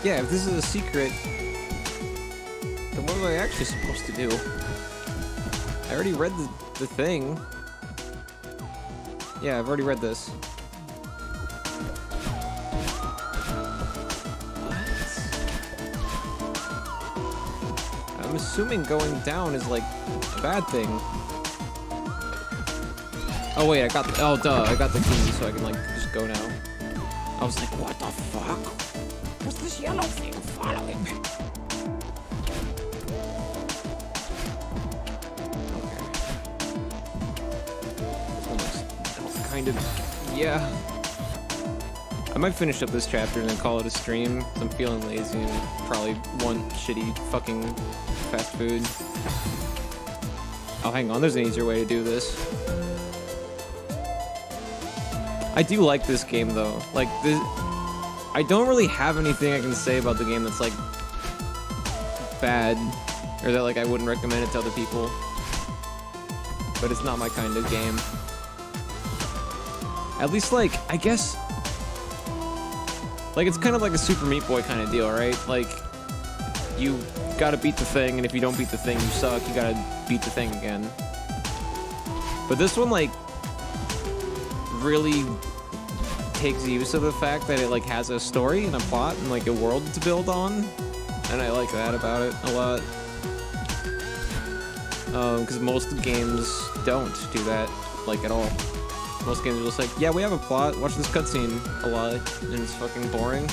Yeah, if this is a secret, then what am I actually supposed to do? I already read the, the thing. Yeah, I've already read this. I'm assuming going down is like a bad thing. Oh wait, I got the, oh duh, I got the key so I can like just go now. I was like, what the fuck? What's this yellow thing following me? Kind of, yeah. I might finish up this chapter and then call it a stream, because I'm feeling lazy and probably want shitty fucking fast food. Oh, hang on, there's an easier way to do this. I do like this game, though. Like, this, I don't really have anything I can say about the game that's, like, bad, or that, like, I wouldn't recommend it to other people. But it's not my kind of game. At least, like, I guess, like, it's kind of like a Super Meat Boy kind of deal, right? Like, you gotta beat the thing, and if you don't beat the thing, you suck. You gotta beat the thing again. But this one, like, really takes use of the fact that it, like, has a story and a plot and, like, a world to build on. And I like that about it a lot. Um, because most games don't do that, like, at all. Most games are just like, yeah, we have a plot, watch this cutscene a lot, and it's fucking boring.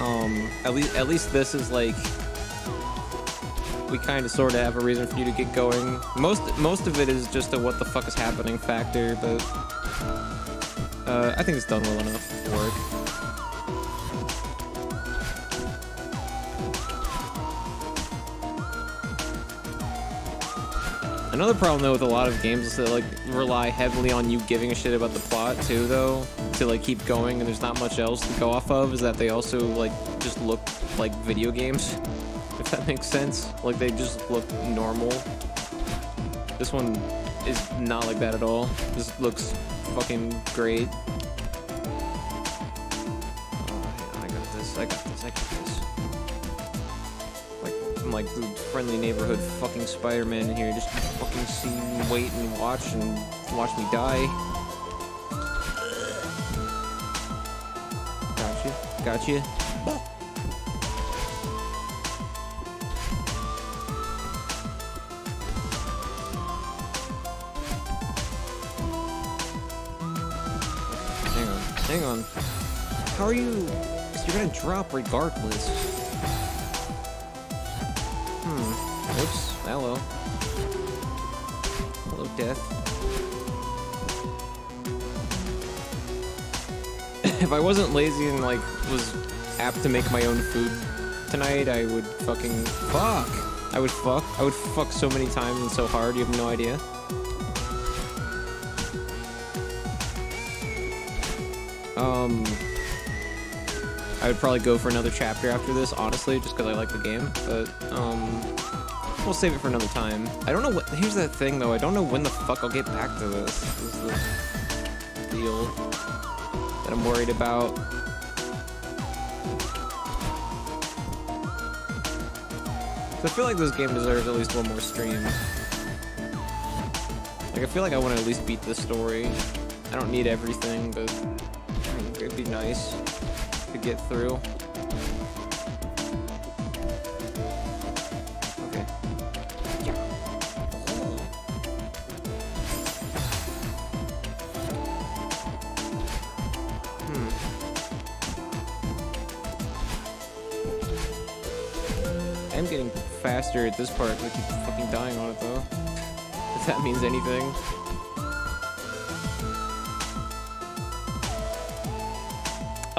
Um, at least at least this is like, we kind of sort of have a reason for you to get going. Most most of it is just a what the fuck is happening factor, but uh, I think it's done well enough for work. Another problem though with a lot of games is that like rely heavily on you giving a shit about the plot too though to like keep going, and there's not much else to go off of, is that they also like just look like video games, if that makes sense. Like they just look normal. This one is not like that at all. This looks fucking great. Oh, I got this, I got this, I got this. Like, I'm like the friendly neighborhood fucking Spider-Man in here. Just fucking see me, wait and watch and watch me die. Gotcha, gotcha. Hang on. How are you? Because you're gonna drop regardless. Hmm. Oops. Hello. Hello, death. If I wasn't lazy and like was apt to make my own food tonight, I would fucking fuck. I would fuck. I would fuck so many times and so hard. You have no idea. Um, I would probably go for another chapter after this, honestly, just because I like the game, but, um, we'll save it for another time. I don't know what, here's that thing, though, I don't know when the fuck I'll get back to this. This is the deal that I'm worried about. So I feel like this game deserves at least one more stream. Like, I feel like I want to at least beat this story. I don't need everything, but it'd be nice to get through. Okay. Hmm. I'm getting faster at this part, because I keep fucking dying on it though. If that means anything.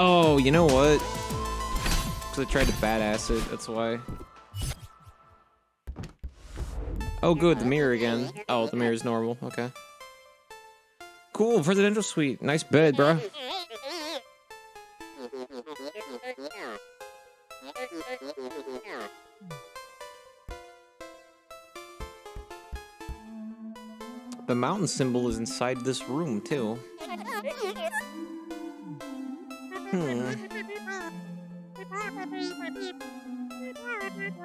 Oh, you know what? Because I tried to badass it, that's why. Oh good, the mirror again. Oh, the mirror's normal, okay. Cool, presidential suite. Nice bed, bruh. The mountain symbol is inside this room, too. Hmm.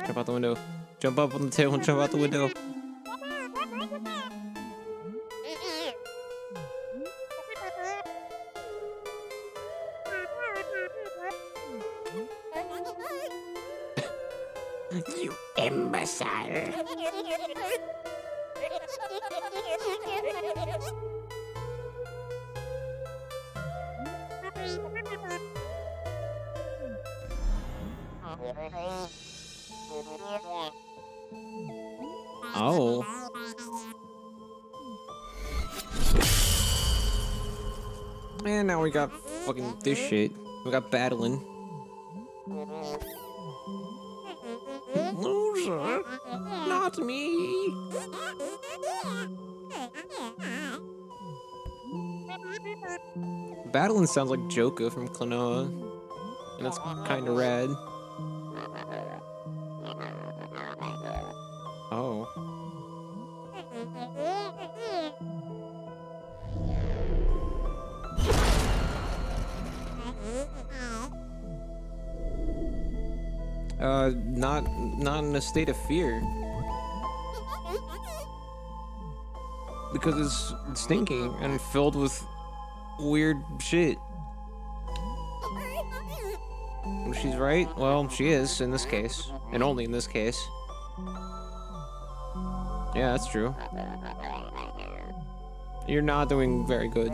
Jump out the window. Jump up on the table and jump out the window. You imbecile! Oh. And now we got fucking this shit. We got battling. Loser, not me. Battling sounds like Joka from Klonoa, and that's kind of rad. Oh. Uh, not, not in a state of fear. Because it's stinking and filled with weird shit. She's right? Well, she is, in this case. And only in this case. Yeah, that's true. You're not doing very good.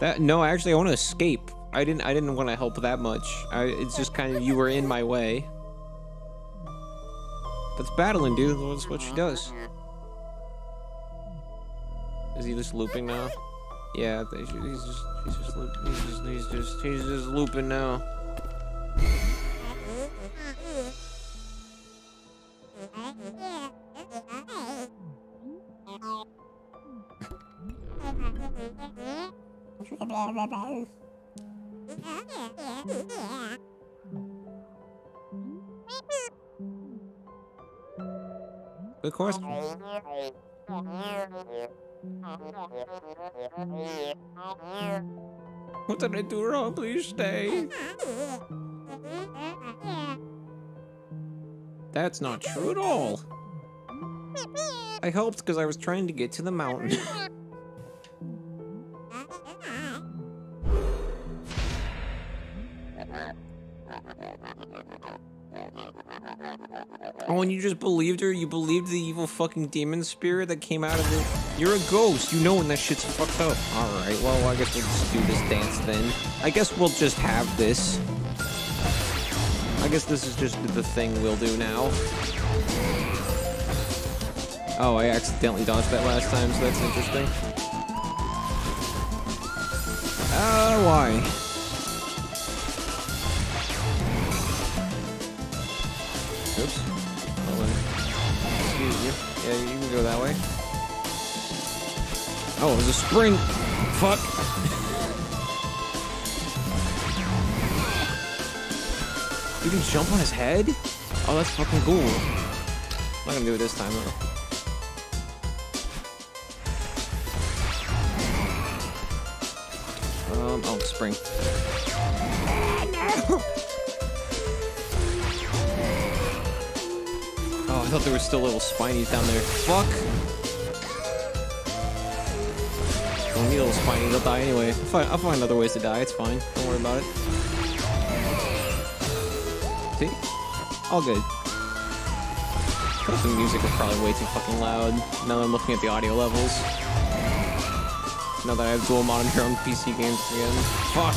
That, no, actually, I want to escape. I didn't, I didn't want to help that much. I, it's just kind of, you were in my way. That's battling, dude. That's what she does. Is he just looping now? Yeah, he's just, he's just, looping. He's just, he's just, he's just looping now. Good question. What did I do wrong? Please stay. That's not true at all. I helped because I was trying to get to the mountain. Oh, and you just believed her? You believed the evil fucking demon spirit that came out of it? You're a ghost. You know when that shit's fucked up. Alright, well, I guess we'll just do this dance then. I guess we'll just have this. I guess this is just the thing we'll do now. Oh, I accidentally dodged that last time, so that's interesting. Uh, why? Yeah, you can go that way. Oh, it was a spring. Fuck. You can jump on his head? Oh, that's fucking cool. I'm not gonna do it this time, though. Um, oh, spring. Oh, I thought there were still little spinies down there. Fuck! Don't need little spinies, they'll die anyway. I'll find, I'll find other ways to die, it's fine. Don't worry about it. See? All good. The music is probably way too fucking loud. Now that I'm looking at the audio levels. Now that I have dual monitor on P C games again. Fuck!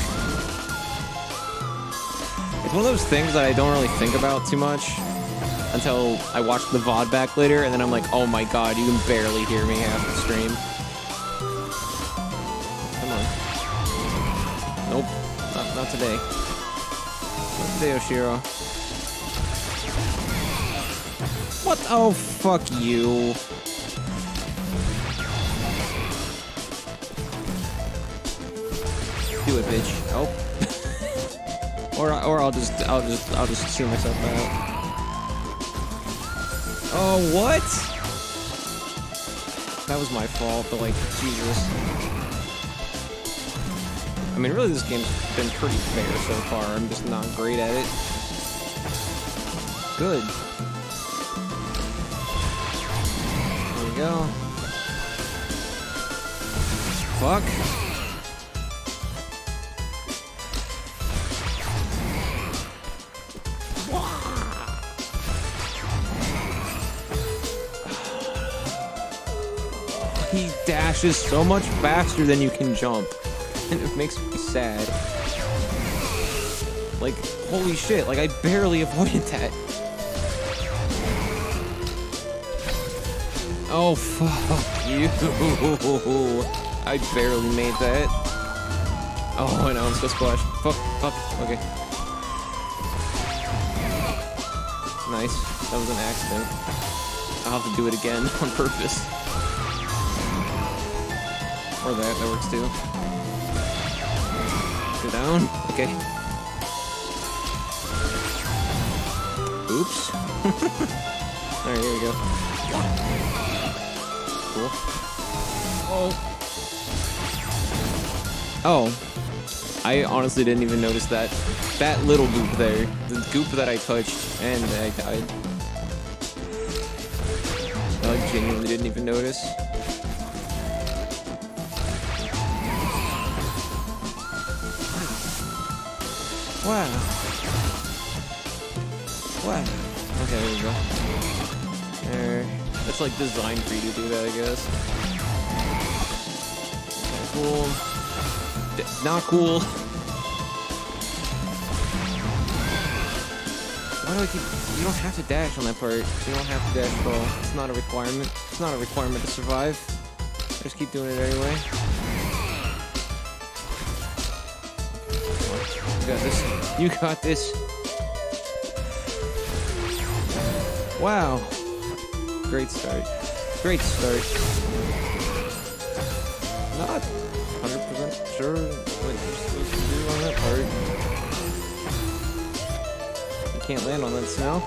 It's one of those things that I don't really think about too much. Until I watch the V O D back later, and then I'm like, oh my god, you can barely hear me half the stream. Come on. Nope. Not, not today. Not today, Oshiro. What? Oh, fuck you. Do it, bitch. Oh. or, or I'll just, I'll just, I'll just shoot myself out. Oh, what? That was my fault, but, like, Jesus. I mean, really, this game's been pretty fair so far. I'm just not great at it. Good. There we go. Fuck. Whoa. he dashes so much faster than you can jump. And it makes me sad. Like, holy shit, like I barely avoided that. Oh, fuck you. I barely made that. Oh, I know, I'm so splashed. Fuck, fuck, okay. Nice, that was an accident. I'll have to do it again on purpose. Or that, that works too. Go down, okay. Oops. Alright, here we go. Cool. Oh. Oh. I honestly didn't even notice that. That little goop there. The goop that I touched, and I died. I like, genuinely didn't even notice. Wow. Wow. Okay, there we go. There. That's like designed for you to do that, I guess. Cool. D- not cool. Why do I keep... You don't have to dash on that part. You don't have to dash at all. It's not a requirement. It's not a requirement to survive. I just keep doing it anyway. You got this. You got this. Wow. Great start. Great start. Not one hundred percent sure what you're supposed to do on that part. You can't land on that snow.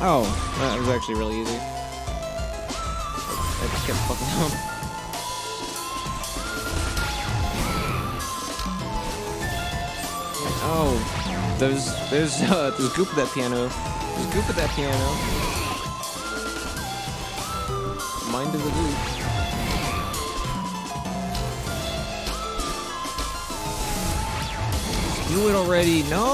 Oh, that was actually really easy. I just kept fucking up. Oh, there's there's uh, there's goop at that piano. There's goop at that piano. Mind of the goop. Do it already! No!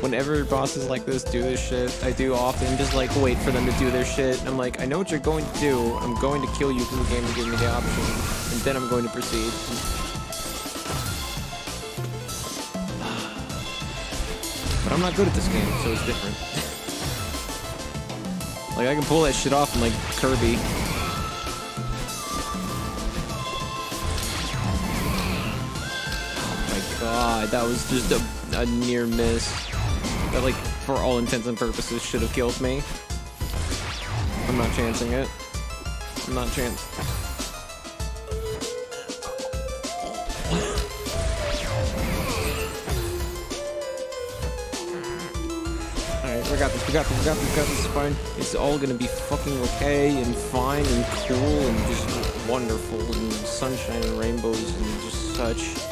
Whenever bosses like this do this shit, I do often just like wait for them to do their shit. I'm like, I know what you're going to do. I'm going to kill you because the game will give me the option, and then I'm going to proceed. But I'm not good at this game, so it's different. Like I can pull that shit off in like Kirby. Oh my god, that was just a, a near miss. That, like, for all intents and purposes, should have killed me. I'm not chancing it. I'm not chance. Alright, we got this, we got this, we got this, we got this, it's fine. It's all gonna be fucking okay, and fine, and cool, and just wonderful, and sunshine, and rainbows, and just such.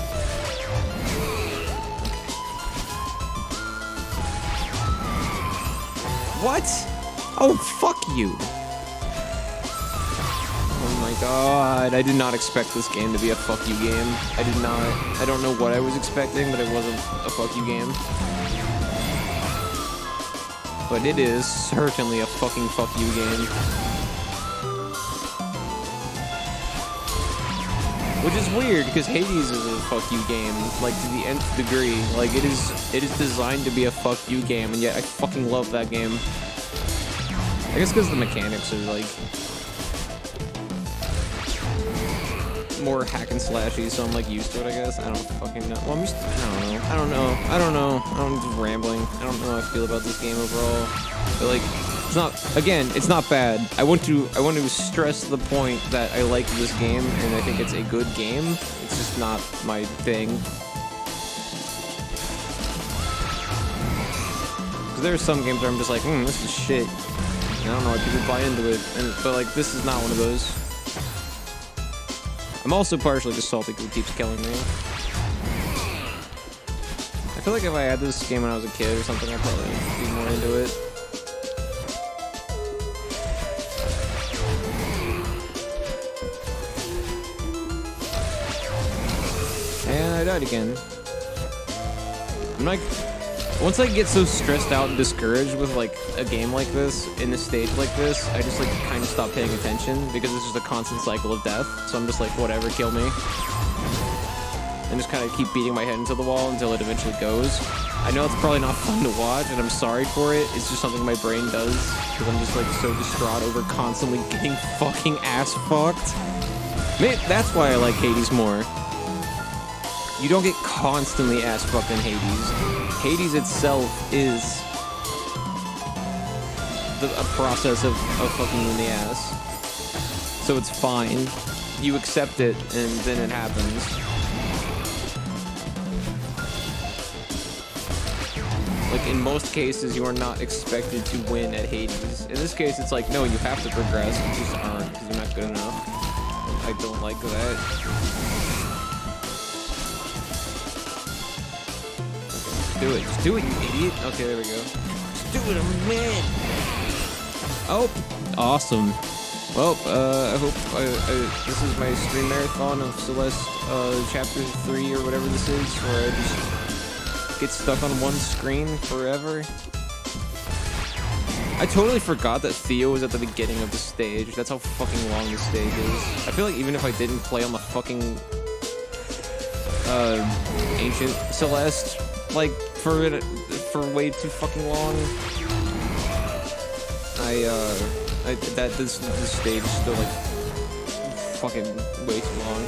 What? Oh, fuck you. Oh my god, I did not expect this game to be a fuck you game. I did not. I don't know what I was expecting, but it wasn't a fuck you game. But it is certainly a fucking fuck you game. Which is weird, because Hades is a fuck you game, like, to the nth degree. Like, it is it is designed to be a fuck you game, and yet I fucking love that game. I guess because the mechanics are, like, more hack and slashy, so I'm, like, used to it, I guess. I don't fucking know. Well, I'm used to, I don't know. I don't know. I don't know. I'm just rambling. I don't know how I feel about this game overall. But, like, it's not, again, it's not bad. I want to I want to stress the point that I like this game and I think it's a good game. It's just not my thing. Because there are some games where I'm just like, hmm, this is shit. And I don't know why people buy into it. And, but like, this is not one of those. I'm also partially just salty because it keeps killing me. I feel like if I had this game when I was a kid or something, I'd probably be more into it. outside again. I'm like, once I get so stressed out and discouraged with like a game like this, in a stage like this, I just like kind of stop paying attention because it's just a constant cycle of death. So I'm just like, whatever, kill me. And just kind of keep beating my head into the wall until it eventually goes. I know it's probably not fun to watch, and I'm sorry for it. It's just something my brain does, because I'm just like so distraught over constantly getting fucking ass fucked. Man, that's why I like Hades more. You don't get constantly ass fucked in Hades. Hades itself is the, a process of, of fucking you in the ass. So it's fine. You accept it, and then it happens. Like, in most cases, you are not expected to win at Hades. In this case, it's like, no, you have to progress. You just aren't, because you're not good enough. I don't like that. Okay, do it. Just do it, you idiot. Okay, there we go. Just do it, I'm win! Oh, awesome. Well, uh, I hope I, I, this is my stream marathon of Celeste uh, Chapter three or whatever this is, where I just get stuck on one screen forever. I totally forgot that Theo was at the beginning of the stage. That's how fucking long the stage is. I feel like even if I didn't play on the fucking uh, Ancient Celeste, like for for way too fucking long, I uh, I, that this, this stage is still like fucking way too long.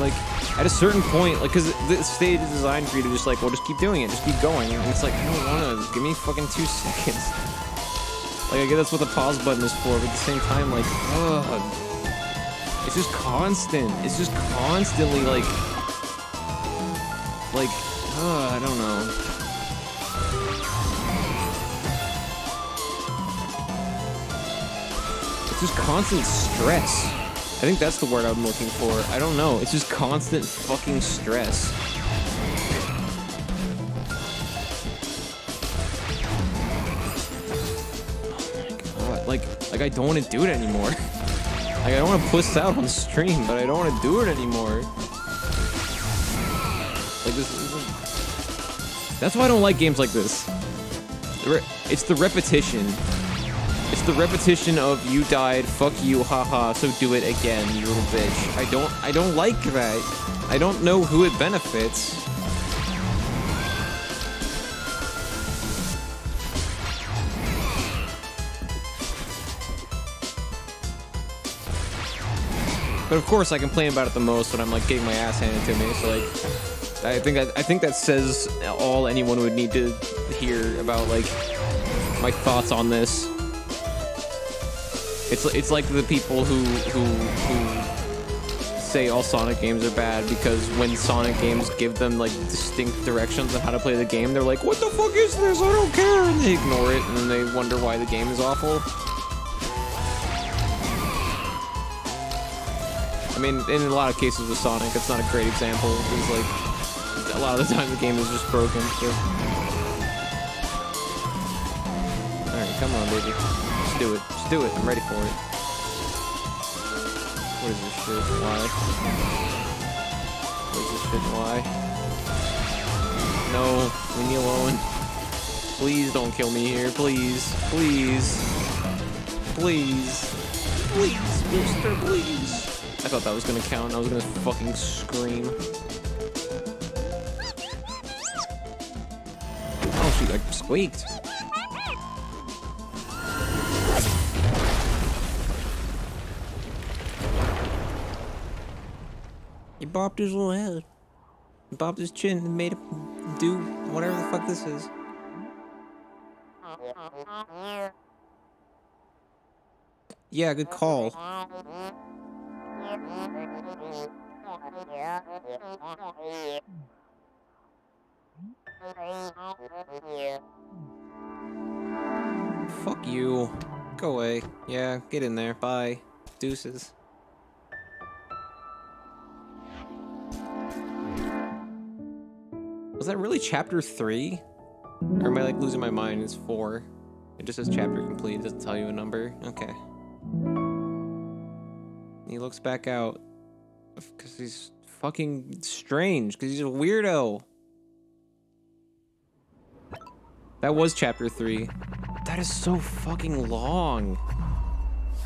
Like, at a certain point, like, because this stage is designed for you to just, like, well, just keep doing it, just keep going. And it's like, I don't want to. Give me fucking two seconds. Like, I guess that's what the pause button is for, but at the same time, like, ugh. It's just constant. It's just constantly, like, like, ugh, I don't know. It's just constant stress. I think that's the word I'm looking for. I don't know. It's just constant fucking stress. Oh my god. Like, like I don't want to do it anymore. Like, I don't want to push out on stream, but I don't want to do it anymore. Like, this isn't... That's why I don't like games like this. It's the repetition. It's the repetition of you died, fuck you, haha, so do it again, you little bitch. I don't, I don't like that. I don't know who it benefits. But of course I complain about it the most when I'm like getting my ass handed to me, so like, I think that, I think that says all anyone would need to hear about like my thoughts on this. It's, it's like the people who, who, who say all Sonic games are bad because when Sonic games give them like distinct directions on how to play the game, they're like, what the fuck is this? I don't care. And they ignore it and then they wonder why the game is awful. I mean, in a lot of cases with Sonic, it's not a great example because like a lot of the time the game is just broken. So. Alright, come on, baby. Let's do it. Do it. I'm ready for it. What is this shit? Why? What is this shit? Why? No. Leave me alone. Please don't kill me here. Please. Please. Please. Please, mister. Please. I thought that was gonna count. I was gonna fucking scream. Oh shoot, I squeaked. He bopped his little head. He bopped his chin and made him do whatever the fuck this is. Yeah, good call. Fuck you. Go away. Yeah, get in there. Bye. Deuces. Was that really chapter three? Or am I like losing my mind? It's four. It just says chapter complete. It doesn't tell you a number. Okay. looks back out because he's fucking strange, because he's a weirdo. That was chapter three. That is so fucking long.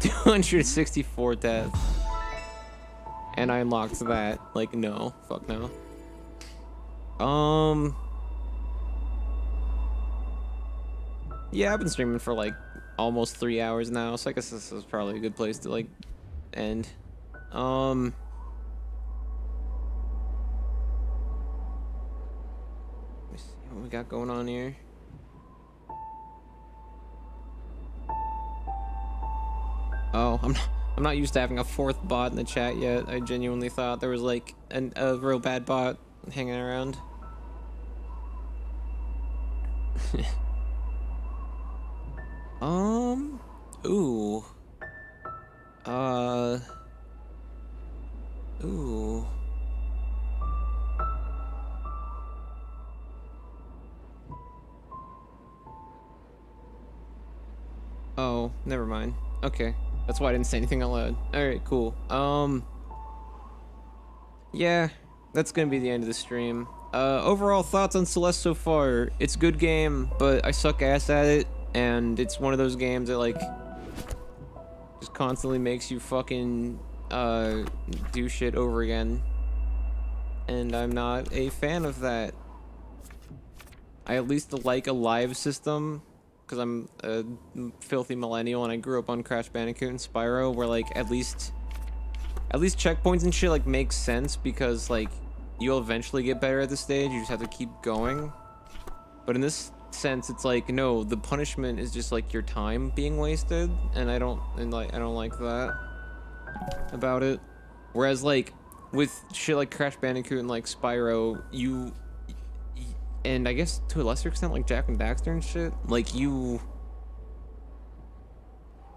two hundred sixty-four deaths. And I unlocked that. Like, no. Fuck no. Um... Yeah, I've been streaming for, like, almost three hours now, so I guess this is probably a good place to, like, end. Um... Let me see what we got going on here. Oh, I'm not, I'm not used to having a fourth bot in the chat yet. I genuinely thought there was, like, an, a real bad bot hanging around. Um, ooh, uh, ooh, oh, never mind. Okay, that's why I didn't say anything out loud. All right, cool. Um, yeah, that's gonna be the end of the stream. Uh, overall thoughts on Celeste so far? It's a good game, but I suck ass at it. And it's one of those games that, like, just constantly makes you fucking uh, do shit over again. And I'm not a fan of that. I at least like a live system, because I'm a filthy millennial and I grew up on Crash Bandicoot and Spyro, where, like, at least, at least checkpoints and shit, like, make sense, because, like, you'll eventually get better at the stage, you just have to keep going. But in this sense, it's like, no, the punishment is just like your time being wasted, and I don't and like I don't like that about it. Whereas, like, with shit like Crash Bandicoot and like Spyro, you and I guess to a lesser extent like Jack and Daxter and shit, like, you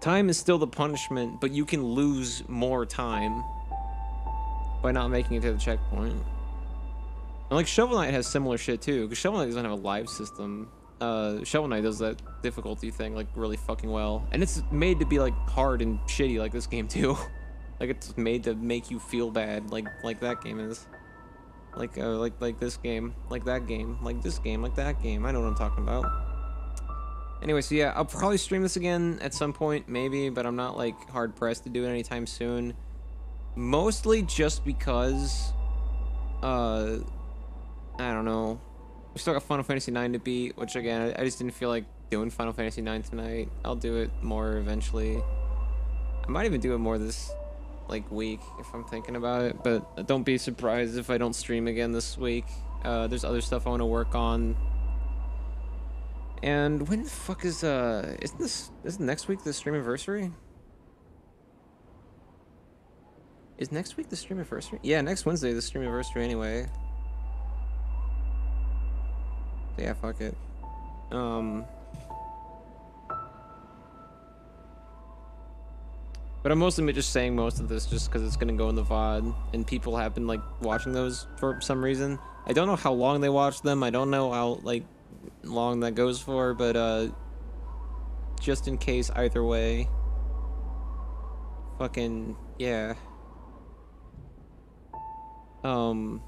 time is still the punishment, but you can lose more time by not making it to the checkpoint. And like Shovel Knight has similar shit too, because Shovel Knight doesn't have a live system. Uh, Shovel Knight does that difficulty thing, like, really fucking well. And it's made to be, like, hard and shitty, like this game, too. Like, it's made to make you feel bad, like like that game is. Like, uh, like, like this game, like that game, like this game, like that game. I know what I'm talking about. Anyway, so yeah, I'll probably stream this again at some point, maybe, but I'm not, like, hard-pressed to do it anytime soon. Mostly just because, uh, I don't know. We still got Final Fantasy nine to beat, which, again, I just didn't feel like doing Final Fantasy nine tonight. I'll do it more eventually. I might even do it more this, like, week if I'm thinking about it, but don't be surprised if I don't stream again this week. Uh, there's other stuff I want to work on. And when the fuck is, uh, isn't this, isn't next week the stream anniversary? Is next week the stream anniversary? Yeah, next Wednesday the stream anniversary anyway. Yeah, fuck it. Um, but I'm mostly just saying most of this just because it's going to go in the V O D, and people have been, like, watching those for some reason. I don't know how long they watch them. I don't know how, like, long that goes for, but uh, just in case either way. Fucking, yeah. Um...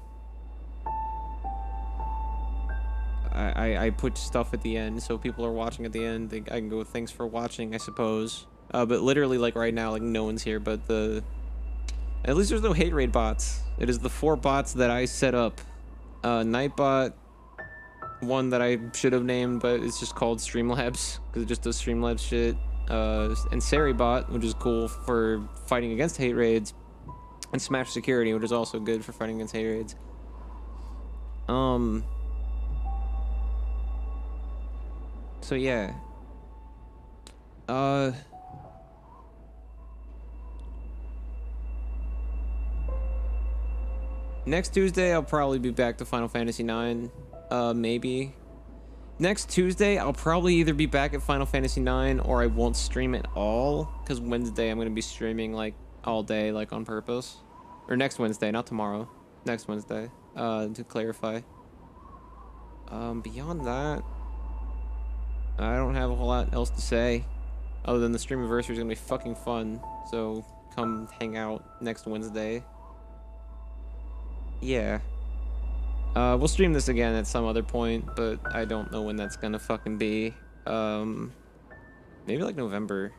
I, I put stuff at the end, so people are watching at the end. They, I can go with thanks for watching, I suppose. Uh, but literally, like, right now, like, no one's here, but the... At least there's no hate raid bots. It is the four bots that I set up. Uh, Nightbot, one that I should have named, but it's just called Streamlabs, because it just does Streamlabs shit. Uh, and Saribot, which is cool for fighting against hate raids. And Smash Security, which is also good for fighting against hate raids. Um... So yeah, uh, next Tuesday, I'll probably be back to Final Fantasy nine, uh, maybe. Next Tuesday, I'll probably either be back at Final Fantasy nine or I won't stream at all, because Wednesday I'm going to be streaming, like, all day, like, on purpose. Or next Wednesday, not tomorrow. Next Wednesday, uh, to clarify. Um, beyond that, I don't have a whole lot else to say, other than the streamiversary is gonna be fucking fun, so come hang out next Wednesday. Yeah. Uh, we'll stream this again at some other point, but I don't know when that's gonna fucking be. Um, maybe like November.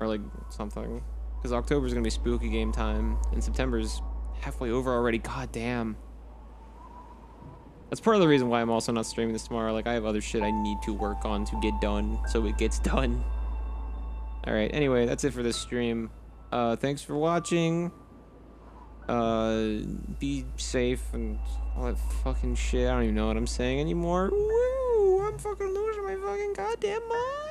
Or like something. Because October's gonna be spooky game time, and September's halfway over already. God damn. That's part of the reason why I'm also not streaming this tomorrow. Like, I have other shit I need to work on to get done, so it gets done. Alright, anyway, that's it for this stream. Uh, thanks for watching. Uh, be safe and all that fucking shit. I don't even know what I'm saying anymore. Woo! I'm fucking losing my fucking goddamn mind!